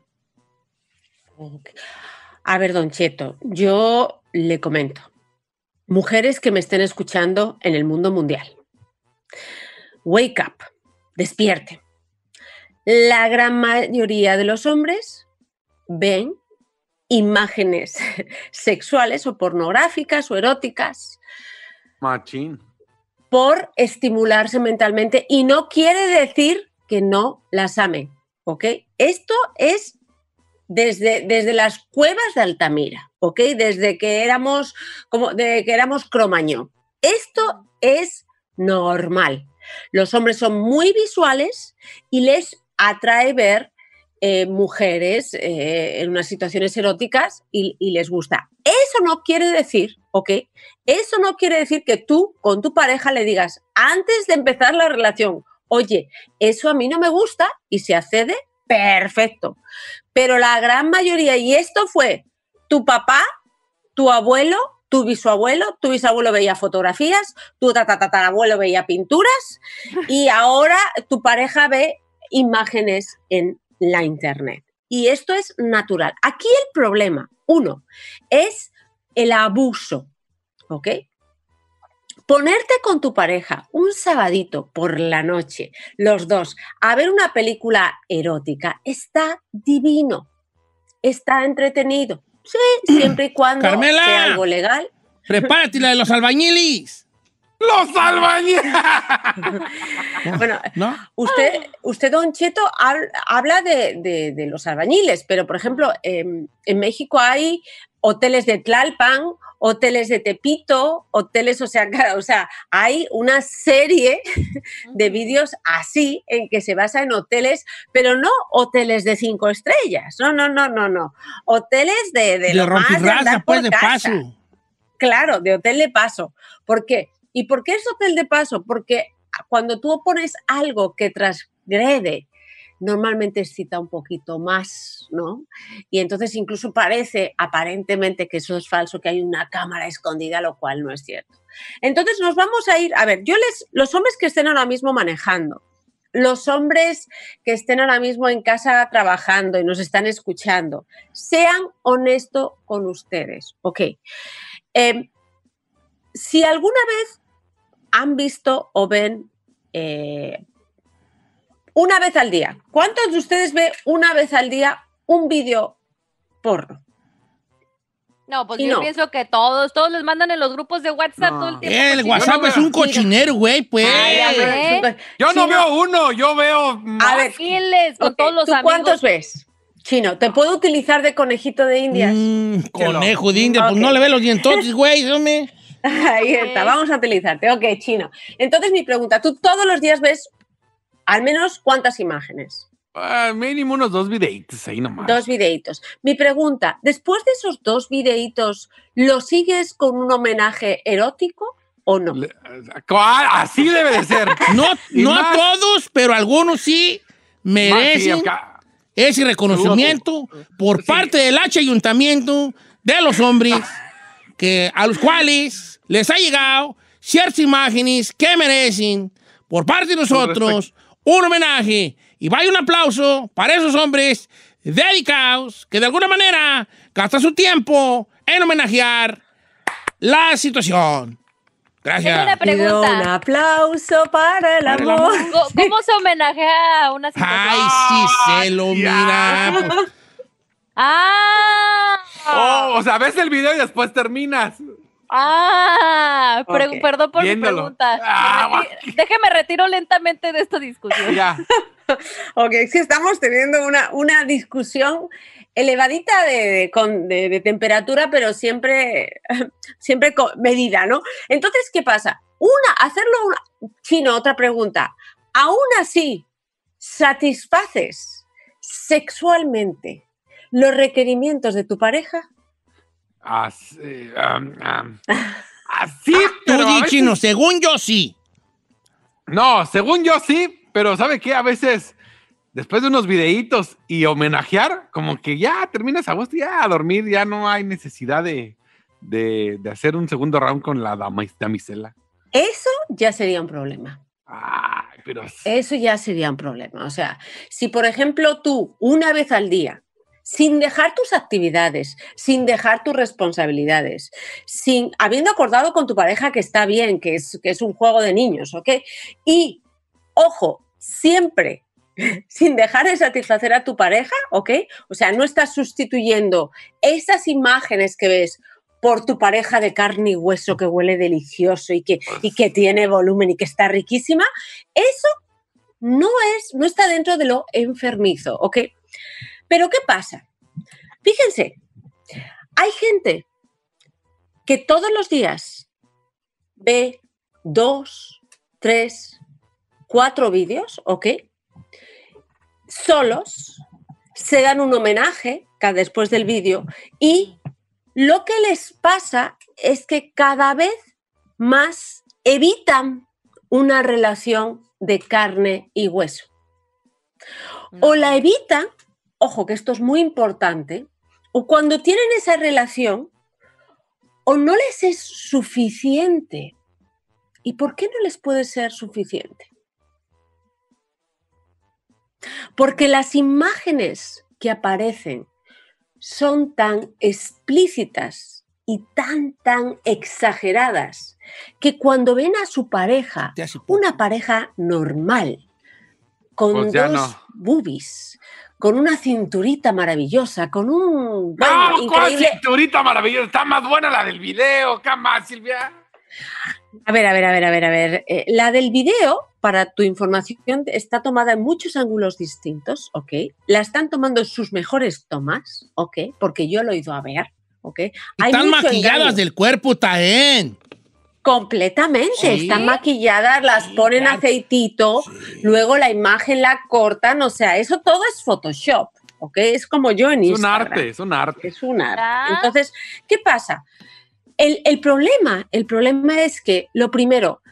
A ver, Don Cheto, yo le comento. Mujeres que me estén escuchando en el mundo mundial. Wake up, despierte. La gran mayoría de los hombres ven imágenes sexuales o pornográficas o eróticas. Machín. Por estimularse mentalmente, y no quiere decir que no las amen, ¿ok? Esto es desde las cuevas de Altamira, ¿ok? Desde que éramos Cromañón. Esto es normal. Los hombres son muy visuales y les atrae ver mujeres en unas situaciones eróticas y les gusta. Eso no quiere decir que tú con tu pareja le digas antes de empezar la relación, oye, eso a mí no me gusta, y se accede, perfecto. Pero la gran mayoría, y esto fue tu papá, tu abuelo, tu bisabuelo veía fotografías, tu tatarabuelo veía pinturas, y ahora tu pareja ve imágenes en la internet. Y esto es natural. Aquí el problema, uno, es el abuso, ¿ok? Ponerte con tu pareja un sabadito por la noche, los dos, a ver una película erótica, está divino, está entretenido. Sí, siempre y cuando Carmela, sea algo legal. Prepárate la de los albañilis. ¡Los albañiles! Bueno, ¿no? usted, Don Cheto, habla de los albañiles, pero, por ejemplo, en México hay hoteles de Tlalpan, hoteles de Tepito, hoteles, o sea, hay una serie de vídeos así en que se basa en hoteles, pero no hoteles de 5 estrellas, no. Hoteles de lo más de andar por casa. Paso. Claro, de hotel de paso. ¿Por qué? ¿Y por qué es hotel de paso? Porque cuando tú pones algo que transgrede, normalmente excita un poquito más, ¿no? Y entonces incluso parece aparentemente que eso es falso, que hay una cámara escondida, lo cual no es cierto. Entonces nos vamos a ir, a ver, los hombres que estén ahora mismo manejando, los hombres que estén ahora mismo en casa trabajando y nos están escuchando, sean honestos con ustedes, ¿ok? Si alguna vez han visto o ven una vez al día, ¿cuántos de ustedes ve una vez al día un vídeo porno? No, pues yo pienso que todos les mandan en los grupos de WhatsApp todo el tiempo. El WhatsApp es un cochinero, güey, pues. Ay, yo no veo uno, yo veo más. A ver, con todos los amigos. ¿Cuántos ves? Chino, ¿te puedo utilizar de conejito de indias? Conejo de indias, pues no le ve los dientotes, güey, dame. Ahí está, vamos a utilizarte. Ok, Chino. Entonces, mi pregunta, ¿tú todos los días ves al menos cuántas imágenes? Mínimo unos 2 videitos, ahí nomás. 2 videitos. Mi pregunta, ¿después de esos 2 videitos lo sigues con un homenaje erótico o no? Así debe de ser. No a todos, pero algunos sí merecen ese reconocimiento por parte del ayuntamiento de los hombres. Que a los cuales les ha llegado ciertas imágenes que merecen, por parte de nosotros, un homenaje. Y vaya un aplauso para esos hombres dedicados que de alguna manera gastan su tiempo en homenajear la situación. Gracias. Tengo una pregunta. Un aplauso para el amor. ¿Cómo se homenajea una situación? Ay, sí, se lo mira. Pues. ¡Ah! Oh, o sea, ves el video y después terminas. ¡Ah! Okay. Perdón por mi pregunta. Déjeme retiro lentamente de esta discusión. Ya. Ok, sí, estamos teniendo una discusión elevadita de temperatura, pero siempre con medida, ¿no? Entonces, ¿qué pasa? Chino, otra pregunta. ¿Aún así satisfaces sexualmente los requerimientos de tu pareja? Así, pero tú di, Chino, según yo sí. No, según yo sí, pero ¿sabe qué? A veces, después de unos videitos y homenajear, como que ya terminas a gusto, ya a dormir, ya no hay necesidad de hacer un segundo round con la damisela. Eso ya sería un problema. Pero... Eso ya sería un problema. O sea, si por ejemplo tú, una vez al día, sin dejar tus actividades, sin dejar tus responsabilidades, habiendo acordado con tu pareja que está bien, que es un juego de niños, ¿ok? Y, ojo, siempre sin dejar de satisfacer a tu pareja, ¿ok? O sea, no estás sustituyendo esas imágenes que ves por tu pareja de carne y hueso que huele delicioso y que tiene volumen y que está riquísima. Eso no está dentro de lo enfermizo, ¿ok? Pero ¿qué pasa? Fíjense, hay gente que todos los días ve 2, 3, 4 vídeos, ¿ok? Solos, se dan un homenaje después del vídeo y lo que les pasa es que cada vez más evitan una relación de carne y hueso. O la evitan. Ojo, que esto es muy importante, o cuando tienen esa relación, o no les es suficiente. ¿Y por qué no les puede ser suficiente? Porque las imágenes que aparecen son tan explícitas y tan exageradas que cuando ven a su pareja, una pareja normal, con pues dos boobies, con una cinturita maravillosa, con un... ¡No, increíble... con cinturita maravillosa! ¡Está más buena la del video! ¿Qué más, Silvia? A ver. La del video, para tu información, está tomada en muchos ángulos distintos, ¿ok? La están tomando en sus mejores tomas, ¿ok? Porque yo lo he ido a ver, ¿ok? Están maquilladas del cuerpo, Taén. Completamente, sí, están maquilladas, las ponen aceitito, luego la imagen la cortan, o sea, eso todo es Photoshop, ¿ok? Es como yo en Instagram. Es un arte. Entonces, ¿qué pasa? El problema es que, lo primero,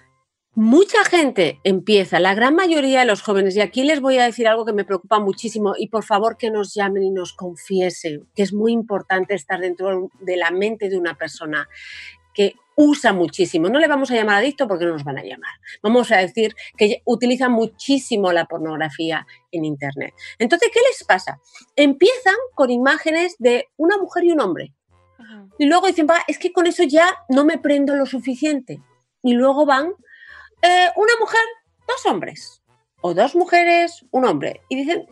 mucha gente empieza, la gran mayoría de los jóvenes, y aquí les voy a decir algo que me preocupa muchísimo, y por favor que nos llamen y nos confiesen, que es muy importante estar dentro de la mente de una persona que usa muchísimo, no le vamos a llamar adicto porque no nos van a llamar, vamos a decir que utiliza muchísimo la pornografía en internet. Entonces, ¿qué les pasa? Empiezan con imágenes de una mujer y un hombre, y luego dicen, es que con eso ya no me prendo lo suficiente, y luego van, una mujer, dos hombres, o dos mujeres, un hombre, y dicen,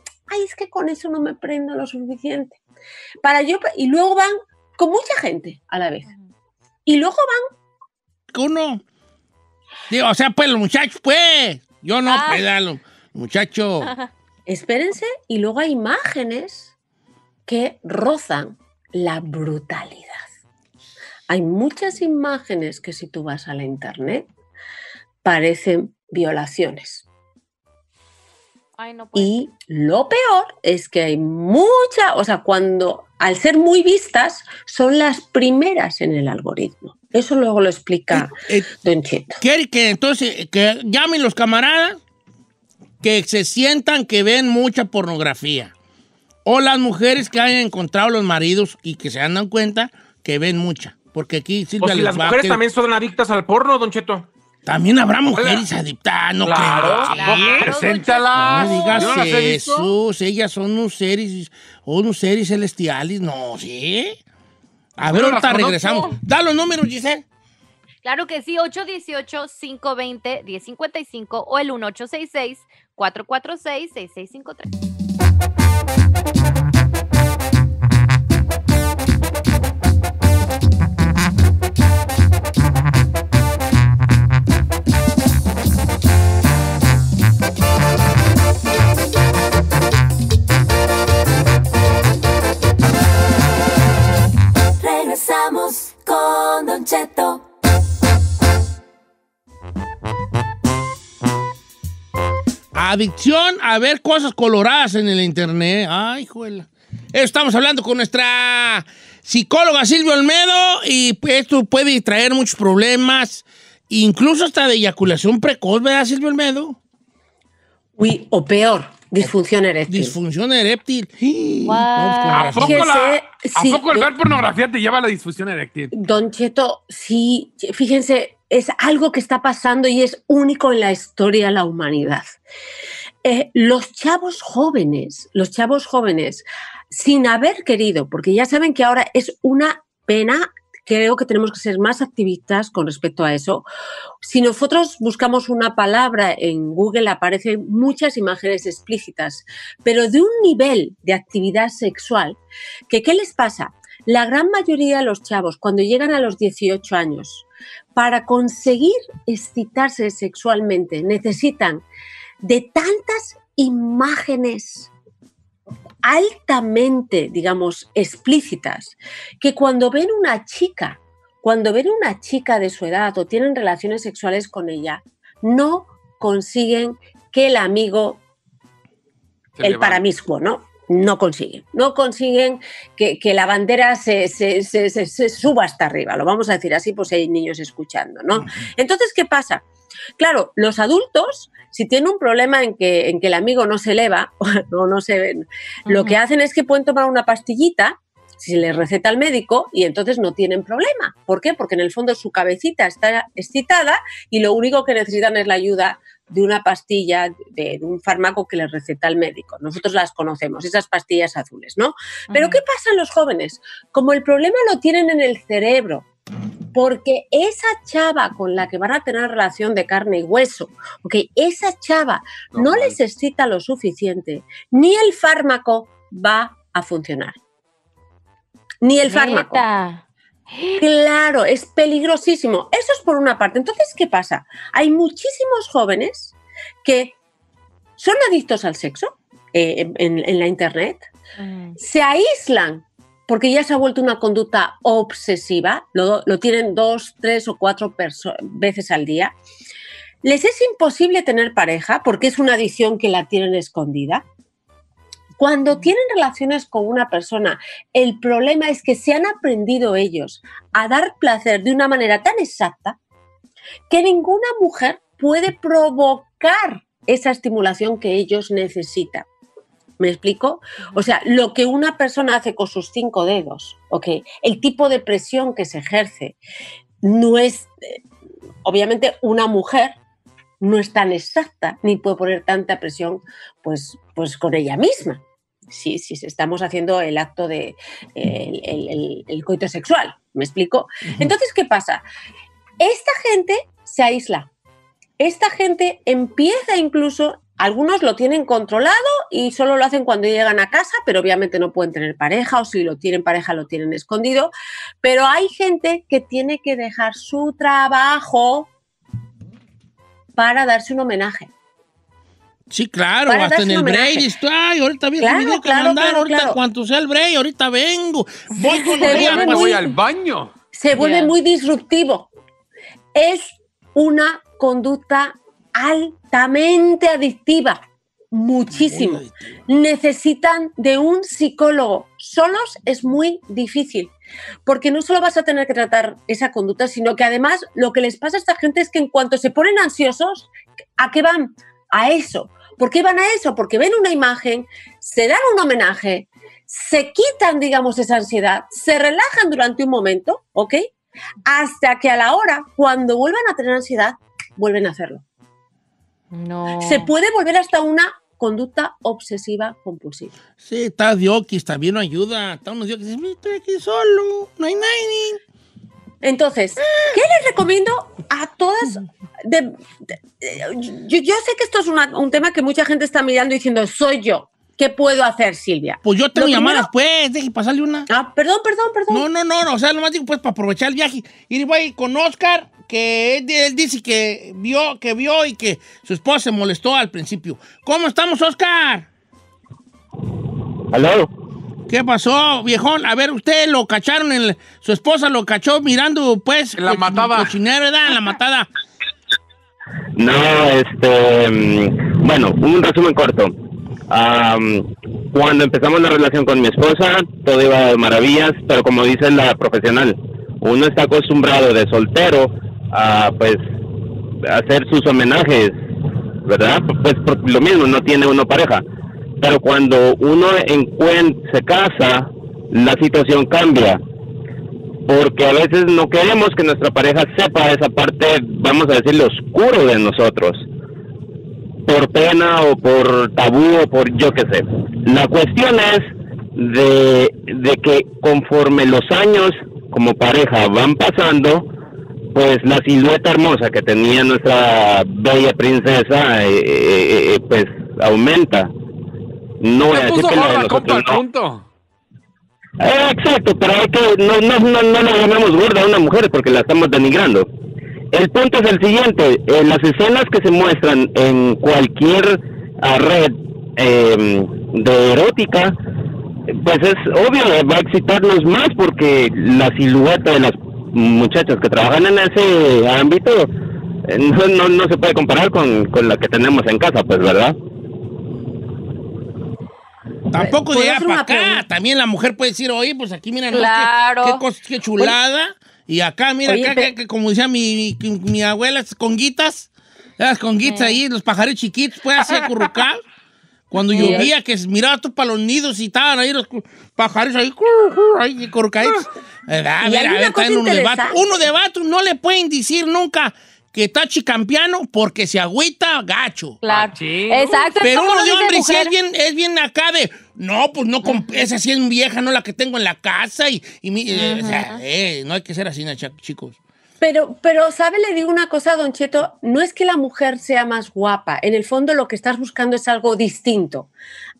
es que con eso no me prendo lo suficiente, y luego van con mucha gente a la vez. Y luego van... Uno... Digo, o sea, pues los muchachos, pues... Yo no, pedalo, muchacho. Espérense, y luego hay imágenes que rozan la brutalidad. Hay muchas imágenes que si tú vas a la internet parecen violaciones. Ay, no puede. Y lo peor es que hay mucha... O sea, al ser muy vistas, son las primeras en el algoritmo. Eso luego lo explica Don Cheto. ¿Quiere que entonces que llamen los camaradas que se sientan que ven mucha pornografía? O las mujeres que hayan encontrado los maridos y que se han dado cuenta que ven mucha. Porque aquí Silvia les va... ¿Las mujeres también son adictas al porno, Don Cheto? También habrá mujeres adictas, no creo. Claro, preséntalas. No digas eso, ellas son unos seres celestiales, no, ¿sí? A ver, ahorita regresamos. Da los números, Giselle. Claro que sí, 818-520-1055 o el 1866-446-6653. Con Don Cheto. Adicción a ver cosas coloradas en el internet. Ay, juela. Estamos hablando con nuestra psicóloga Silvia Olmedo y esto puede traer muchos problemas, incluso hasta de eyaculación precoz, ¿verdad, Silvia Olmedo? Uy, o peor. Disfunción eréctil. Wow. ¿A poco el ver pornografía te lleva a la disfunción eréctil? Don Cheto, sí, fíjense, es algo que está pasando y es único en la historia de la humanidad. Los chavos jóvenes, sin haber querido, porque ya saben que ahora es una pena, creo que tenemos que ser más activistas con respecto a eso. Si nosotros buscamos una palabra en Google aparecen muchas imágenes explícitas, pero de un nivel de actividad sexual que ¿qué les pasa? La gran mayoría de los chavos cuando llegan a los 18 años para conseguir excitarse sexualmente necesitan de tantas imágenes altamente, digamos, explícitas, que cuando ven una chica de su edad o tienen relaciones sexuales con ella, no consiguen que el amigo, el paramiscuo, no consiguen que la bandera se suba hasta arriba, lo vamos a decir así, pues hay niños escuchando, ¿no? Uh-huh. Entonces, ¿qué pasa? Claro, los adultos, si tienen un problema en que el amigo no se eleva o no se ven, lo que hacen es que pueden tomar una pastillita, si se les receta al médico, y entonces no tienen problema. ¿Por qué? Porque en el fondo su cabecita está excitada y lo único que necesitan es la ayuda de una pastilla, de un fármaco que les receta el médico. Nosotros las conocemos, esas pastillas azules, ¿no? Pero ¿qué pasa en los jóvenes? Como el problema lo tienen en el cerebro, porque esa chava con la que van a tener relación de carne y hueso, okay, esa chava no les excita lo suficiente, ni el fármaco va a funcionar. Ni el fármaco. Claro, es peligrosísimo. Eso es por una parte. Entonces, ¿qué pasa? Hay muchísimos jóvenes que son adictos al sexo en la internet, se aíslan porque ya se ha vuelto una conducta obsesiva, lo tienen 2, 3 o 4 veces al día. Les es imposible tener pareja porque es una adicción que la tienen escondida. Cuando tienen relaciones con una persona, el problema es que se han aprendido ellos a dar placer de una manera tan exacta que ninguna mujer puede provocar esa estimulación que ellos necesitan. ¿Me explico? O sea, lo que una persona hace con sus 5 dedos, ¿okay? El tipo de presión que se ejerce no es... obviamente una mujer no es tan exacta ni puede poner tanta presión pues con ella misma. Si estamos haciendo el acto de el coito sexual, ¿me explico? Entonces, ¿qué pasa? Esta gente se aísla. Esta gente empieza incluso... Algunos lo tienen controlado y solo lo hacen cuando llegan a casa, pero obviamente no pueden tener pareja, o si lo tienen pareja lo tienen escondido. Pero hay gente que tiene que dejar su trabajo para darse un homenaje. Sí, claro, hasta en el break. Ay, ahorita vi el video que mandaron, ahorita cuando sea el break, ahorita vengo. Voy con los días, voy al baño. Se vuelve muy disruptivo. Es una conducta altamente adictiva, muchísimo. Necesitan de un psicólogo. Solos es muy difícil, porque no solo vas a tener que tratar esa conducta, sino que además lo que les pasa a esta gente es que en cuanto se ponen ansiosos, ¿a qué van? A eso. ¿Por qué van a eso? Porque ven una imagen, se dan un homenaje, se quitan, digamos, esa ansiedad, se relajan durante un momento, ¿ok? Hasta que a la hora, cuando vuelvan a tener ansiedad, vuelven a hacerlo. No. Se puede volver hasta una conducta obsesiva compulsiva. Sí, está diokis, también no ayuda. Está unos diokis, estoy aquí solo, no hay nadie. Entonces, ¿qué les recomiendo a todas? Yo sé que esto es un tema que mucha gente está mirando y diciendo, soy yo. ¿Qué puedo hacer, Silvia? Pues yo tengo llamadas, pues, deje pasarle una. Ah, perdón. No, o sea, nomás digo, pues, para aprovechar el viaje. Y voy con Oscar, que él dice que vio y que su esposa se molestó al principio. ¿Cómo estamos, Oscar? ¿Aló? ¿Qué pasó, viejón? A ver, usted lo cacharon, su esposa lo cachó mirando, pues, la matada. Cochinero, ¿verdad? La matada. No, bueno, un resumen corto. Cuando empezamos la relación con mi esposa, todo iba de maravillas, pero como dice la profesional, uno está acostumbrado de soltero a, pues, hacer sus homenajes, ¿verdad? Pues por lo mismo, no tiene uno pareja. Pero cuando uno se casa, la situación cambia, porque a veces no queremos que nuestra pareja sepa esa parte, vamos a decirlo, oscuro de nosotros. Por pena o por tabú o por yo qué sé. La cuestión es de que conforme los años como pareja van pasando, pues la silueta hermosa que tenía nuestra bella princesa pues aumenta. No voy a decir que la de nosotros no. Exacto, pero hay que no la llamamos gorda a una mujer porque la estamos denigrando. El punto es el siguiente, las escenas que se muestran en cualquier red de erótica, pues es obvio, va a excitarnos más porque la silueta de las muchachas que trabajan en ese ámbito no se puede comparar con la que tenemos en casa, pues, ¿verdad? Tampoco llega para acá, también la mujer puede decir, oye, pues aquí miren, claro. qué chulada. Oye. Y acá, mira, oye, acá, que como decía mi abuela, las conguitas ahí, los pajaritos chiquitos, pues así acurrucados. Cuando llovía, que miraba tú para los nidos y estaban ahí los pajaritos ahí acurrucaditos. Uno de vatos no le pueden decir nunca que está chicampiano porque se agüita gacho. Claro. Exacto. Pero uno de hombre sí es bien acá de... No, pues no, esa sí es vieja, no la que tengo en la casa. O sea, no hay que ser así, chicos. Pero, ¿sabe? Le digo una cosa, Don Cheto, no es que la mujer sea más guapa, en el fondo lo que estás buscando es algo distinto.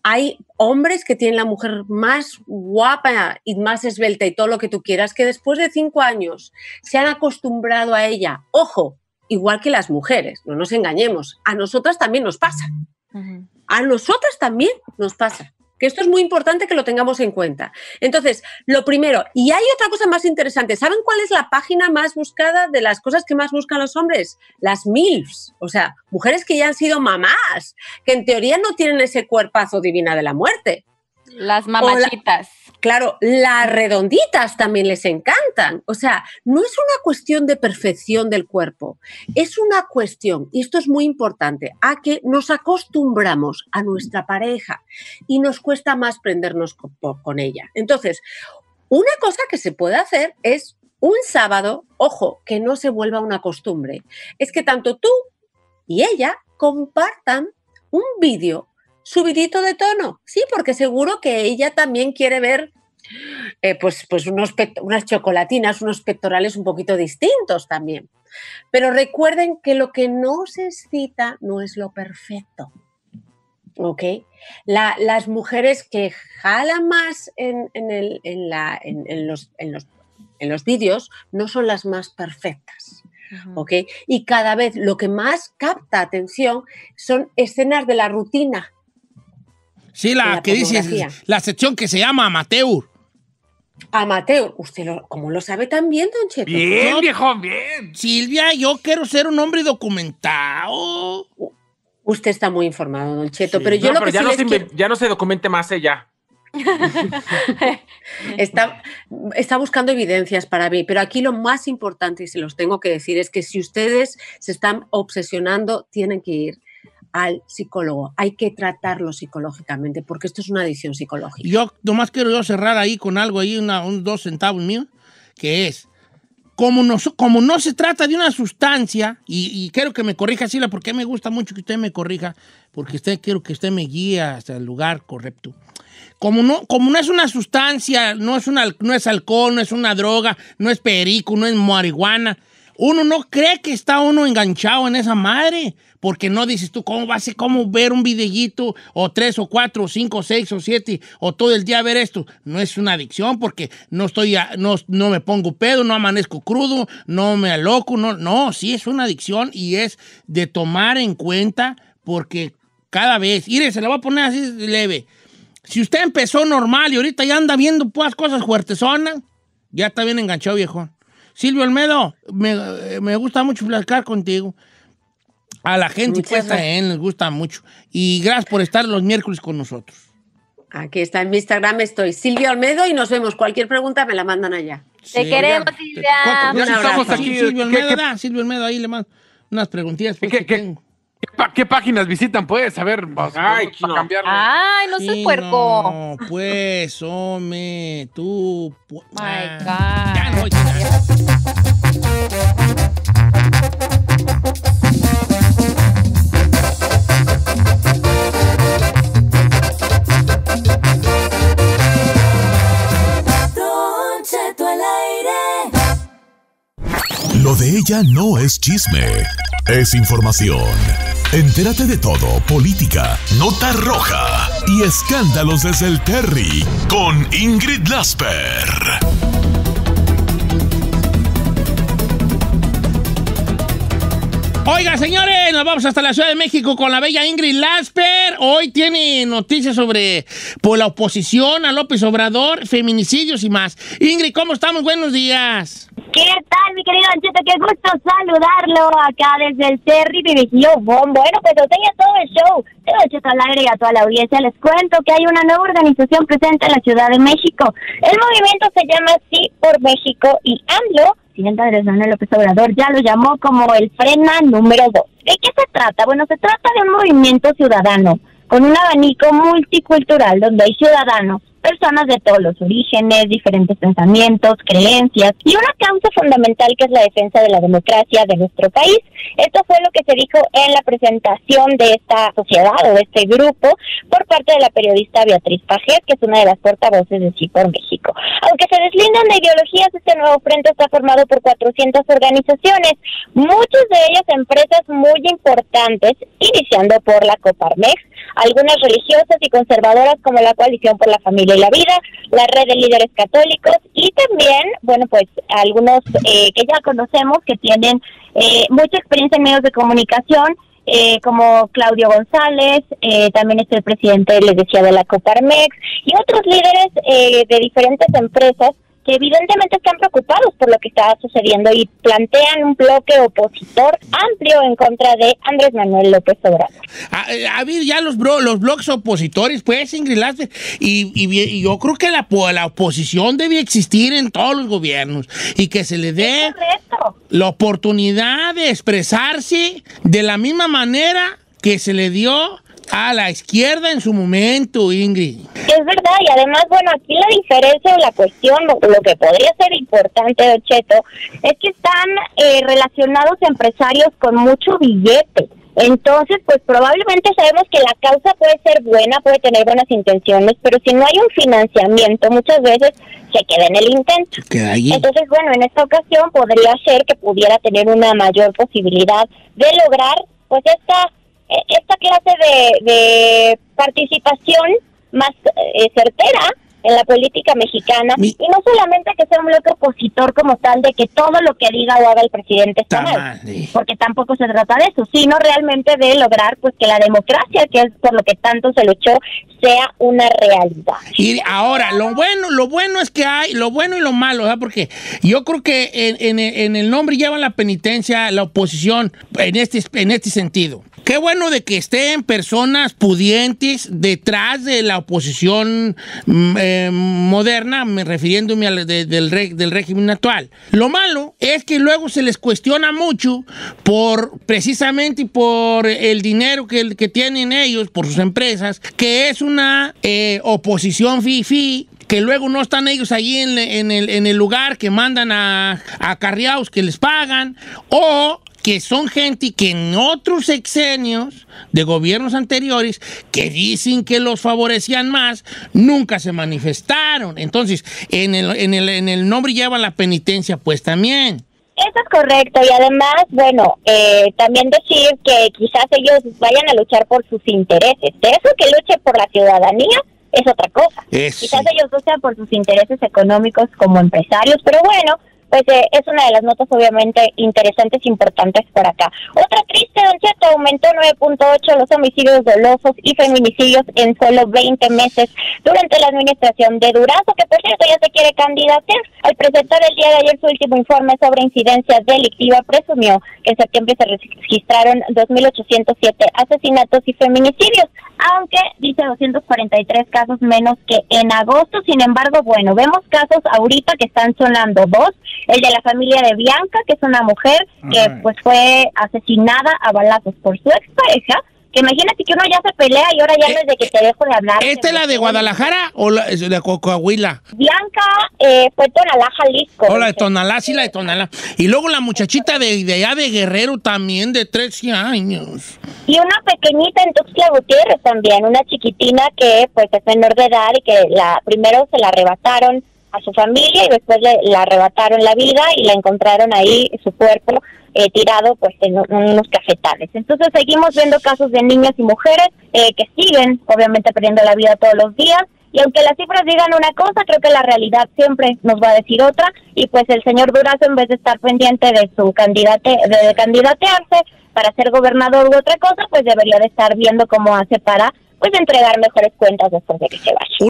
Hay hombres que tienen la mujer más guapa y más esbelta y todo lo que tú quieras, que después de 5 años se han acostumbrado a ella. Ojo, igual que las mujeres, no nos engañemos, a nosotras también nos pasa. Uh-huh. A nosotras también nos pasa. Que esto es muy importante que lo tengamos en cuenta. Entonces, lo primero, y hay otra cosa más interesante, ¿saben cuál es la página más buscada de las cosas que más buscan los hombres? Las MILFs, o sea, mujeres que ya han sido mamás, que en teoría no tienen ese cuerpazo divina de la muerte. Las mamachitas. Claro, las redonditas también les encantan. O sea, no es una cuestión de perfección del cuerpo, es una cuestión, y esto es muy importante, a que nos acostumbramos a nuestra pareja y nos cuesta más prendernos con ella. Entonces, una cosa que se puede hacer es un sábado, ojo, que no se vuelva una costumbre, es que tanto tú y ella compartan un vídeo subidito de tono, sí, porque seguro que ella también quiere ver pues unas chocolatinas, unos pectorales un poquito distintos también. Pero recuerden que lo que nos excita no es lo perfecto, ¿ok? Las mujeres que jalan más en los vídeos no son las más perfectas. ¿Okay? Y cada vez lo que más capta atención son escenas de la rutina. Sí, la que dices, la sección que se llama amateur. Amateur. ¿Usted cómo lo sabe tan bien, Don Cheto? Bien, yo, viejo, bien. Silvia, yo quiero ser un hombre documentado. Usted está muy informado, Don Cheto, sí. Pero yo no, lo pero que ya, sí no les quiero... ya no se documente más ella. Está buscando evidencias para mí, pero aquí lo más importante, y se los tengo que decir, es que si ustedes se están obsesionando, tienen que ir al psicólogo, hay que tratarlo psicológicamente, porque esto es una adicción psicológica. Yo nomás quiero cerrar ahí con algo, ahí unos 2 centavos míos, que es, como no se trata de una sustancia, y quiero que me corrija, Sila, porque me gusta mucho que usted me corrija, porque quiero que usted me guíe hasta el lugar correcto. Como no es una sustancia, no es alcohol, no es una droga, no es perico, no es marihuana, uno no cree que está uno enganchado en esa madre, porque no dices tú cómo ver un videíto o 3 o 4 o 5 o 6 o 7 o todo el día ver esto. No es una adicción porque no me pongo pedo, no amanezco crudo, no me aloco, no, sí es una adicción y es de tomar en cuenta porque cada vez, mire, se la voy a poner así leve. Si usted empezó normal y ahorita ya anda viendo pues cosas fuertezonas, ya está bien enganchado, viejo. Silvia Olmedo, me gusta mucho platicar contigo. A la gente que está en les gusta mucho. Y gracias por estar los miércoles con nosotros. Aquí está, en mi Instagram estoy, Silvia Olmedo, y nos vemos. Cualquier pregunta me la mandan allá. Sí, te queremos, Silvia. Estamos aquí. Silvia Olmedo, ahí le mando unas preguntitas. ¿Qué páginas visitan, pues? A ver, ay, Chino. Ay, no seas puerco. No, pues, hombre, tú... My God. Ya no, ya. Don Cheto al aire. Lo de ella no es chisme, es información. Entérate de todo, política, nota roja y escándalos desde el Terry con Ingrid Lasper. Oiga, señores, nos vamos hasta la Ciudad de México con la bella Ingrid Lasper. Hoy tiene noticias sobre la oposición a López Obrador, feminicidios y más. Ingrid, ¿cómo estamos? Buenos días. ¿Qué tal, mi querido Don Cheto? Qué gusto saludarlo acá desde el Terry, mi viejillo bombón. Bueno, pues tenía todo el show. Tengo el Cheto al aire y a toda la audiencia. Les cuento que hay una nueva organización presente en la Ciudad de México. El movimiento se llama Sí por México y AMLO, presidente Andrés Manuel López Obrador, ya lo llamó como el Frena número 2. ¿De qué se trata? Bueno, se trata de un movimiento ciudadano con un abanico multicultural donde hay ciudadanos, personas de todos los orígenes, diferentes pensamientos, creencias y una causa fundamental que es la defensa de la democracia de nuestro país. Esto fue lo que se dijo en la presentación de esta sociedad o de este grupo por parte de la periodista Beatriz Pajet, que es una de las portavoces de Sí por México. Aunque se deslindan de ideologías, este nuevo frente está formado por 400 organizaciones, muchas de ellas empresas muy importantes, iniciando por la Coparmex, algunas religiosas y conservadoras como la Coalición por la Familia y la Vida, la Red de Líderes Católicos y también, bueno, pues algunos que ya conocemos que tienen mucha experiencia en medios de comunicación, como Claudio González, también es el presidente, les decía, de la Coparmex y otros líderes de diferentes empresas que evidentemente están preocupados por lo que está sucediendo y plantean un bloque opositor amplio en contra de Andrés Manuel López Obrador. A ver, ya los bloques opositores, pues, Ingrid Lastre, y yo creo que la oposición debe existir en todos los gobiernos y que se le dé la oportunidad de expresarse de la misma manera que se le dio a la izquierda en su momento, Ingrid. Es verdad, y además, bueno, aquí la diferencia o la cuestión, lo que podría ser importante, Don Cheto, es que están relacionados empresarios con mucho billete. Entonces, pues probablemente sabemos que la causa puede ser buena, puede tener buenas intenciones, pero si no hay un financiamiento, muchas veces se queda en el intento. Entonces, bueno, en esta ocasión podría ser que pudiera tener una mayor posibilidad de lograr, pues, esta clase de participación más certera en la política mexicana, y no solamente que sea un bloque opositor como tal de que todo lo que diga o haga el presidente está mal, porque tampoco se trata de eso, sino realmente de lograr pues que la democracia, que es por lo que tanto se luchó, sea una realidad. Y ahora, lo bueno es que hay lo bueno y lo malo, ¿verdad? Porque yo creo que en el nombre llevan la penitencia, la oposición, en este sentido. Qué bueno de que estén personas pudientes detrás de la oposición moderna, refiriéndome del régimen actual. Lo malo es que luego se les cuestiona mucho precisamente por el dinero que tienen ellos, por sus empresas, que es una oposición fifí, que luego no están ellos allí en el lugar, que mandan a carriaos que les pagan, o que son gente que en otros sexenios de gobiernos anteriores que dicen que los favorecían más, nunca se manifestaron. Entonces, en el nombre llevan la penitencia, pues también. Eso es correcto, y además, bueno, también decir que quizás ellos vayan a luchar por sus intereses. De eso que luche por la ciudadanía es otra cosa. Quizás ellos luchan por sus intereses económicos como empresarios, pero bueno, pues es una de las notas obviamente interesantes, importantes por acá. Otra triste, Don Cheto, aumentó 9.8 los homicidios dolosos y feminicidios en solo 20 meses durante la administración de Durazo, que por cierto ya se quiere candidatear. Al presentar el día de ayer su último informe sobre incidencia delictiva, presumió que en septiembre se registraron 2.807 asesinatos y feminicidios, aunque dice 243 casos menos que en agosto. Sin embargo, bueno, vemos casos ahorita que están sonando dos. El de la familia de Bianca, que es una mujer que pues fue asesinada a balazos por su expareja, que imagínate que uno ya se pelea y ahora ya no es de que te dejo de hablar. ¿Esta es la de Guadalajara o la de Coahuila? Bianca fue Tonalá, Jalisco. O la de Tonalá, sí, la de Tonalá. Y luego la muchachita de allá de Guerrero también, de 13 años. Y una pequeñita en Tuxtla Gutiérrez también, una chiquitina que pues es menor de edad y que primero se la arrebataron a su familia y después le arrebataron la vida y la encontraron ahí, su cuerpo tirado pues en unos cafetales. Entonces seguimos viendo casos de niñas y mujeres que siguen obviamente perdiendo la vida todos los días, y aunque las cifras digan una cosa, creo que la realidad siempre nos va a decir otra, y pues el señor Durazo, en vez de estar pendiente de su candidatearse para ser gobernador u otra cosa, pues debería de estar viendo cómo hace para pues entregar mejores cuentas después de que se vaya.